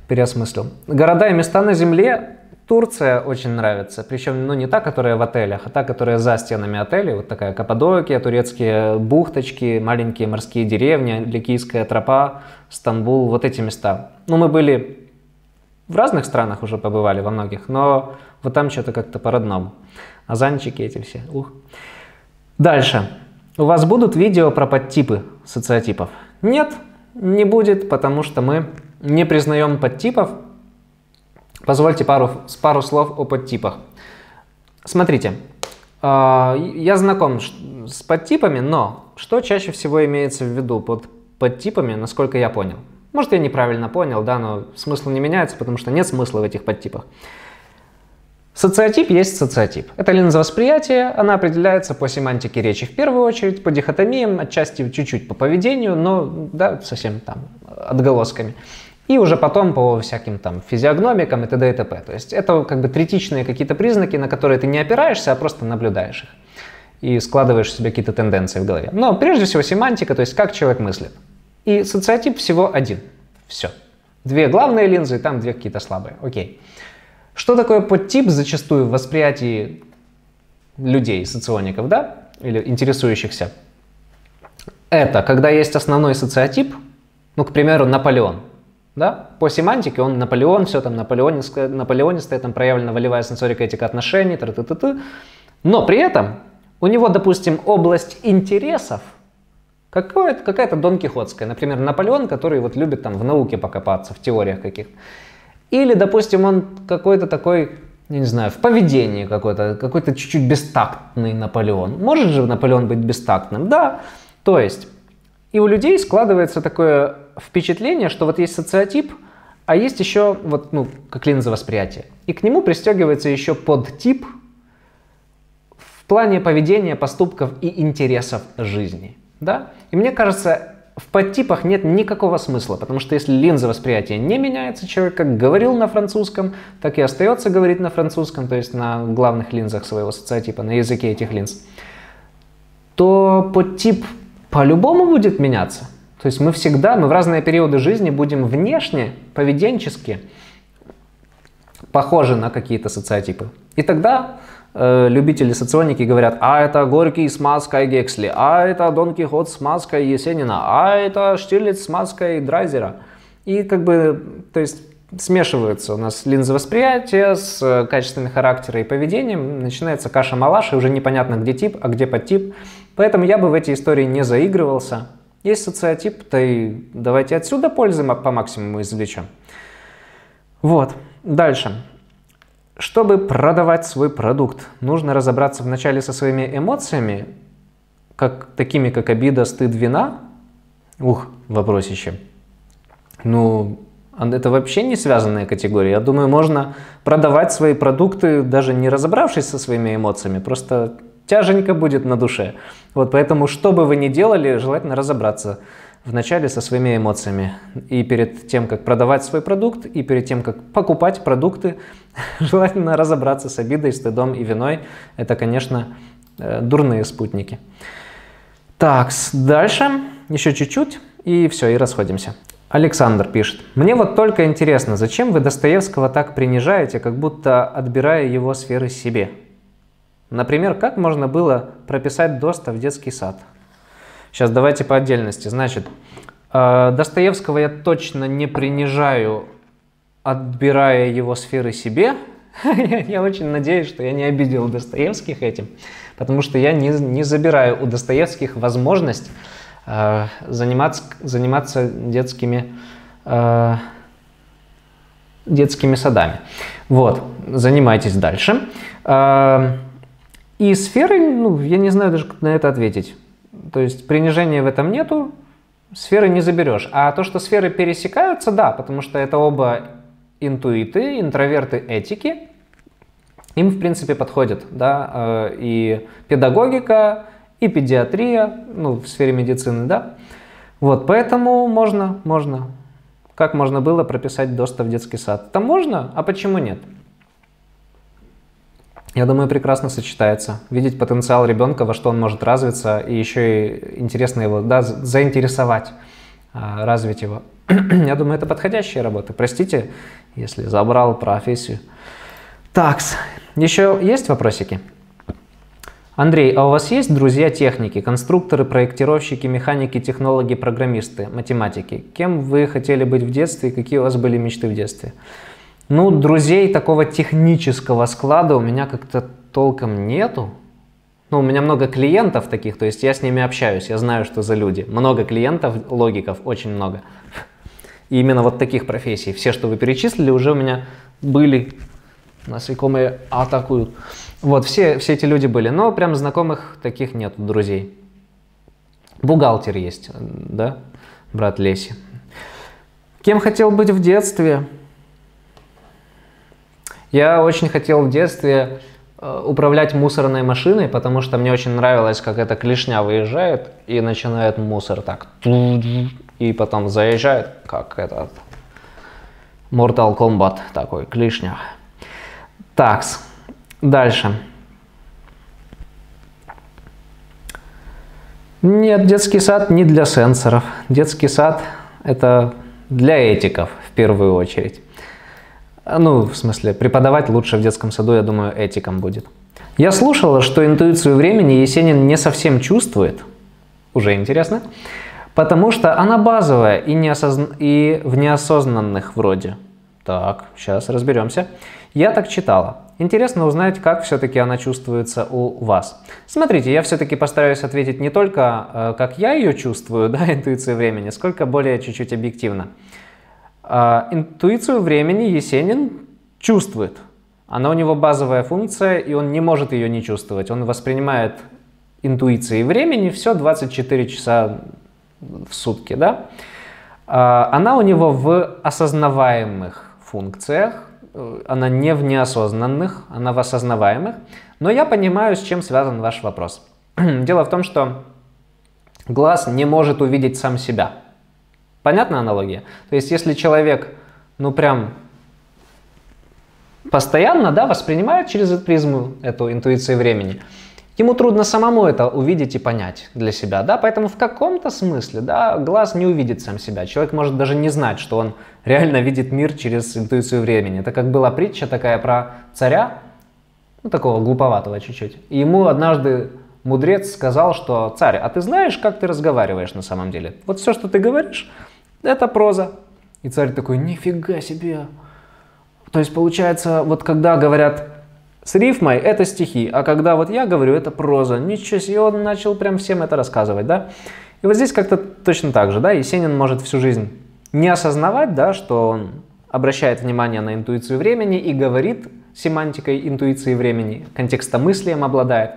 Переосмыслил. Города и места на Земле. Турция очень нравится. Причем, ну, не та, которая в отелях, а та, которая за стенами отелей. Вот такая Каппадокия, турецкие бухточки, маленькие морские деревни, Ликийская тропа, Стамбул. Вот эти места. Ну, мы были в разных странах уже побывали, во многих, но вот там что-то как-то по-родному. Азанчики эти все. Ух. Дальше. У вас будут видео про подтипы социотипов? Нет, не будет, потому что мы... не признаем подтипов. Позвольте пару, пару слов о подтипах. Смотрите, я знаком с подтипами, но что чаще всего имеется в виду под подтипами, насколько я понял? Может, я неправильно понял, да, но смысл не меняется, потому что нет смысла в этих подтипах. Социотип есть социотип. Это линза восприятия, она определяется по семантике речи в первую очередь, по дихотомиям, отчасти чуть-чуть по поведению, но да, совсем там отголосками. И уже потом по всяким там физиогномикам и т.д. и т.п. То есть это как бы третичные какие-то признаки, на которые ты не опираешься, а просто наблюдаешь их. И складываешь в себе какие-то тенденции в голове. Но прежде всего семантика, то есть как человек мыслит. И социотип всего один. Все. Две главные линзы, там две какие-то слабые. Окей. Что такое подтип зачастую в восприятии людей, социоников, да, или интересующихся? Это когда есть основной социотип, ну, к примеру, Наполеон, да, по семантике он Наполеон, все там наполеонистое, наполеонистое там проявлена волевая сенсорика этика отношений, тра-та-та-та. Но при этом у него, допустим, область интересов какая-то Дон Кихотская, например, Наполеон, который вот любит там в науке покопаться, в теориях каких-то. Или, допустим, он какой-то такой я не знаю, в поведении какой-то, какой-то чуть-чуть бестактный Наполеон. Может же Наполеон быть бестактным? Да. То есть и у людей складывается такое впечатление, что вот есть социотип, а есть еще вот, ну, как линза восприятия. И к нему пристегивается еще подтип в плане поведения, поступков и интересов жизни. Да? И мне кажется, в подтипах нет никакого смысла, потому что если линза восприятия не меняется, человек как говорил на французском, так и остается говорить на французском, то есть на главных линзах своего социотипа, на языке этих линз, то подтип по-любому будет меняться. То есть мы всегда, мы в разные периоды жизни будем внешне, поведенчески похожи на какие-то социотипы. И тогда э, любители-соционики говорят, а это Горький с маской Гексли, а это Дон Кихот с маской Есенина, а это Штирлиц с маской Драйзера. И как бы, то есть смешиваются у нас линзы восприятия с качественным характером и поведением, начинается каша-малаш, и уже непонятно, где тип, а где подтип. Поэтому я бы в эти истории не заигрывался. Есть социотип, то и давайте отсюда пользы по максимуму извлечем. Вот. Дальше. Чтобы продавать свой продукт, нужно разобраться вначале со своими эмоциями, как, такими как обида, стыд, вина. Ух, вопросище. Ну, это вообще не связанные категории. Я думаю, можно продавать свои продукты, даже не разобравшись со своими эмоциями, просто... тяженько будет на душе. Вот поэтому, что бы вы ни делали, желательно разобраться вначале со своими эмоциями. И перед тем, как продавать свой продукт, и перед тем, как покупать продукты, желательно разобраться с обидой, стыдом и виной. Это, конечно, дурные спутники. Так, дальше еще чуть-чуть, и все, и расходимся. Александр пишет. Мне вот только интересно, зачем вы Достоевского так принижаете, как будто отбирая его сферы себе? Например, как можно было прописать Доста в детский сад? Сейчас давайте по отдельности. Значит, Достоевского я точно не принижаю, отбирая его сферы себе. Я очень надеюсь, что я не обидел Достоевских этим, потому что я не, не забираю у Достоевских возможность э, заниматься, заниматься детскими... Э, детскими садами. Вот, занимайтесь дальше. Э, И сферы, ну, я не знаю даже, как на это ответить. То есть принижения в этом нету, сферы не заберешь. А то, что сферы пересекаются, да, потому что это оба интуиты, интроверты этики, им, в принципе, подходит, да, и педагогика, и педиатрия, ну, в сфере медицины, да. Вот, поэтому можно, можно. Как можно было прописать Доста в детский сад? Там можно, а почему нет? Я думаю, прекрасно сочетается. Видеть потенциал ребенка, во что он может развиться, и еще и интересно его, да, заинтересовать, развить его. Я думаю, это подходящая работа. Простите, если забрал профессию. Такс. Еще есть вопросики? Андрей, а у вас есть друзья-техники, конструкторы, проектировщики, механики, технологи, программисты, математики? Кем вы хотели быть в детстве и какие у вас были мечты в детстве? Ну, друзей такого технического склада у меня как-то толком нету. Ну, у меня много клиентов таких, то есть я с ними общаюсь, я знаю, что за люди. Много клиентов, логиков, очень много. И именно вот таких профессий. Все, что вы перечислили, уже у меня были. Насекомые атакуют. Вот, все, все эти люди были, но прям знакомых таких нету, друзей. Бухгалтер есть, да, брат Леси. Кем хотел быть в детстве? Я очень хотел в детстве управлять мусорной машиной, потому что мне очень нравилось, как эта клешня выезжает и начинает мусор так. И потом заезжает, как этот Mortal Kombat такой, клешня. Такс. Дальше. Нет, детский сад не для сенсоров. Детский сад это для этиков в первую очередь. Ну, в смысле, преподавать лучше в детском саду, я думаю, этиком будет. Я слушала, что интуицию времени Есенин не совсем чувствует, уже интересно, потому что она базовая и, неосозн... и в неосознанных вроде. Так, сейчас разберемся. Я так читала. Интересно узнать, как все-таки она чувствуется у вас. Смотрите, я все-таки постараюсь ответить не только, как я ее чувствую, да, интуицию времени, сколько более чуть-чуть объективно. Интуицию времени Есенин чувствует. Она у него базовая функция, и он не может ее не чувствовать. Он воспринимает интуицией времени все двадцать четыре часа в сутки, да? Она у него в осознаваемых функциях, она не в неосознанных, она в осознаваемых. Но я понимаю, с чем связан ваш вопрос. Дело в том, что глаз не может увидеть сам себя. Понятна аналогия? То есть, если человек, ну прям... постоянно, да, воспринимает через эту призму, эту интуицию времени. Ему трудно самому это увидеть и понять для себя, да, поэтому в каком-то смысле, да, глаз не увидит сам себя. Человек может даже не знать, что он реально видит мир через интуицию времени. Это как была притча такая про царя, ну, такого глуповатого чуть-чуть. И ему однажды мудрец сказал, что «Царь, а ты знаешь, как ты разговариваешь на самом деле? Вот все, что ты говоришь, это проза». И царь такой: «Нифига себе». То есть, получается, вот когда говорят с рифмой, это стихи, а когда вот я говорю, это проза. Ничего себе, он начал прям всем это рассказывать, да? И вот здесь как-то точно так же, да, Есенин может всю жизнь не осознавать, да, что он обращает внимание на интуицию времени и говорит семантикой интуиции времени, контекстомыслием обладает.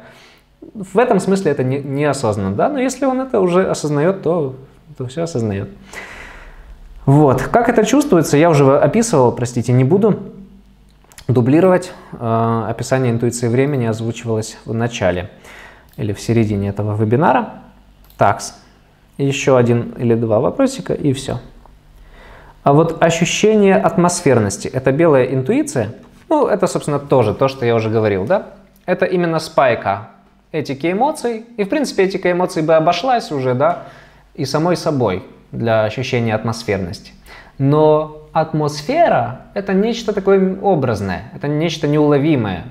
В этом смысле это не, неосознанно, да, но если он это уже осознает, то, то все осознает. Вот. Как это чувствуется, я уже описывал, простите, не буду дублировать. Э, описание интуиции времени озвучивалось в начале или в середине этого вебинара. Такс. Еще один или два вопросика и все. А вот ощущение атмосферности, это белая интуиция, ну это, собственно, тоже то, что я уже говорил, да? Это именно спайка этики эмоций, и, в принципе, этика эмоций бы обошлась уже, да, и самой собой для ощущения атмосферности. Но атмосфера – это нечто такое образное, это нечто неуловимое.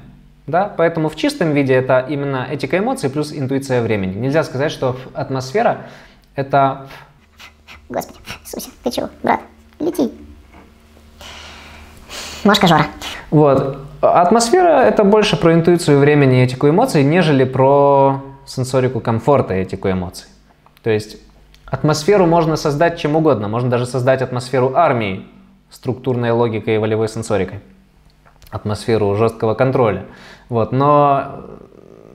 Да? Поэтому в чистом виде это именно этика эмоций плюс интуиция времени. Нельзя сказать, что атмосфера – это… Господи, Иисусе, ты чего, брат? Лети. Машка Жора. Вот. Атмосфера – это больше про интуицию времени и этику эмоций, нежели про сенсорику комфорта и этику эмоций. То есть… атмосферу можно создать чем угодно. Можно даже создать атмосферу армии, структурной логикой и волевой сенсорикой. Атмосферу жесткого контроля. Вот. Но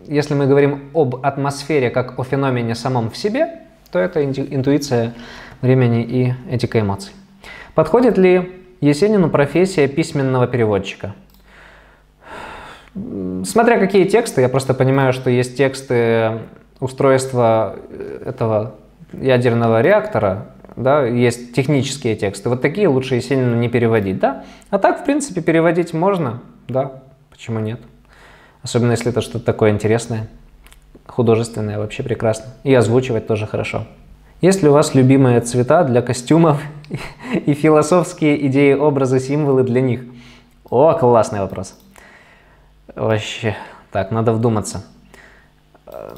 если мы говорим об атмосфере как о феномене самом в себе, то это интуиция времени и этика эмоций. Подходит ли Есенину профессия письменного переводчика? Смотря какие тексты, я просто понимаю, что есть тексты устройства этого... ядерного реактора, да, есть технические тексты, вот такие лучше Есенину не переводить, да, а так, в принципе, переводить можно, да, почему нет, особенно если это что-то такое интересное, художественное, вообще прекрасно, и озвучивать тоже хорошо. Есть ли у вас любимые цвета для костюмов и философские идеи, образы, символы для них? О, классный вопрос, вообще, так, надо вдуматься.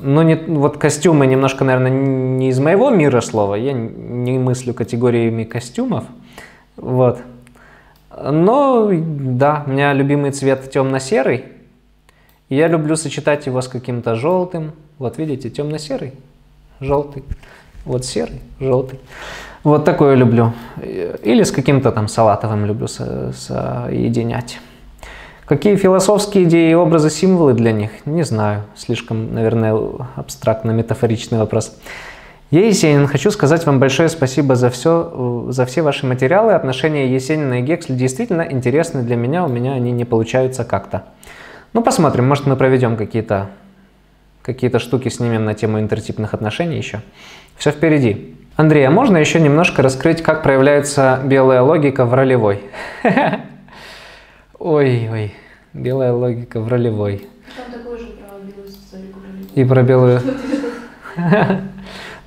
Ну, не, вот костюмы немножко, наверное, не из моего мира слова. Я не мыслю категориями костюмов. Вот. Но, да, у меня любимый цвет темно-серый. Я люблю сочетать его с каким-то желтым. Вот, видите, темно-серый, желтый. Вот серый, желтый. Вот такое люблю. Или с каким-то там салатовым люблю со- соединять. Какие философские идеи, образы, символы для них? Не знаю. Слишком, наверное, абстрактно-метафоричный вопрос. Я, Есенин, хочу сказать вам большое спасибо за все, за все ваши материалы. Отношения Есенина и Гексль действительно интересны для меня. У меня они не получаются как-то. Ну, посмотрим. Может, мы проведем какие-то какие-то штуки, снимем на тему интертипных отношений еще. Все впереди. Андрей, а можно еще немножко раскрыть, как проявляется белая логика в ролевой? Ой-ой, белая логика в ролевой. Там такое же про белую сенсорику ролевой. И про белую.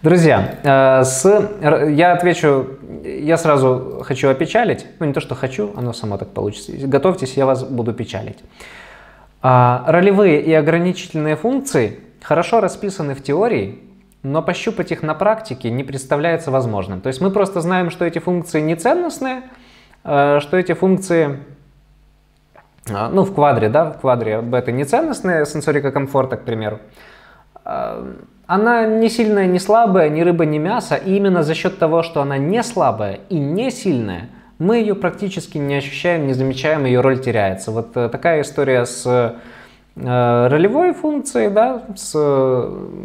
Друзья, с... я отвечу, я сразу хочу опечалить. Ну, не то, что хочу, оно само так получится. Готовьтесь, я вас буду печалить. Ролевые и ограничительные функции хорошо расписаны в теории, но пощупать их на практике не представляется возможным. То есть мы просто знаем, что эти функции не ценностные, что эти функции... Ну, в квадре, да, в квадре бета не ценностная, сенсорика комфорта, к примеру. Она не сильная, не слабая, ни рыба, ни мясо. И именно за счет того, что она не слабая и не сильная, мы ее практически не ощущаем, не замечаем, ее роль теряется. Вот такая история с ролевой функцией, да, с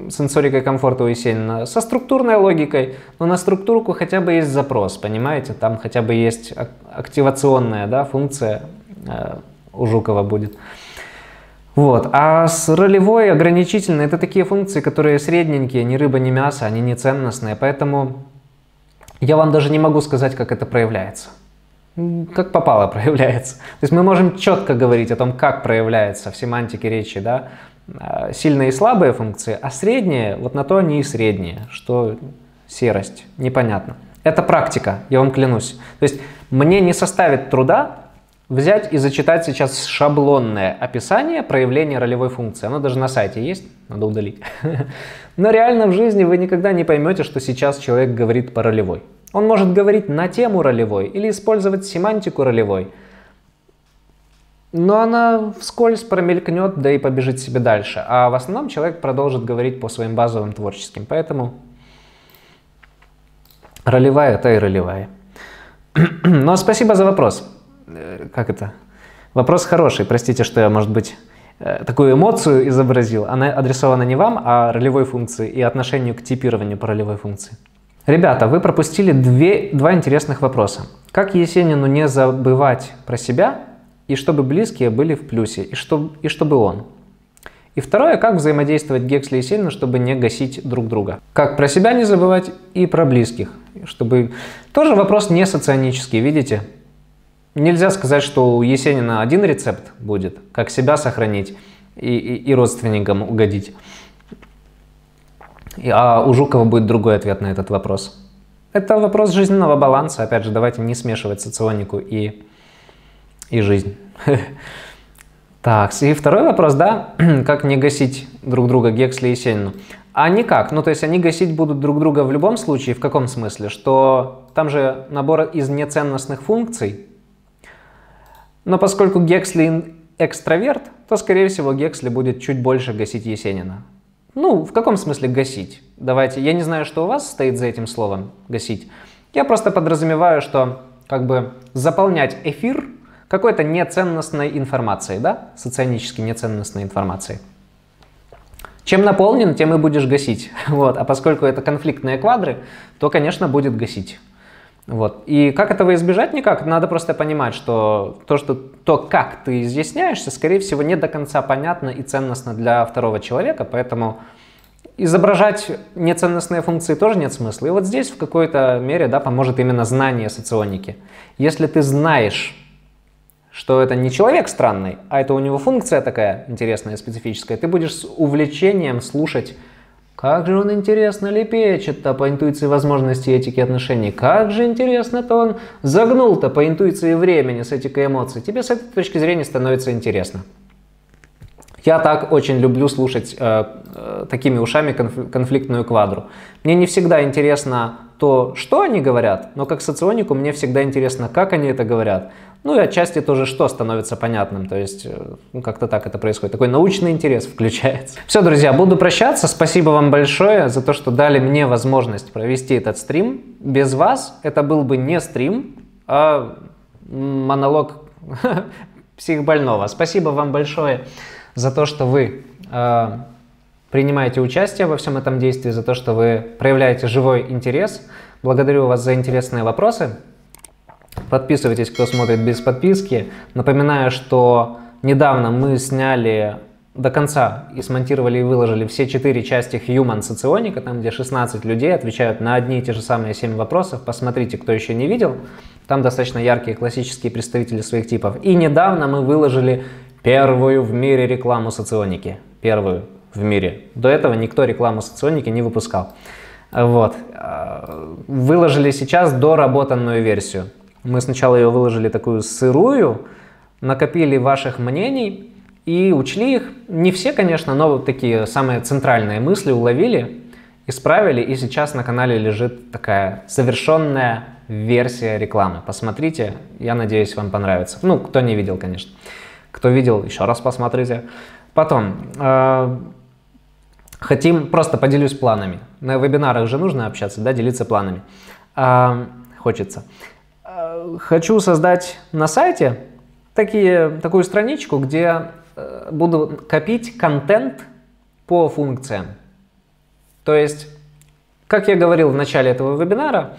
сенсорикой комфорта Уесенина, со структурной логикой, но на структурку хотя бы есть запрос, понимаете, там хотя бы есть активационная, да, функция у Жукова будет. Вот. А с ролевой ограничительной это такие функции, которые средненькие, ни рыба, ни мясо, они не ценностные, поэтому я вам даже не могу сказать, как это проявляется. Как попало проявляется. То есть мы можем четко говорить о том, как проявляется в семантике речи, да, сильные и слабые функции, а средние, вот на то они и средние, что серость, непонятно. Это практика, я вам клянусь. То есть мне не составит труда взять и зачитать сейчас шаблонное описание проявления ролевой функции. Оно даже на сайте есть, надо удалить. Но реально в жизни вы никогда не поймете, что сейчас человек говорит по ролевой. Он может говорить на тему ролевой или использовать семантику ролевой. Но она вскользь промелькнет, да и побежит себе дальше. А в основном человек продолжит говорить по своим базовым творческим. Поэтому ролевая это и ролевая. Но спасибо за вопрос. Как это? Вопрос хороший. Простите, что я, может быть, такую эмоцию изобразил. Она адресована не вам, а ролевой функции и отношению к типированию по ролевой функции. Ребята, вы пропустили две, два интересных вопроса. Как Есенину не забывать про себя, и чтобы близкие были в плюсе, и, что, и чтобы он. И второе, как взаимодействовать Гексле и Есенину, чтобы не гасить друг друга. Как про себя не забывать и про близких. Чтобы... Тоже вопрос не соционический, видите? Нельзя сказать, что у Есенина один рецепт будет, как себя сохранить и, и, и родственникам угодить. А у Жукова будет другой ответ на этот вопрос. Это вопрос жизненного баланса. Опять же, давайте не смешивать соционику и, и жизнь. Так, и второй вопрос, да, как не гасить друг друга Гексле и Есенину. А никак, ну то есть они гасить будут друг друга в любом случае, в каком смысле? Что там же набор из неценностных функций, но поскольку Гексле экстраверт, то скорее всего Гексле будет чуть больше гасить Есенина. Ну, в каком смысле гасить? Давайте, я не знаю, что у вас стоит за этим словом «гасить». Я просто подразумеваю, что как бы заполнять эфир какой-то неценностной информацией, да? Соционически неценностной информацией. Чем наполнен, тем и будешь гасить. Вот. А поскольку это конфликтные квадры, то, конечно, будет гасить. Вот. И как этого избежать? Никак. Надо просто понимать, что то, что то, как ты изъясняешься, скорее всего, не до конца понятно и ценностно для второго человека, поэтому изображать неценностные функции тоже нет смысла. И вот здесь в какой-то мере, да, поможет именно знание соционики. Если ты знаешь, что это не человек странный, а это у него функция такая интересная, специфическая, ты будешь с увлечением слушать: как же он интересно лепечет-то по интуиции возможностей, этики отношений. Как же интересно-то он загнул-то по интуиции времени с этикой эмоций. Тебе с этой точки зрения становится интересно. Я так очень люблю слушать э, э, такими ушами конф, конфликтную квадру. Мне не всегда интересно то, что они говорят, но как соционику мне всегда интересно, как они это говорят. Ну и отчасти тоже что становится понятным, то есть ну, как-то так это происходит, такой научный интерес включается. Все, друзья, буду прощаться, спасибо вам большое за то, что дали мне возможность провести этот стрим. Без вас это был бы не стрим, а монолог психбольного. Спасибо вам большое за то, что вы э, принимаете участие во всем этом действии, за то, что вы проявляете живой интерес. Благодарю вас за интересные вопросы. Подписывайтесь, кто смотрит без подписки. Напоминаю, что недавно мы сняли до конца и смонтировали и выложили все четыре части Human Socionic, там где шестнадцать людей отвечают на одни и те же самые семь вопросов. Посмотрите, кто еще не видел. Там достаточно яркие классические представители своих типов. И недавно мы выложили первую в мире рекламу соционики. Первую в мире. До этого никто рекламу соционики не выпускал. Вот. Выложили сейчас доработанную версию. Мы сначала ее выложили такую сырую, накопили ваших мнений и учли их. Не все, конечно, но вот такие самые центральные мысли уловили, исправили. И сейчас на канале лежит такая совершенная версия рекламы. Посмотрите, я надеюсь, вам понравится. Ну, кто не видел, конечно. Кто видел, еще раз посмотрите. Потом, э, хотим, просто поделюсь планами. На вебинарах же нужно общаться, да, делиться планами. Э, хочется. хочу создать на сайте такие, такую страничку, где буду копить контент по функциям. То есть, как я говорил в начале этого вебинара,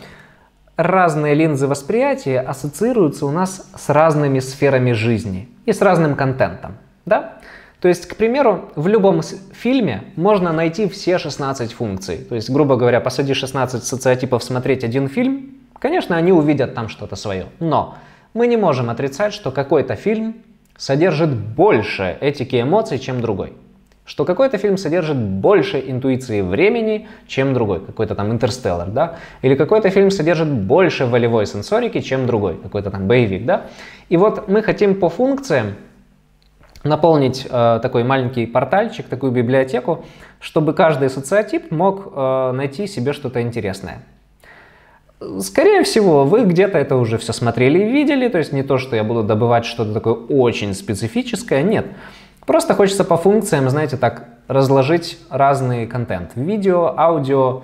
разные линзы восприятия ассоциируются у нас с разными сферами жизни и с разным контентом. Да? То есть, к примеру, в любом фильме можно найти все шестнадцать функций. То есть, грубо говоря, посади шестнадцать социотипов смотреть один фильм, конечно, они увидят там что-то свое. Но мы не можем отрицать, что какой-то фильм содержит больше этики эмоций, чем другой. Что какой-то фильм содержит больше интуиции времени, чем другой, какой-то там «Интерстеллар», да? Или какой-то фильм содержит больше волевой сенсорики, чем другой, какой-то там боевик, да? И вот мы хотим по функциям наполнить э, такой маленький портальчик, такую библиотеку, чтобы каждый социотип мог э, найти себе что-то интересное. Скорее всего, вы где-то это уже все смотрели и видели, то есть не то, что я буду добывать что-то такое очень специфическое, нет. Просто хочется по функциям, знаете, так разложить разный контент. Видео, аудио,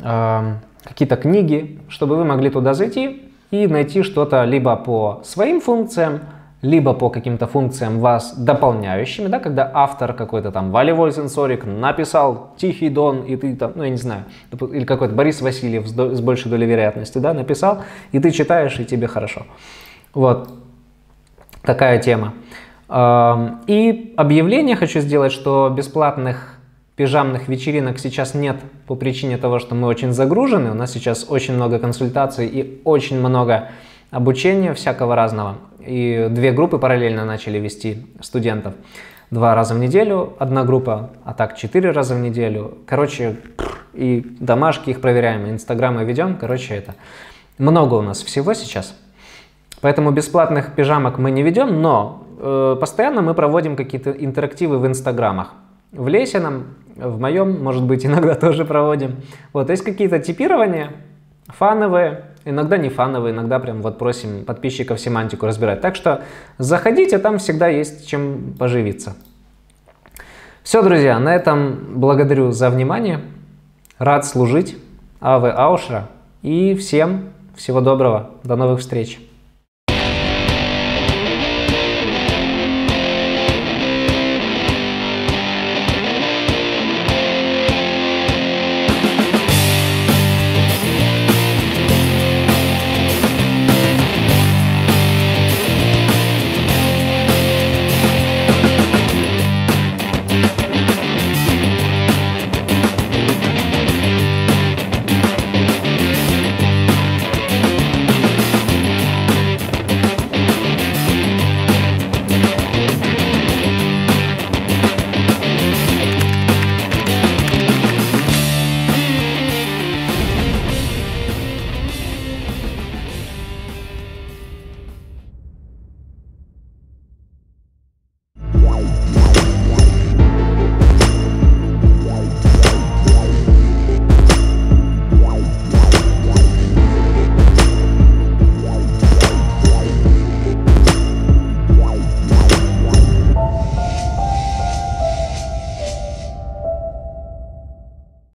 э, какие-то книги, чтобы вы могли туда зайти и найти что-то либо по своим функциям, либо по каким-то функциям вас дополняющими, да, когда автор какой-то там волевой сенсорик написал «Тихий Дон», и ты там, ну я не знаю, или какой-то Борис Васильев с большей долей вероятности, да, написал, и ты читаешь, и тебе хорошо. Вот такая тема. И объявление хочу сделать, что бесплатных пижамных вечеринок сейчас нет по причине того, что мы очень загружены. У нас сейчас очень много консультаций и очень много обучения всякого разного. И две группы параллельно начали вести студентов. Два раза в неделю одна группа, а так четыре раза в неделю. Короче, и домашки их проверяем, инстаграмы ведем. Короче, это много у нас всего сейчас. Поэтому бесплатных пижамок мы не ведем, но... постоянно мы проводим какие-то интерактивы в инстаграмах. В Лесином, в моем, может быть, иногда тоже проводим. Вот, есть какие-то типирования, фановые, иногда не фановые, иногда прям вот просим подписчиков семантику разбирать. Так что заходите, там всегда есть чем поживиться. Все, друзья, на этом благодарю за внимание. Рад служить. Аве Аушра. И всем всего доброго. До новых встреч.